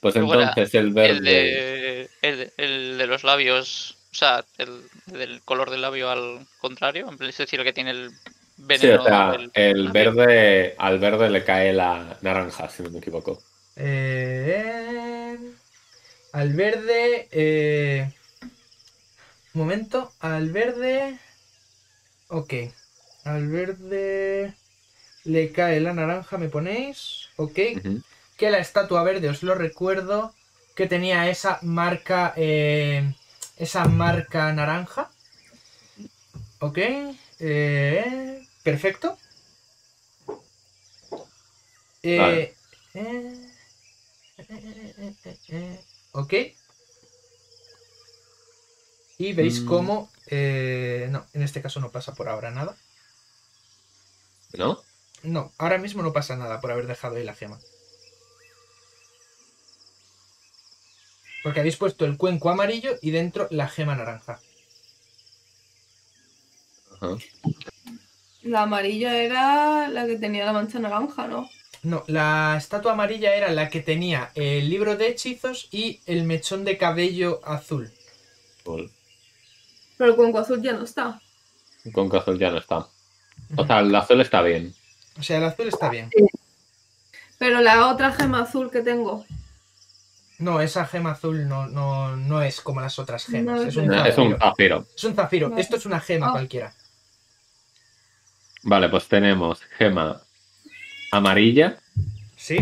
Pues entonces el verde... El de los labios, o sea, el del color del labio al contrario, es decir, el que tiene el... Sí, o sea, al verde le cae la naranja, si no me equivoco. Al verde... Un momento, al verde... Ok, al verde le cae la naranja, me ponéis. Ok, que la estatua verde, os lo recuerdo, que tenía esa marca naranja. Ok, perfecto. Vale. Ok. Y veis cómo... no, en este caso no pasa por ahora nada. ¿No? No, ahora mismo no pasa nada por haber dejado ahí la gema. Porque habéis puesto el cuenco amarillo y dentro la gema naranja. La amarilla era la que tenía la mancha naranja, ¿no? No, la estatua amarilla era la que tenía el libro de hechizos y el mechón de cabello azul. Pero el cuenco azul ya no está. El cuenco azul ya no está. O sea, el azul está bien. O sea, el azul está bien. Pero la otra gema azul que tengo... No, esa gema azul no es como las otras gemas. No, es un zafiro. Es un zafiro. Vale. Esto es una gema cualquiera. Vale, pues tenemos gema amarilla. Sí.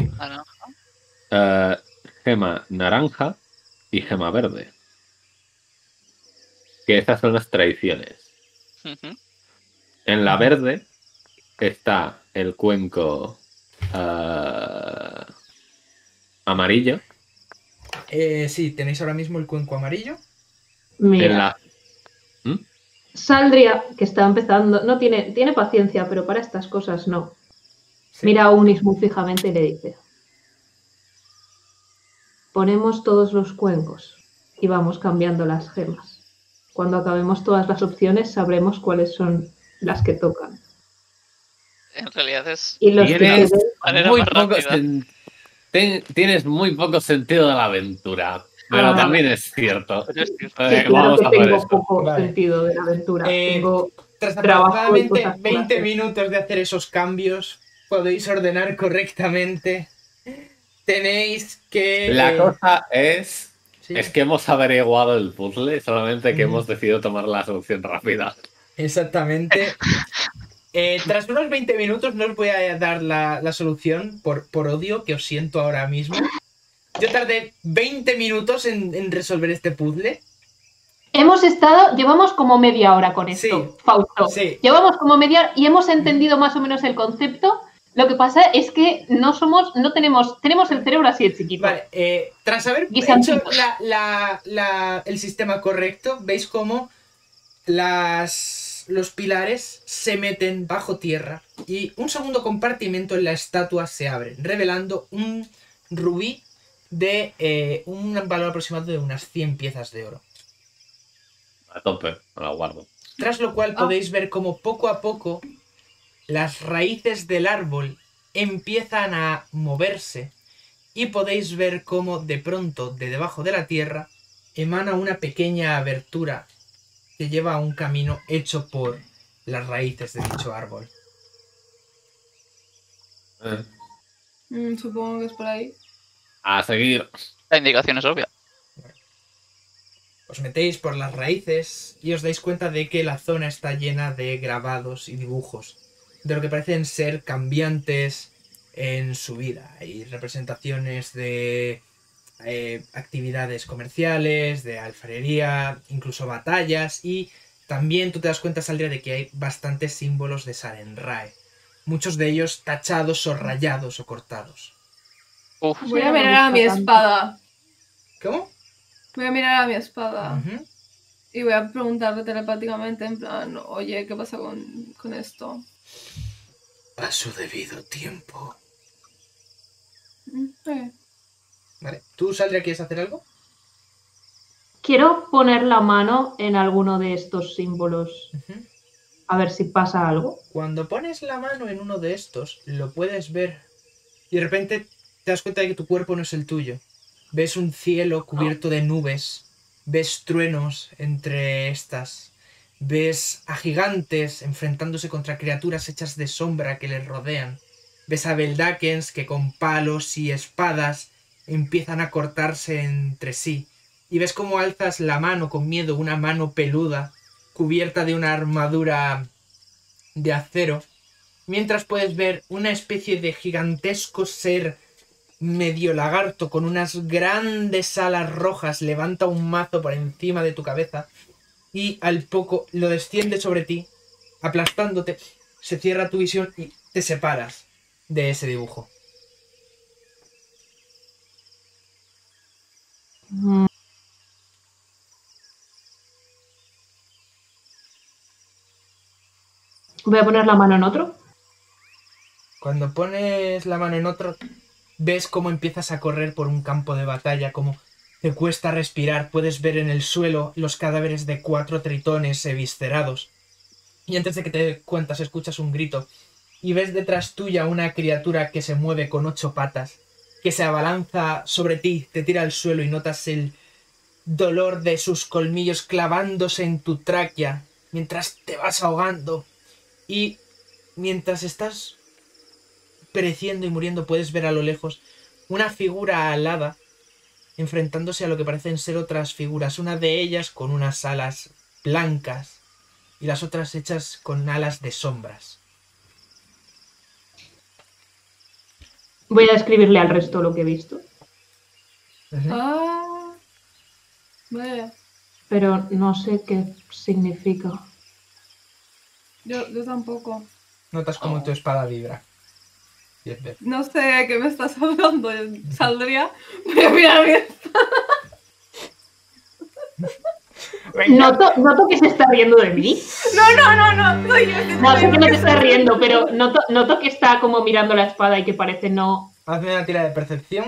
Gema naranja y gema verde. que esas son las traiciones. Uh-huh. En la verde está el cuenco amarillo. Sí, tenéis ahora mismo el cuenco amarillo. Mira. La... ¿Mm? Saldrya, que está empezando, no tiene paciencia, pero para estas cosas no. Sí. Mira a Ugnis muy fijamente y le dice: ponemos todos los cuencos y vamos cambiando las gemas. Cuando acabemos todas las opciones sabremos cuáles son las que tocan. En realidad es... Y los tienes muy poco sentido de la aventura. Pero también es cierto. Tengo poco sentido de la aventura. Tengo tras aproximadamente 20 minutos de hacer esos cambios, podéis ordenar correctamente. Tenéis que... La cosa es... ¿Sí? Es que hemos averiguado el puzzle, solamente que hemos decidido tomar la solución rápida. Exactamente. Tras unos 20 minutos no os voy a dar la solución por odio que os siento ahora mismo. Yo tardé 20 minutos en resolver este puzzle. Llevamos como media hora con esto, sí, Fausto. Sí. Llevamos como media hora y hemos entendido más o menos el concepto. Lo que pasa es que tenemos el cerebro así de chiquito. Vale, tras haber hecho el sistema correcto, veis cómo los pilares se meten bajo tierra y un segundo compartimento en la estatua se abre, revelando un rubí de un valor aproximado de unas 100 piezas de oro. A tope, me la guardo. Tras lo cual podéis ver cómo poco a poco las raíces del árbol empiezan a moverse y podéis ver cómo de pronto de debajo de la tierra emana una pequeña abertura que lleva a un camino hecho por las raíces de dicho árbol. Supongo que es por ahí. A seguir. La indicación es obvia. Os metéis por las raíces y os dais cuenta de que la zona está llena de grabados y dibujos de lo que parecen ser cambiantes en su vida. Hay representaciones de actividades comerciales, de alfarería, incluso batallas, y también tú te das cuenta, Saldrya, de que hay bastantes símbolos de Sarenrae, muchos de ellos tachados o rayados o cortados. Voy a mirar a mi espada. ¿Cómo? Voy a mirar a mi espada. Uh-huh. Y voy a preguntarle telepáticamente, en plan, oye, ¿qué pasa con esto? A su debido tiempo. Sí. Vale. ¿Tú, Saldrya, quieres hacer algo? Quiero poner la mano en alguno de estos símbolos. Uh-huh. A ver si pasa algo. Cuando pones la mano en uno de estos, lo puedes ver. Y de repente... te das cuenta de que tu cuerpo no es el tuyo. Ves un cielo cubierto de nubes, ves truenos entre estas, ves a gigantes enfrentándose contra criaturas hechas de sombra que les rodean, ves a Beldakens que con palos y espadas empiezan a cortarse entre sí, y ves cómo alzas la mano con miedo, una mano peluda, cubierta de una armadura de acero, mientras puedes ver una especie de gigantesco ser medio lagarto con unas grandes alas rojas, levanta un mazo por encima de tu cabeza y al poco lo desciende sobre ti, aplastándote. Se cierra tu visión y te separas de ese dibujo. Voy a poner la mano en otro. Cuando pones la mano en otro... ves cómo empiezas a correr por un campo de batalla, cómo te cuesta respirar, puedes ver en el suelo los cadáveres de 4 tritones eviscerados. Y antes de que te des cuenta, escuchas un grito y ves detrás tuya una criatura que se mueve con 8 patas, que se abalanza sobre ti, te tira al suelo y notas el dolor de sus colmillos clavándose en tu tráquea mientras te vas ahogando. Y mientras estás pereciendo y muriendo, puedes ver a lo lejos una figura alada enfrentándose a lo que parecen ser otras figuras, una de ellas con unas alas blancas y las otras hechas con alas de sombras. Voy a escribirle al resto lo que he visto. Ah, vaya. pero no sé qué significa. Yo tampoco. Notas como tu espada vibra. No sé de qué me estás hablando, Saldrya. Voy a mirar mi espada. Noto que se está riendo de mí. No. Soy yo, no sé que no te está riendo, pero noto que está como mirando la espada y que parece no... Hazme una tira de percepción.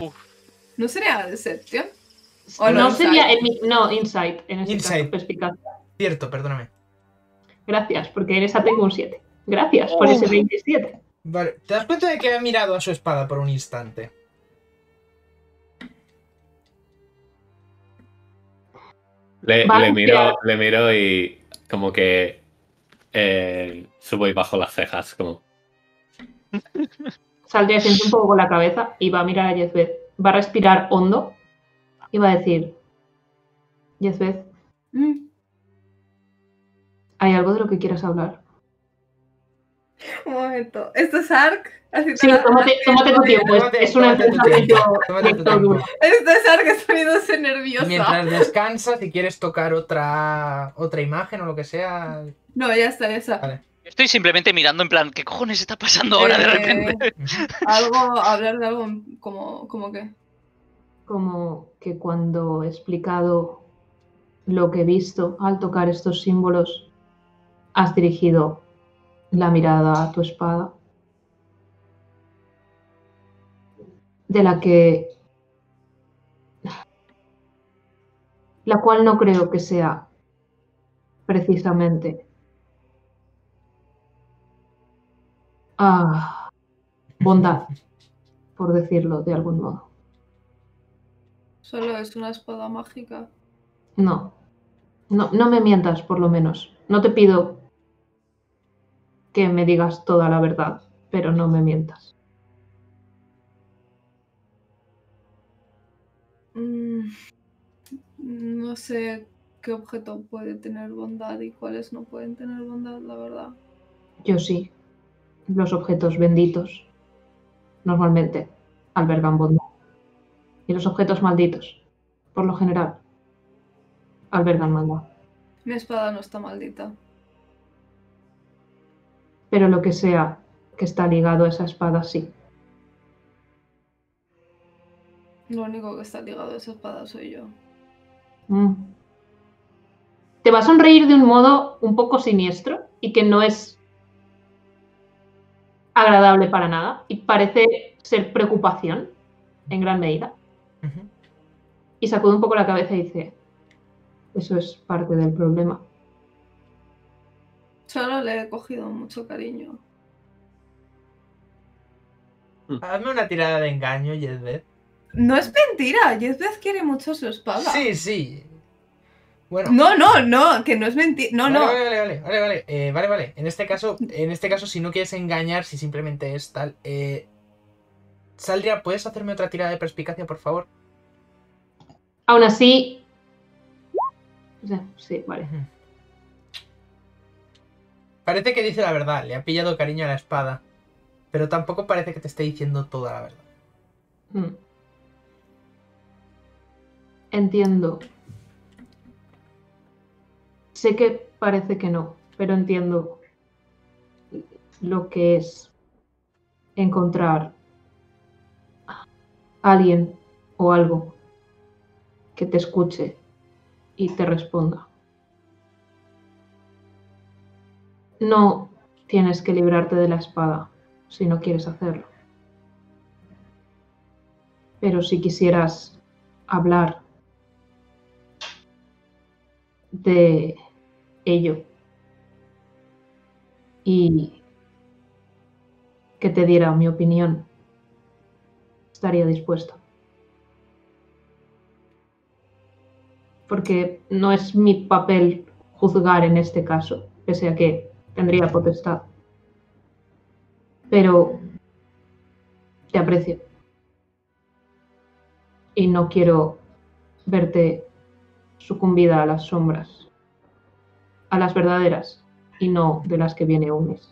Uf. ¿No sería decepción? ¿O no insight? Sería... No, insight. En este insight. Caso, cierto, perdóname. Gracias, porque en esa tengo un 7. Gracias por ese 27. Vale, ¿te das cuenta de que ha mirado a su espada por un instante? Le miro y como que subo y bajo las cejas, como... Saldrya siente un poco con la cabeza y va a mirar a Jezbeth. Va a respirar hondo y va a decir... Jezbeth, ¿hay algo de lo que quieras hablar? Un momento, ¿esto es Ark? Sí, tómate tu tiempo, es una enfermedad. Esto es Ark, estoy viéndose nerviosa. Mientras descansas, si quieres tocar otra imagen o lo que sea... No, ya está, esa. Vale. Estoy simplemente mirando en plan, ¿qué cojones está pasando ahora de repente? Hablar de algo como qué. Como que cuando he explicado lo que he visto al tocar estos símbolos, has dirigido... la mirada a tu espada, de la cual no creo que sea precisamente bondad, por decirlo de algún modo. ¿Solo es una espada mágica? No me mientas, por lo menos. No te pido que me digas toda la verdad, pero no me mientas. No sé qué objeto puede tener bondad y cuáles no pueden tener bondad, la verdad. Yo sí. Los objetos benditos normalmente albergan bondad. Y los objetos malditos, por lo general, albergan maldad. Mi espada no está maldita. Pero lo que sea que está ligado a esa espada, sí. Lo único que está ligado a esa espada soy yo. Te va a sonreír de un modo un poco siniestro y que no es agradable para nada. Y parece ser preocupación en gran medida. Uh-huh. Y sacude un poco la cabeza y dice, eso es parte del problema. Solo le he cogido mucho cariño. Hazme una tirada de engaño, Jezbeth. No es mentira, Jezbeth quiere mucho su espada. Sí. Bueno. No, que no es mentira. No. Vale. Vale. En este caso, si no quieres engañar, si simplemente es tal... Saldrya, ¿puedes hacerme otra tirada de perspicacia, por favor? Aún así... Sí, vale. Parece que dice la verdad, le ha pillado cariño a la espada, pero tampoco parece que te esté diciendo toda la verdad. Entiendo. Sé que parece que no, pero entiendo lo que es encontrar a alguien o algo que te escuche y te responda. No tienes que librarte de la espada si no quieres hacerlo. Pero si quisieras hablar de ello y que te diera mi opinión, estaría dispuesta. Porque no es mi papel juzgar en este caso, pese a que tendría potestad. Pero te aprecio. Y no quiero verte sucumbida a las sombras. A las verdaderas. Y no de las que viene Ugnis.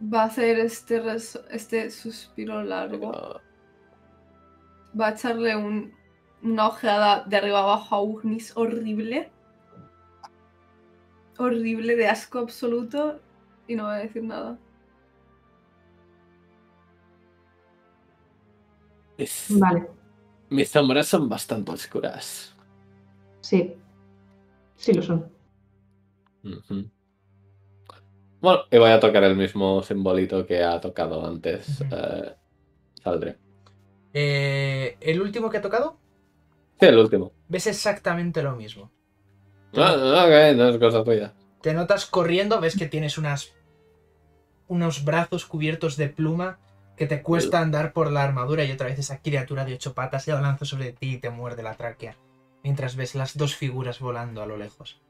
Va a hacer este suspiro largo. Va a echarle un una ojeada de arriba abajo a Ugnis horrible. Horrible, de asco absoluto, y no va a decir nada. Vale. Mis sombras son bastante oscuras. Sí. Sí lo son. Uh-huh. Bueno, y voy a tocar el mismo simbolito que ha tocado antes. Uh-huh. Saldré. ¿El último que ha tocado? Sí, el último. Ves exactamente lo mismo. No, no, okay, no es cosa tuya. Te notas corriendo, ves que tienes unos brazos cubiertos de pluma que te cuesta andar por la armadura, y otra vez esa criatura de 8 patas se abalanza sobre ti y te muerde la tráquea, mientras ves las 2 figuras volando a lo lejos.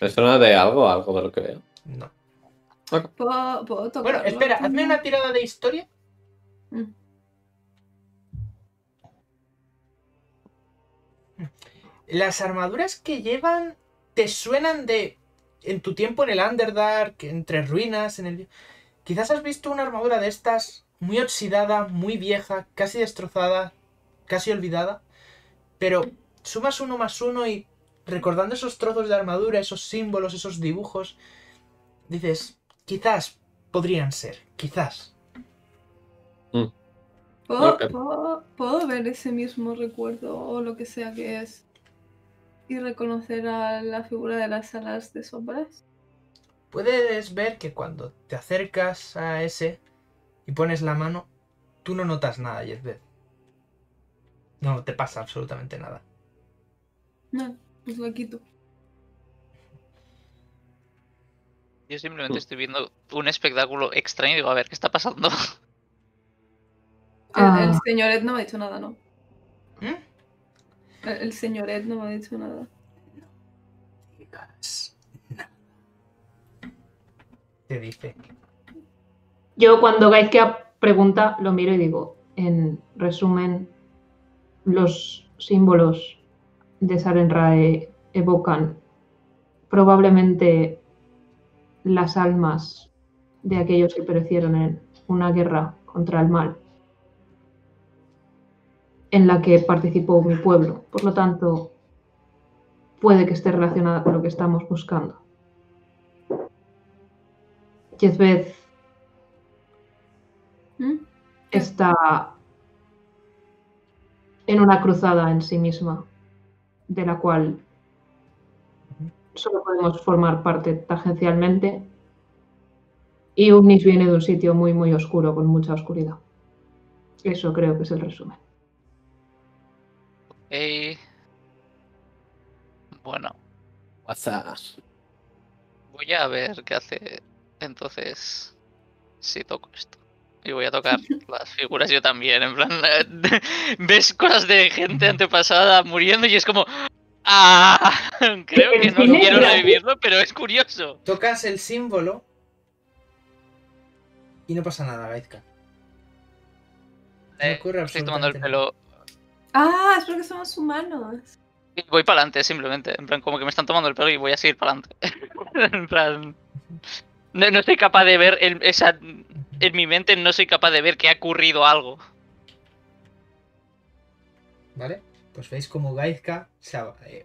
¿Esto no es de algo? ¿Algo de lo que veo? No. Okay. ¿Puedo tocarlo? Bueno, espera, hazme una tirada de historia. Las armaduras que llevan te suenan de... en tu tiempo en el Underdark, entre ruinas, en el... Quizás has visto una armadura de estas muy oxidada, muy vieja, casi destrozada, casi olvidada, pero sumas 1 más 1 y recordando esos trozos de armadura, esos símbolos, esos dibujos, dices, quizás podrían ser, quizás. Mm. ¿Puedo ver ese mismo recuerdo o lo que sea que es y reconocer a la figura de las alas de sombras? Puedes ver que cuando te acercas a ese y pones la mano, tú no notas nada, Jezbeth. No te pasa absolutamente nada. No, pues lo quito. Yo simplemente estoy viendo un espectáculo extraño y digo, a ver, ¿qué está pasando? El señoret no me ha dicho nada, ¿no? ¿Eh? El señoret no me ha dicho nada. No digas. Dice. Yo cuando Gaizkia pregunta lo miro y digo, en resumen, los símbolos de Sarenrae evocan probablemente las almas de aquellos que perecieron en una guerra contra el mal en la que participó mi pueblo, por lo tanto puede que esté relacionada con lo que estamos buscando. Jezbeth está en una cruzada en sí misma, de la cual solo podemos formar parte tangencialmente, y Ugnis viene de un sitio muy, muy oscuro, con mucha oscuridad. Eso creo que es el resumen. Bueno, voy a ver qué hace... Entonces, sí toco esto. Y voy a tocar las figuras yo también. En plan, ves cosas de gente antepasada muriendo y es como... ¡Ah! Creo que no quiero revivirlo, pero es curioso. Tocas el símbolo y no pasa nada, Gaizkia. Estoy tomando el pelo. ¡Ah! Es porque somos humanos. Y voy para adelante, simplemente. En plan, como que me están tomando el pelo y voy a seguir para adelante. En plan... No soy capaz de ver, en mi mente no soy capaz de ver que ha ocurrido algo. Vale, pues veis como Gaizkia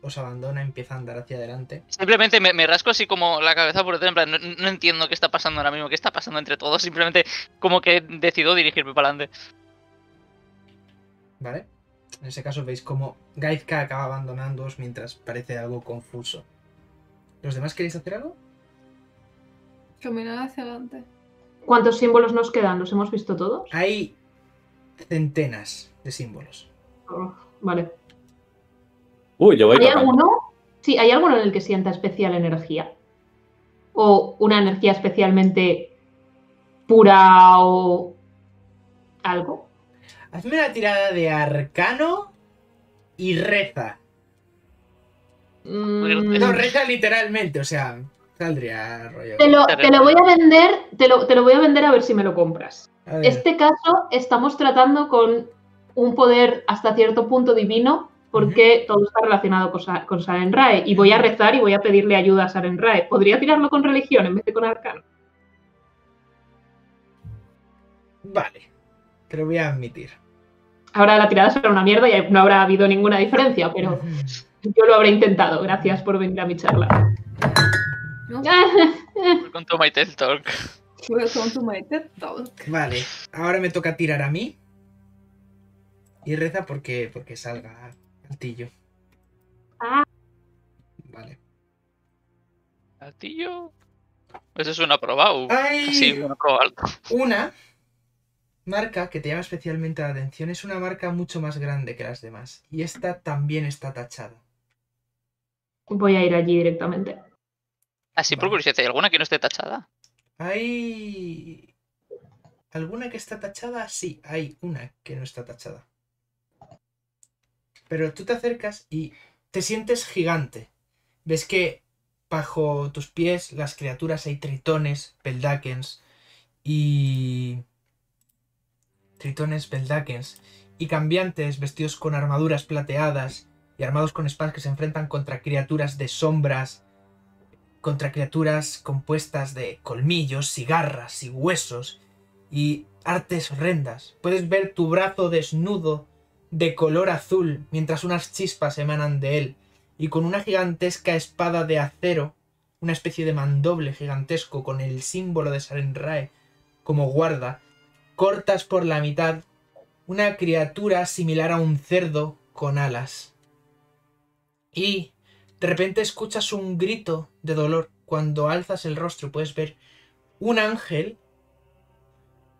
os abandona, empieza a andar hacia adelante. Simplemente me rasco así como la cabeza por detrás, en plan, no entiendo qué está pasando ahora mismo, qué está pasando entre todos, simplemente como que decido dirigirme para adelante. Vale, en ese caso veis como Gaizkia acaba abandonándoos mientras parece algo confuso. ¿Los demás queréis hacer algo? Caminar hacia adelante. ¿Cuántos símbolos nos quedan? ¿Los hemos visto todos? Hay centenas de símbolos. Oh, vale. Yo voy. ¿Hay alguno? Sí, ¿hay alguno en el que sienta especial energía? ¿O una energía especialmente pura o algo? Hazme una tirada de arcano y reza. No, reza literalmente, o sea... Saldrya, rollo. Te lo voy a vender, te lo voy a vender a ver si me lo compras. Este caso estamos tratando con un poder hasta cierto punto divino, porque todo está relacionado con Sarenrae. Y voy a rezar y voy a pedirle ayuda a Sarenrae. ¿Podría tirarlo con religión en vez de con arcano? Vale, te lo voy a admitir. Ahora la tirada será una mierda y no habrá habido ninguna diferencia, pero yo lo habré intentado. Gracias por venir a mi charla. ¿No? Welcome to my TED Talk. Welcome to my TED Talk. Vale, ahora me toca tirar a mí. Y reza porque salga altillo. Ah. Vale. ¿Altillo? Pues es un aprobado. Sí, un aprobado alto. Una marca que te llama especialmente la atención. Es una marca mucho más grande que las demás. Y esta también está tachada. Voy a ir allí directamente. Así por curiosidad, ¿hay alguna que no esté tachada? Hay... ¿Alguna que está tachada? Sí, hay una que no está tachada. Pero tú te acercas y te sientes gigante. Ves que bajo tus pies las criaturas hay tritones, beldakens y... Tritones, beldakens y cambiantes vestidos con armaduras plateadas y armados con espadas que se enfrentan contra criaturas de sombras, contra criaturas compuestas de colmillos y garras y huesos y artes horrendas. Puedes ver tu brazo desnudo de color azul mientras unas chispas emanan de él y con una gigantesca espada de acero, una especie de mandoble gigantesco con el símbolo de Sarenrae como guarda, cortas por la mitad una criatura similar a un cerdo con alas. Y de repente escuchas un grito de dolor. Cuando alzas el rostro puedes ver un ángel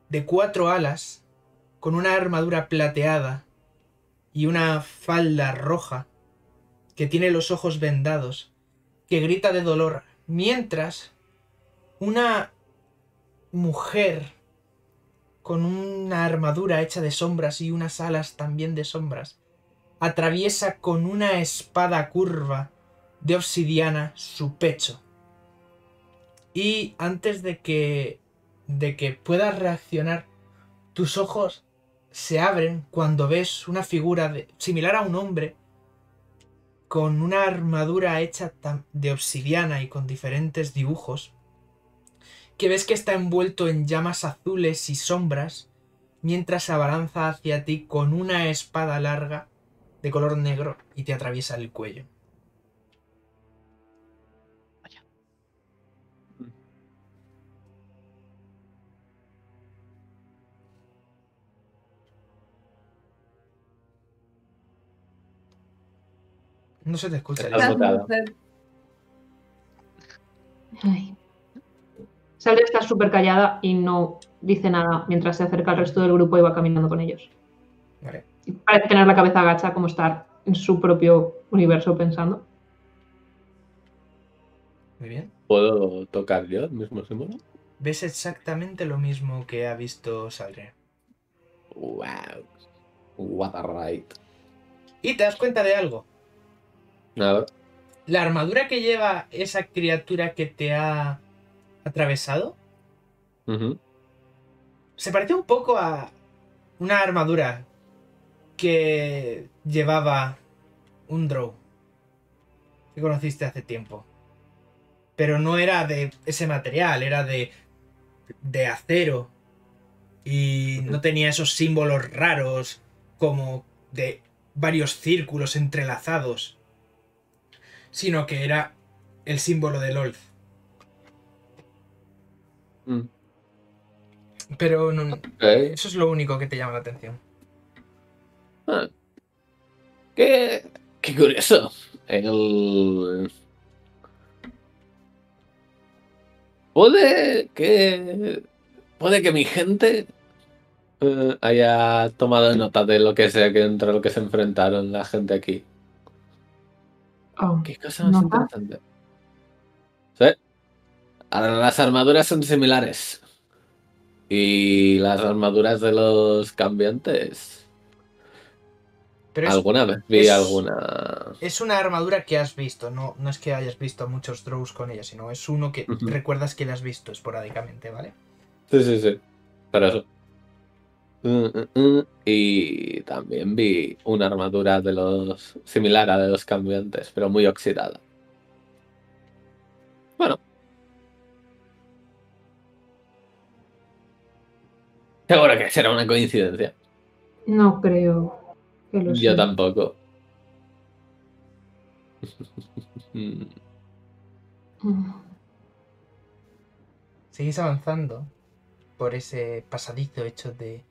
de 4 alas con una armadura plateada y una falda roja que tiene los ojos vendados, que grita de dolor, mientras una mujer con una armadura hecha de sombras y unas alas también de sombras, atraviesa con una espada curva de obsidiana su pecho. Y antes de que puedas reaccionar, tus ojos se abren cuando ves una figura similar a un hombre con una armadura hecha de obsidiana y con diferentes dibujos, que ves que está envuelto en llamas azules y sombras mientras abalanza hacia ti con una espada larga de color negro y te atraviesa el cuello. Vaya. No se te escucha. Saldrya está súper callada y no dice nada mientras se acerca al resto del grupo y va caminando con ellos. Vale. Parece tener la cabeza agacha, como estar en su propio universo pensando. Muy bien. ¿Puedo tocar yo el mismo símbolo? Ves exactamente lo mismo que ha visto Saldrya. Wow. What a right. ¿Y te das cuenta de algo? Nada. La armadura que lleva esa criatura que te ha atravesado, se parece un poco a una armadura que llevaba un drow que conociste hace tiempo, pero no era de ese material, era de acero y no tenía esos símbolos raros como de varios círculos entrelazados, sino que era el símbolo de Lolth. Pero no, okay. Eso es lo único que te llama la atención. Ah, qué curioso. Puede que mi gente haya tomado nota de lo que sea que entre lo que se enfrentaron la gente aquí. Qué cosa más interesante. ¿Sí? Ahora, las armaduras son similares. Y las armaduras de los cambiantes... Pero ¿Alguna vez vi alguna? Es una armadura que has visto. No es que hayas visto a muchos drows con ella, sino es uno que recuerdas que la has visto esporádicamente, ¿vale? Sí, sí, sí. Para eso. Y también vi una armadura de los... similar a de los cambiantes, pero muy oxidada. Bueno. Seguro que será una coincidencia. No creo que lo sea. Yo tampoco. Seguís avanzando por ese pasadizo hecho de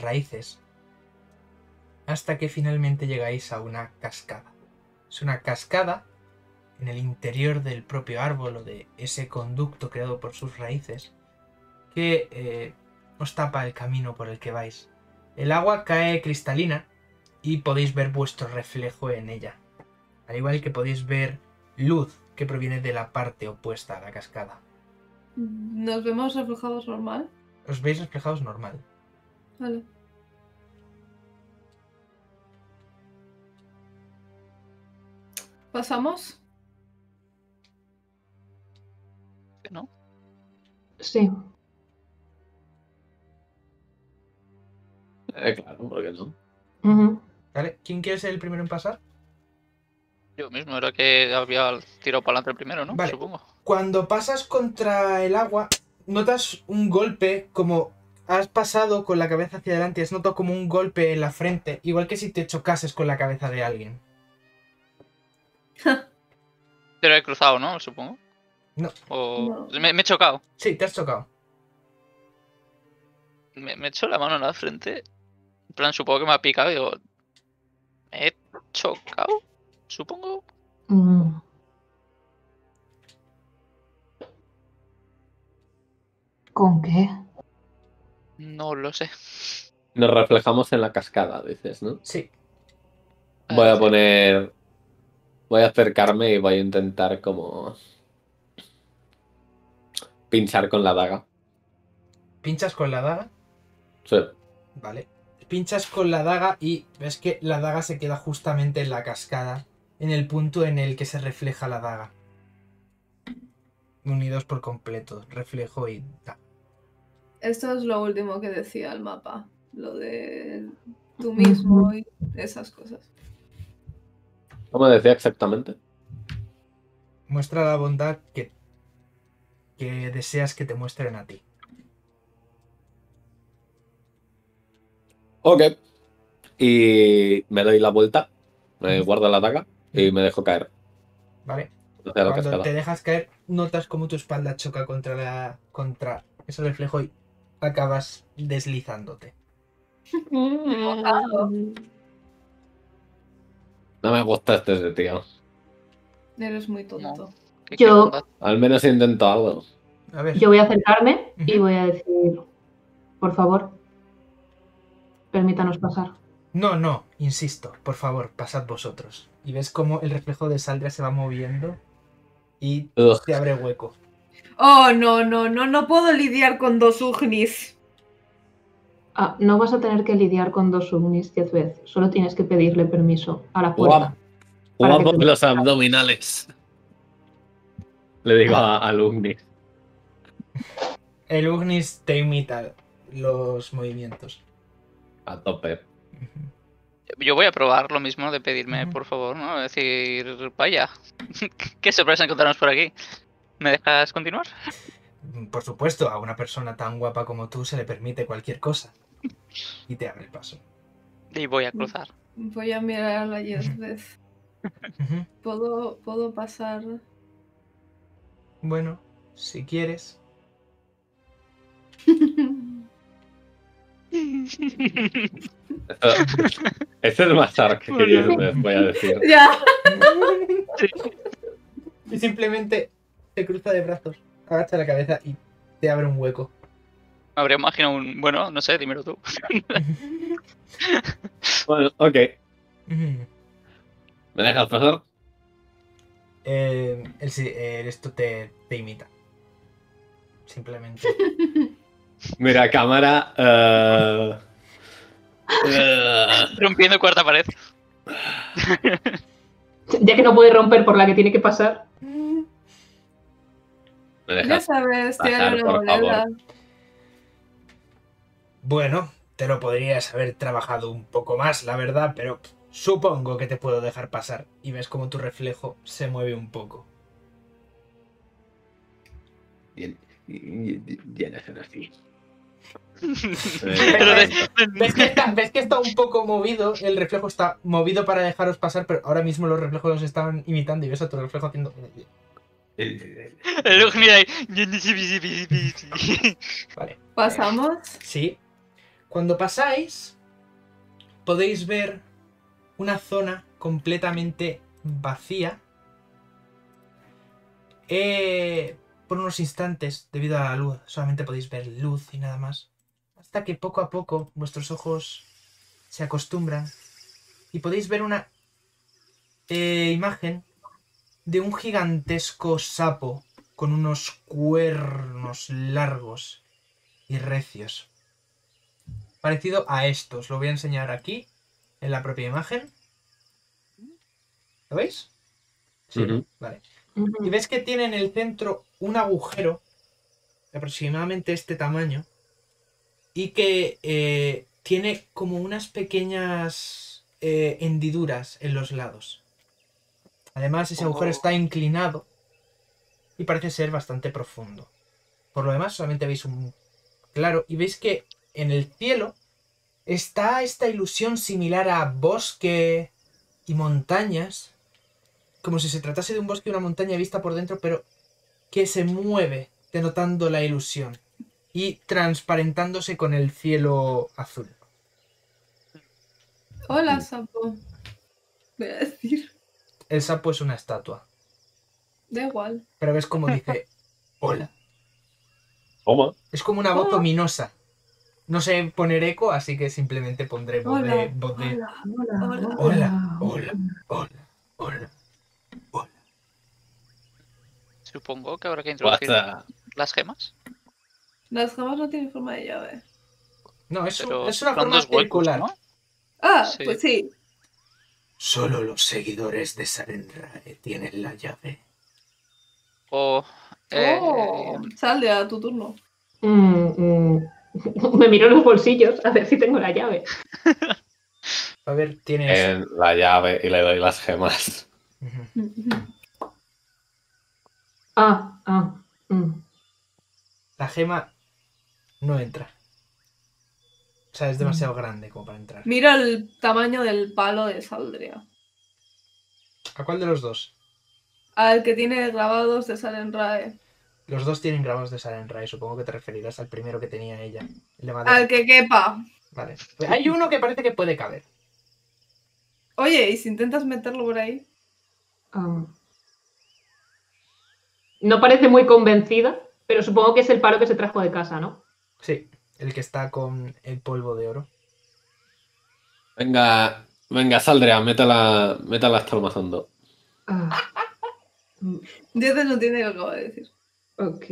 raíces hasta que finalmente llegáis a una cascada. Es una cascada en el interior del propio árbol o de ese conducto creado por sus raíces que os tapa el camino por el que vais. El agua cae cristalina y podéis ver vuestro reflejo en ella, al igual que podéis ver luz que proviene de la parte opuesta a la cascada. ¿Nos vemos reflejados normal? Os veis reflejados normal. Vale. ¿Pasamos? ¿No? Sí. Claro, ¿por qué no? Vale, ¿quién quiere ser el primero en pasar? Yo mismo, era que había tirado para adelante el primero, ¿no? Vale. Supongo. Cuando pasas contra el agua, notas un golpe como... Has pasado con la cabeza hacia adelante y has notado como un golpe en la frente, igual que si te chocases con la cabeza de alguien. Pero he cruzado, ¿no? Supongo. No. O... no. Me he chocado. Sí, te has chocado. Me he hecho la mano en la frente. En plan, supongo que me ha picado y digo... ¿Me he chocado? Supongo. ¿Con qué? No lo sé. Nos reflejamos en la cascada, dices, ¿no? Sí. Voy a poner... Voy a acercarme y voy a intentar como... pinchar con la daga. ¿Pinchas con la daga? Sí. Vale. Pinchas con la daga y ves que la daga se queda justamente en la cascada, en el punto en el que se refleja la daga. Unidos por completo, reflejo y daga. Esto es lo último que decía el mapa, lo de tú mismo y esas cosas. ¿Cómo decía exactamente? Muestra la bondad que deseas que te muestren a ti. Ok. Y me doy la vuelta, me guardo la daga y me dejo caer. Vale. Cuando te dejas caer, notas como tu espalda choca contra la ese reflejo y acabas deslizándote. No me gustaste ese tío. Eres muy tonto. Yo... Al menos he intentado algo. A ver. Yo voy a acercarme y voy a decir... Por favor, permítanos pasar. No, no, insisto. Por favor, pasad vosotros. Y ves cómo el reflejo de Saldrya se va moviendo y te abre hueco. Oh, no, no, no, no puedo lidiar con dos Ugnis. Ah, no vas a tener que lidiar con dos Ugnis 10 veces. Solo tienes que pedirle permiso a la puerta. Guapo los abdominales. Le digo al Ugnis. El Ugnis te imita los movimientos. A tope. Yo voy a probar lo mismo de pedirme, por favor, ¿no? Es decir, vaya, qué sorpresa encontrarnos por aquí. ¿Me dejas continuar? Por supuesto, a una persona tan guapa como tú se le permite cualquier cosa. Y te abre el paso. Y voy a cruzar. Voy a mirar a la Jezbeth. ¿Puedo pasar? Bueno, si quieres. Esto es más Ark que Jezbeth, voy a decir. Ya. Y simplemente... Te cruza de brazos, agacha la cabeza y te abre un hueco. Habría imaginado un... Bueno, no sé, dímelo tú. Bueno, ok. ¿Me dejas pasar? Esto te imita. Simplemente. Mira, cámara... Rompiendo cuarta pared. Ya que no puede romper por la que tiene que pasar... Ya sabes, pasar, por favor. Bueno, te lo podrías haber trabajado un poco más, la verdad, pero supongo que te puedo dejar pasar. Y ves como tu reflejo se mueve un poco. Ya no son así. ¿Ves que está un poco movido? El reflejo está movido para dejaros pasar, pero ahora mismo los reflejos los estaban imitando y ves a tu reflejo haciendo... El Ugnis ahí. Vale. ¿Pasamos? Sí. Cuando pasáis, podéis ver una zona completamente vacía. Por unos instantes, debido a la luz, solamente podéis ver luz y nada más. Hasta que poco a poco vuestros ojos se acostumbran y podéis ver una imagen de un gigantesco sapo con unos cuernos largos y recios. Parecido a estos. Lo voy a enseñar aquí, en la propia imagen. ¿Lo veis? Sí, vale. Y ves que tiene en el centro un agujero de aproximadamente este tamaño y que tiene como unas pequeñas hendiduras en los lados. Además, ese agujero está inclinado y parece ser bastante profundo. Por lo demás, solamente veis un claro y veis que en el cielo está esta ilusión similar a bosque y montañas. Como si se tratase de un bosque y una montaña vista por dentro, pero que se mueve, denotando la ilusión y transparentándose con el cielo azul. Hola, sapo. Voy a decir. El sapo es una estatua. Da igual. Pero ves cómo dice, hola. Toma. Es como una voz ominosa. No sé poner eco, así que simplemente pondré voz de... Hola, hola, hola, hola, hola. Supongo que habrá que introducir las gemas. Las gemas no tienen forma de llave. No, es una forma circular, ¿no? Ah, sí. Pues sí. Solo los seguidores de Sarenrae tienen la llave. Saldrya, a tu turno. Me miro los bolsillos a ver si tengo la llave. A ver, tienes... la llave y le doy las gemas. La gema no entra. O sea, es demasiado grande como para entrar. Mira el tamaño del palo de Saldrya. ¿A cuál de los dos? Al que tiene grabados de Sarenrae. Los dos tienen grabados de Sarenrae. Supongo que te referirás al primero que tenía ella. Al que quepa. Vale. Pues hay uno que parece que puede caber. Oye, ¿y si intentas meterlo por ahí? No parece muy convencida, pero supongo que es el palo que se trajo de casa, ¿no? Sí, el que está con el polvo de oro. Venga, venga, Saldrya, métala hasta el más hondo. Dios no tiene lo que acabo de decir. Ok.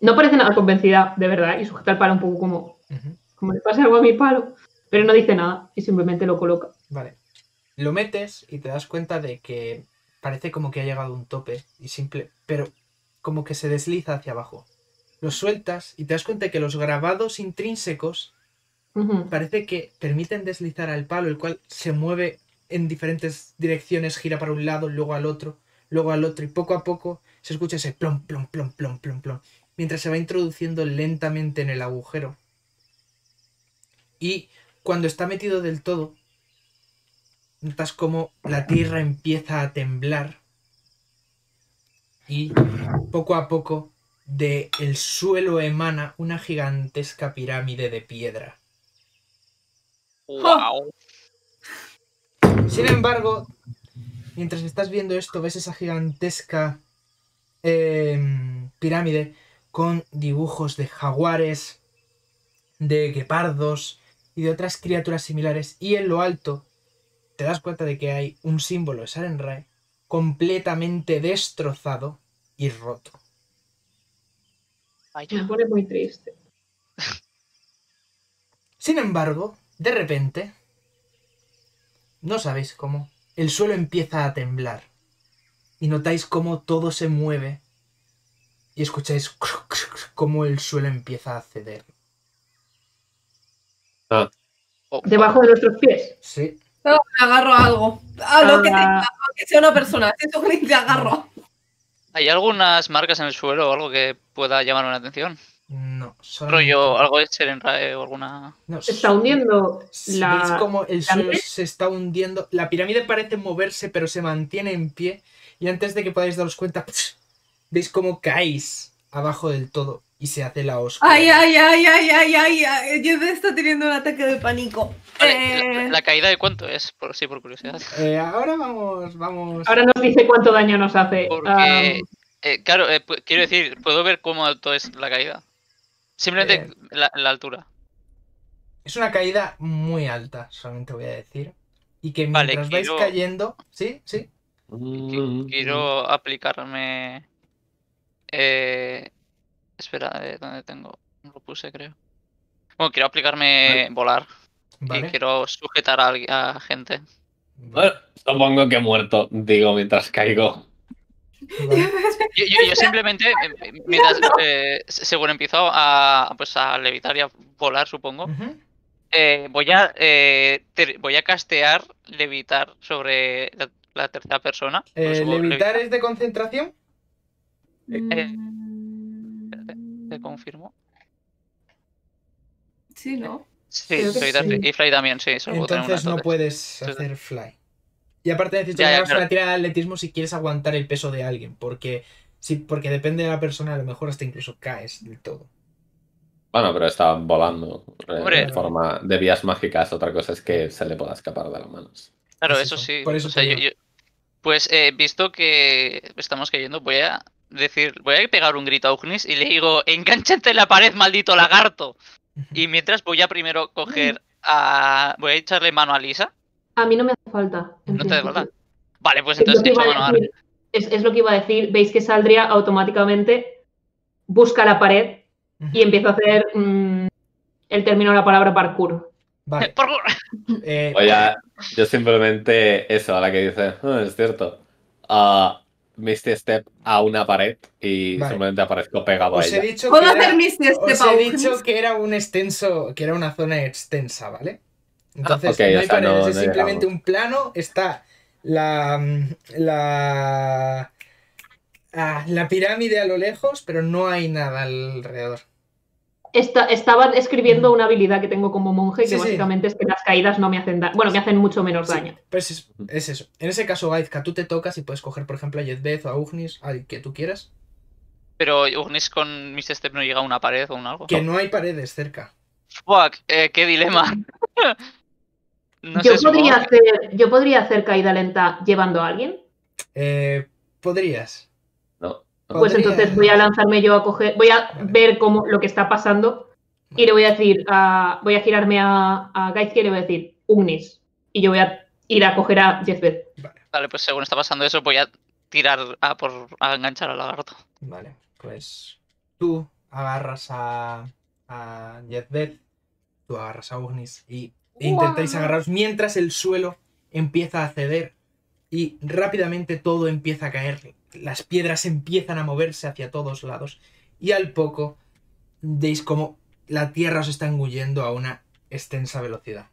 No parece nada convencida, de verdad, y sujeta el palo un poco como... Como le pase algo a mi palo, pero no dice nada y simplemente lo coloca. Vale. Lo metes y te das cuenta de que... Parece como que ha llegado a un tope y simple, pero como que se desliza hacia abajo. Lo sueltas y te das cuenta que los grabados intrínsecos parece que permiten deslizar al palo, el cual se mueve en diferentes direcciones, gira para un lado, luego al otro, y poco a poco se escucha ese plom, plom, plom, plom, plom, plom, mientras se va introduciendo lentamente en el agujero. Y cuando está metido del todo, notas como la tierra empieza a temblar y poco a poco del suelo emana una gigantesca pirámide de piedra. ¡Wow! Sin embargo, mientras estás viendo esto, ves esa gigantesca pirámide con dibujos de jaguares, de guepardos y de otras criaturas similares, y en lo alto te das cuenta de que hay un símbolo de Sarenrae completamente destrozado y roto. Me pone muy triste. Sin embargo, de repente, no sabéis cómo, el suelo empieza a temblar y notáis cómo todo se mueve y escucháis cómo el suelo empieza a ceder. ¿Debajo de nuestros pies? Sí. No, me agarro a algo. A lo que tenga, aunque sea una persona. Te agarro. ¿Hay algunas marcas en el suelo o algo que pueda llamar la atención? No. No, solo... rollo, algo de Sarenrae o alguna... No, se está hundiendo la... ¿Veis cómo el suelo se está hundiendo? La pirámide parece moverse, pero se mantiene en pie. Y antes de que podáis daros cuenta, veis cómo caéis abajo del todo y se hace la oscura. ¡Ay, ay, ay, ay, ay, ay! Ay. Jezbeth está teniendo un ataque de pánico. Vale, ¿la caída de cuánto es? Por, sí, por curiosidad. Ahora vamos... Ahora nos dice cuánto daño nos hace. Porque... claro, quiero decir, puedo ver cómo alto es la caída. Simplemente la altura. Es una caída muy alta, solamente voy a decir. Y que mientras vais cayendo... ¿Sí? ¿Sí? Quiero aplicarme... espera, ¿dónde tengo? Lo puse, creo. Bueno, quiero aplicarme volar. Vale. Y quiero sujetar a gente. Bueno, supongo que he muerto, digo, mientras caigo. Vale. Yo simplemente, mientras, según empiezo a levitar y a volar, supongo, voy a castear levitar sobre la tercera persona. ¿Levitar es de concentración? Te confirmo. Sí, ¿no? Sí, levitar sí. Y fly también, sí. Entonces no puedes hacer fly. Y aparte necesitas una tira de atletismo si quieres aguantar el peso de alguien, porque depende de la persona, a lo mejor hasta incluso caes del todo. Bueno, pero está volando de forma de vías mágicas, otra cosa es que se le pueda escapar de las manos. Claro, eso sí. Por eso pues visto que estamos cayendo, voy a pegar un grito a Ugnis y le digo, ¡encánchate en la pared, maldito lagarto! Y mientras voy a primero coger a... Voy a echarle mano a Lisa. A mí no me hace falta. No te hace falta. Vale, pues entonces es lo que iba a decir. Veis que Saldrya automáticamente busca la pared y empieza a hacer el término de la palabra parkour. Vale. Parkour. Oye, yo simplemente eso, a la que dice, es cierto. Misty Step a una pared y simplemente aparezco pegado a ella. ¿Puedo hacer Misty Step? Os he dicho que era un extenso, que era una zona extensa, ¿vale? Entonces, no hay paredes, es simplemente un plano, está la pirámide a lo lejos, pero no hay nada alrededor. Estaba escribiendo una habilidad que tengo como monje, que básicamente es que las caídas no me hacen daño. Bueno, me hacen mucho menos daño. Pues es eso. En ese caso, Gaizkia, tú te tocas y puedes coger, por ejemplo, a Jezbeth o a Ugnis, al que tú quieras. Pero Ugnis con Mr. Step no llega a una pared o un algo. Que no hay paredes cerca. Fuck, qué dilema. No sé, yo podría hacer caída lenta llevando a alguien. Podrías. No. Pues entonces voy a lanzarme yo a coger. Voy a ver cómo lo que está pasando. Y le voy a decir, voy a girarme a Gaizkia y le voy a decir, Ugnis. Y yo voy a ir a coger a Jezbeth. Vale, pues según está pasando eso, voy a tirar a enganchar al lagarto. Vale, pues tú agarras a Jezbeth, tú agarras a Ugnis y intentáis agarraros mientras el suelo empieza a ceder y rápidamente todo empieza a caer, las piedras empiezan a moverse hacia todos lados y al poco veis como la tierra os está engullendo a una extensa velocidad.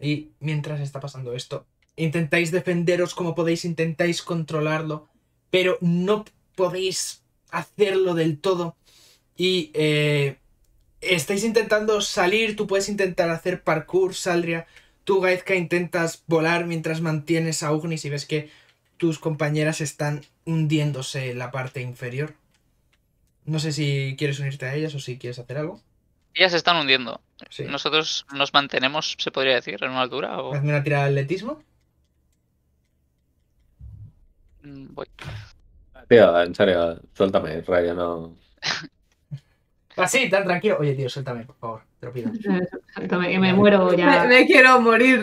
Y mientras está pasando esto, intentáis defenderos como podéis, intentáis controlarlo, pero no podéis hacerlo del todo y estáis intentando salir. Tú puedes intentar hacer parkour, Saldrya. Tú, Gaizkia, intentas volar mientras mantienes a Ugnis y ves que tus compañeras están hundiéndose en la parte inferior. No sé si quieres unirte a ellas o si quieres hacer algo. Ellas se están hundiendo. Sí. Nosotros nos mantenemos, se podría decir, en una altura. O... Hazme una tirada de atletismo. Voy. Tío, en serio, suéltame, Rayo, no... Así, tan tranquilo. Oye, tío, suéltame, por favor, te lo pido. Suéltame, que me muero ya. Me quiero morir.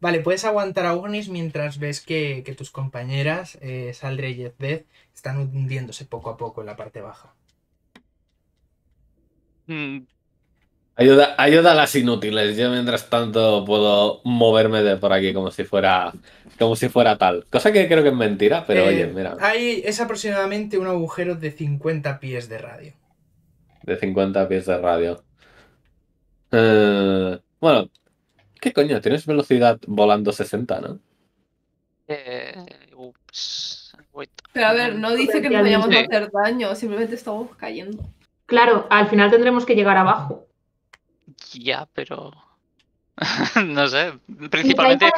Vale, puedes aguantar a Ugnis mientras ves que tus compañeras, Saldrya y Jezbeth, están hundiéndose poco a poco en la parte baja. Ayuda a las inútiles. Yo, mientras tanto, puedo moverme de por aquí como si fuera tal. Cosa que creo que es mentira, pero oye, mira. Es aproximadamente un agujero de 50 pies de radio. De 50 pies de radio. Bueno, ¿qué coño? Tienes velocidad volando 60, ¿no? Ups. vuelta. Pero a ver, no dice que nos vayamos a hacer daño, simplemente estamos cayendo. Claro, al final tendremos que llegar abajo. Ya, pero... no sé, principalmente...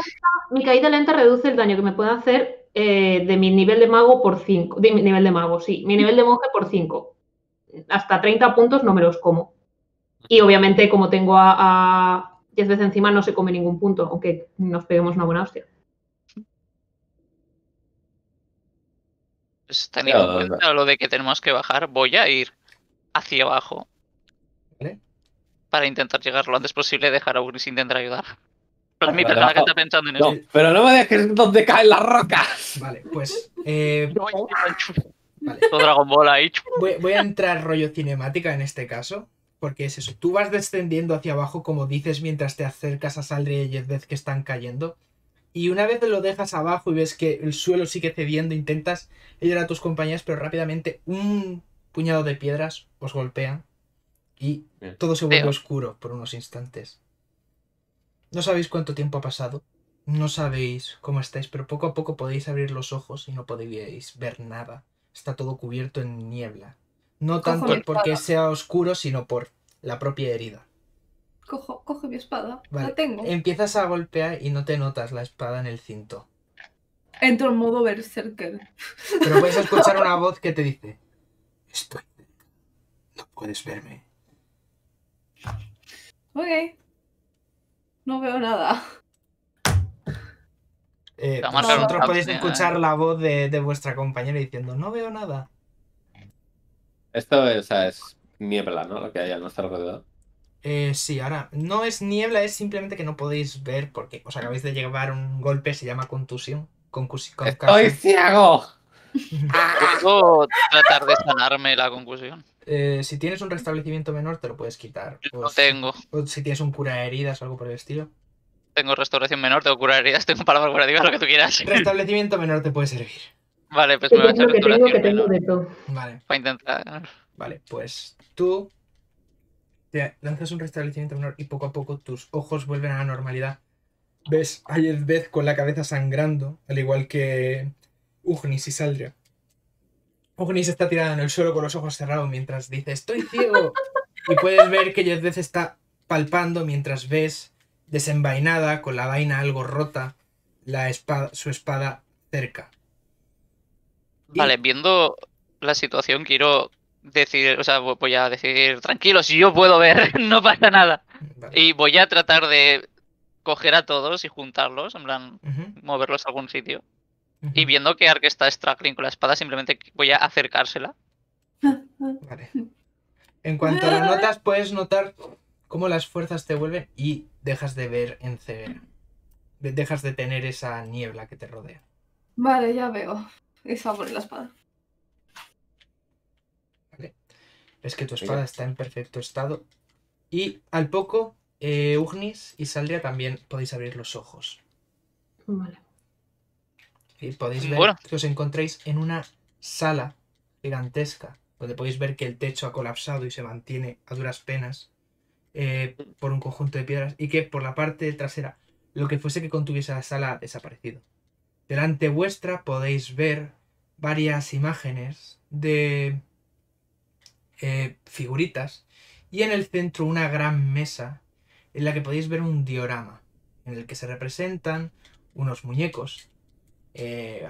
Mi caída lenta reduce el daño que me puede hacer de mi nivel de mago por 5. De mi nivel de mago, sí. Mi nivel de monje por 5. Hasta 30 puntos no me los como. Y obviamente, como tengo a Jezbeth encima, no se come ningún punto, aunque nos peguemos una buena hostia. Pues teniendo en cuenta lo de que tenemos que bajar, voy a ir hacia abajo. ¿Vale? Para intentar llegar lo antes posible, dejar a Ugnis intentar ayudar. Pero mi persona que está pensando en eso. Pero no me dejes donde caen las rocas. Vale, pues... Vale. Dragon Ball ahí. Voy a entrar rollo cinemática en este caso. Porque es eso, tú vas descendiendo hacia abajo, como dices, mientras te acercas a Saldrya y Jezbeth que están cayendo. Y una vez lo dejas abajo y ves que el suelo sigue cediendo, intentas ayudar a tus compañeras, pero rápidamente un puñado de piedras os golpean y todo se vuelve oscuro por unos instantes. No sabéis cuánto tiempo ha pasado, no sabéis cómo estáis, pero poco a poco podéis abrir los ojos y no podéis ver nada. Está todo cubierto en niebla. No tanto porque sea oscuro, sino por la propia herida. Coge mi espada. Vale. La tengo. Empiezas a golpear y no te notas la espada en el cinto. Entro en modo berserker. Pero puedes escuchar una voz que te dice: estoy... no puedes verme. Ok. No veo nada. Vosotros podéis escuchar la voz de vuestra compañera diciendo: no veo nada. Esto es, o sea, es niebla, ¿no? Lo que hay a nuestro alrededor. Sí, ahora no es niebla, es simplemente que no podéis ver porque os acabáis de llevar un golpe, se llama contusión. ¡Estoy ciego! ¿Puedo tratar de sanarme la concusión? Si tienes un restablecimiento menor te lo puedes quitar. No tengo. O si tienes un cura heridas o algo por el estilo. Tengo restauración menor, tengo cura heridas, tengo palabra curativa, lo que tú quieras. Restablecimiento menor te puede servir. Vale, pues me voy a echar restauración. Vale. Para intentar. Vale, pues tú te lanzas un restablecimiento menor y poco a poco tus ojos vuelven a la normalidad. Ves a Jezbeth con la cabeza sangrando, al igual que Ugnis y Saldrya. Ugnis está tirada en el suelo con los ojos cerrados mientras dice: estoy ciego. Y puedes ver que Jezbeth está palpando mientras ves, desenvainada, con la vaina algo rota, la espada, su espada cerca. Vale, viendo la situación quiero decir, o sea, voy a decir: tranquilos, yo puedo ver, no pasa nada. Vale. Y voy a tratar de coger a todos y juntarlos, en plan, moverlos a algún sitio. Y viendo que Ark está struggling con la espada, simplemente voy a acercársela. Vale. En cuanto lo notas, puedes notar cómo las fuerzas te vuelven y dejas de ver en ceguera. Dejas de tener esa niebla que te rodea. Vale, ya veo. Esa va por la espada. Vale. Es que tu espada está en perfecto estado. Y al poco, Ugnis y Saldrya también podéis abrir los ojos. Vale. Y podéis ver que os encontréis en una sala gigantesca, donde podéis ver que el techo ha colapsado y se mantiene a duras penas por un conjunto de piedras, y que por la parte trasera, lo que fuese que contuviese la sala ha desaparecido. Delante vuestra podéis ver varias imágenes de figuritas y en el centro una gran mesa en la que podéis ver un diorama en el que se representan unos muñecos,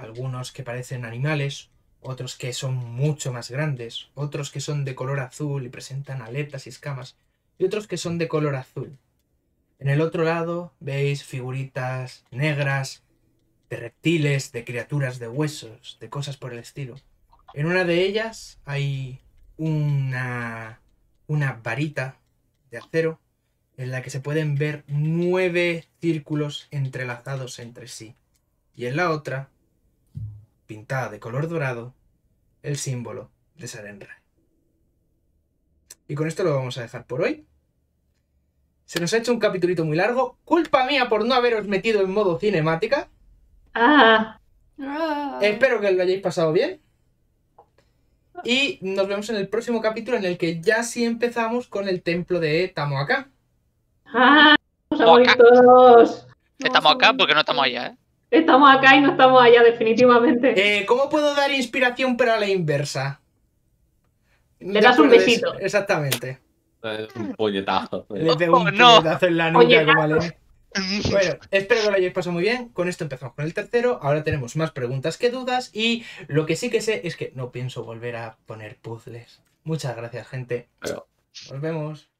algunos que parecen animales, otros que son mucho más grandes, otros que son de color azul y presentan aletas y escamas, y otros que son de color azul. En el otro lado veis figuritas negras, de reptiles, de criaturas de huesos, de cosas por el estilo. En una de ellas hay una varita de acero en la que se pueden ver 9 círculos entrelazados entre sí. Y en la otra, pintada de color dorado, el símbolo de Sarenrae. Y con esto lo vamos a dejar por hoy. Se nos ha hecho un capitulito muy largo. Culpa mía por no haberos metido en modo cinemática. Espero que lo hayáis pasado bien. Y nos vemos en el próximo capítulo, en el que ya sí empezamos con el templo de Tamoachán. ¡Vamos a morir todos! Estamos acá porque no estamos allá, ¿eh? Estamos acá y no estamos allá, definitivamente. ¿Cómo puedo dar inspiración pero a la inversa? Le das un besito. Exactamente. Un puñetazo. Le pego un puñetazo en la nuca, como Alen. Bueno, espero que lo hayáis pasado muy bien. Con esto empezamos con el tercero. Ahora tenemos más preguntas que dudas. Y lo que sí que sé es que no pienso volver a poner puzzles. Muchas gracias, gente. Nos vemos.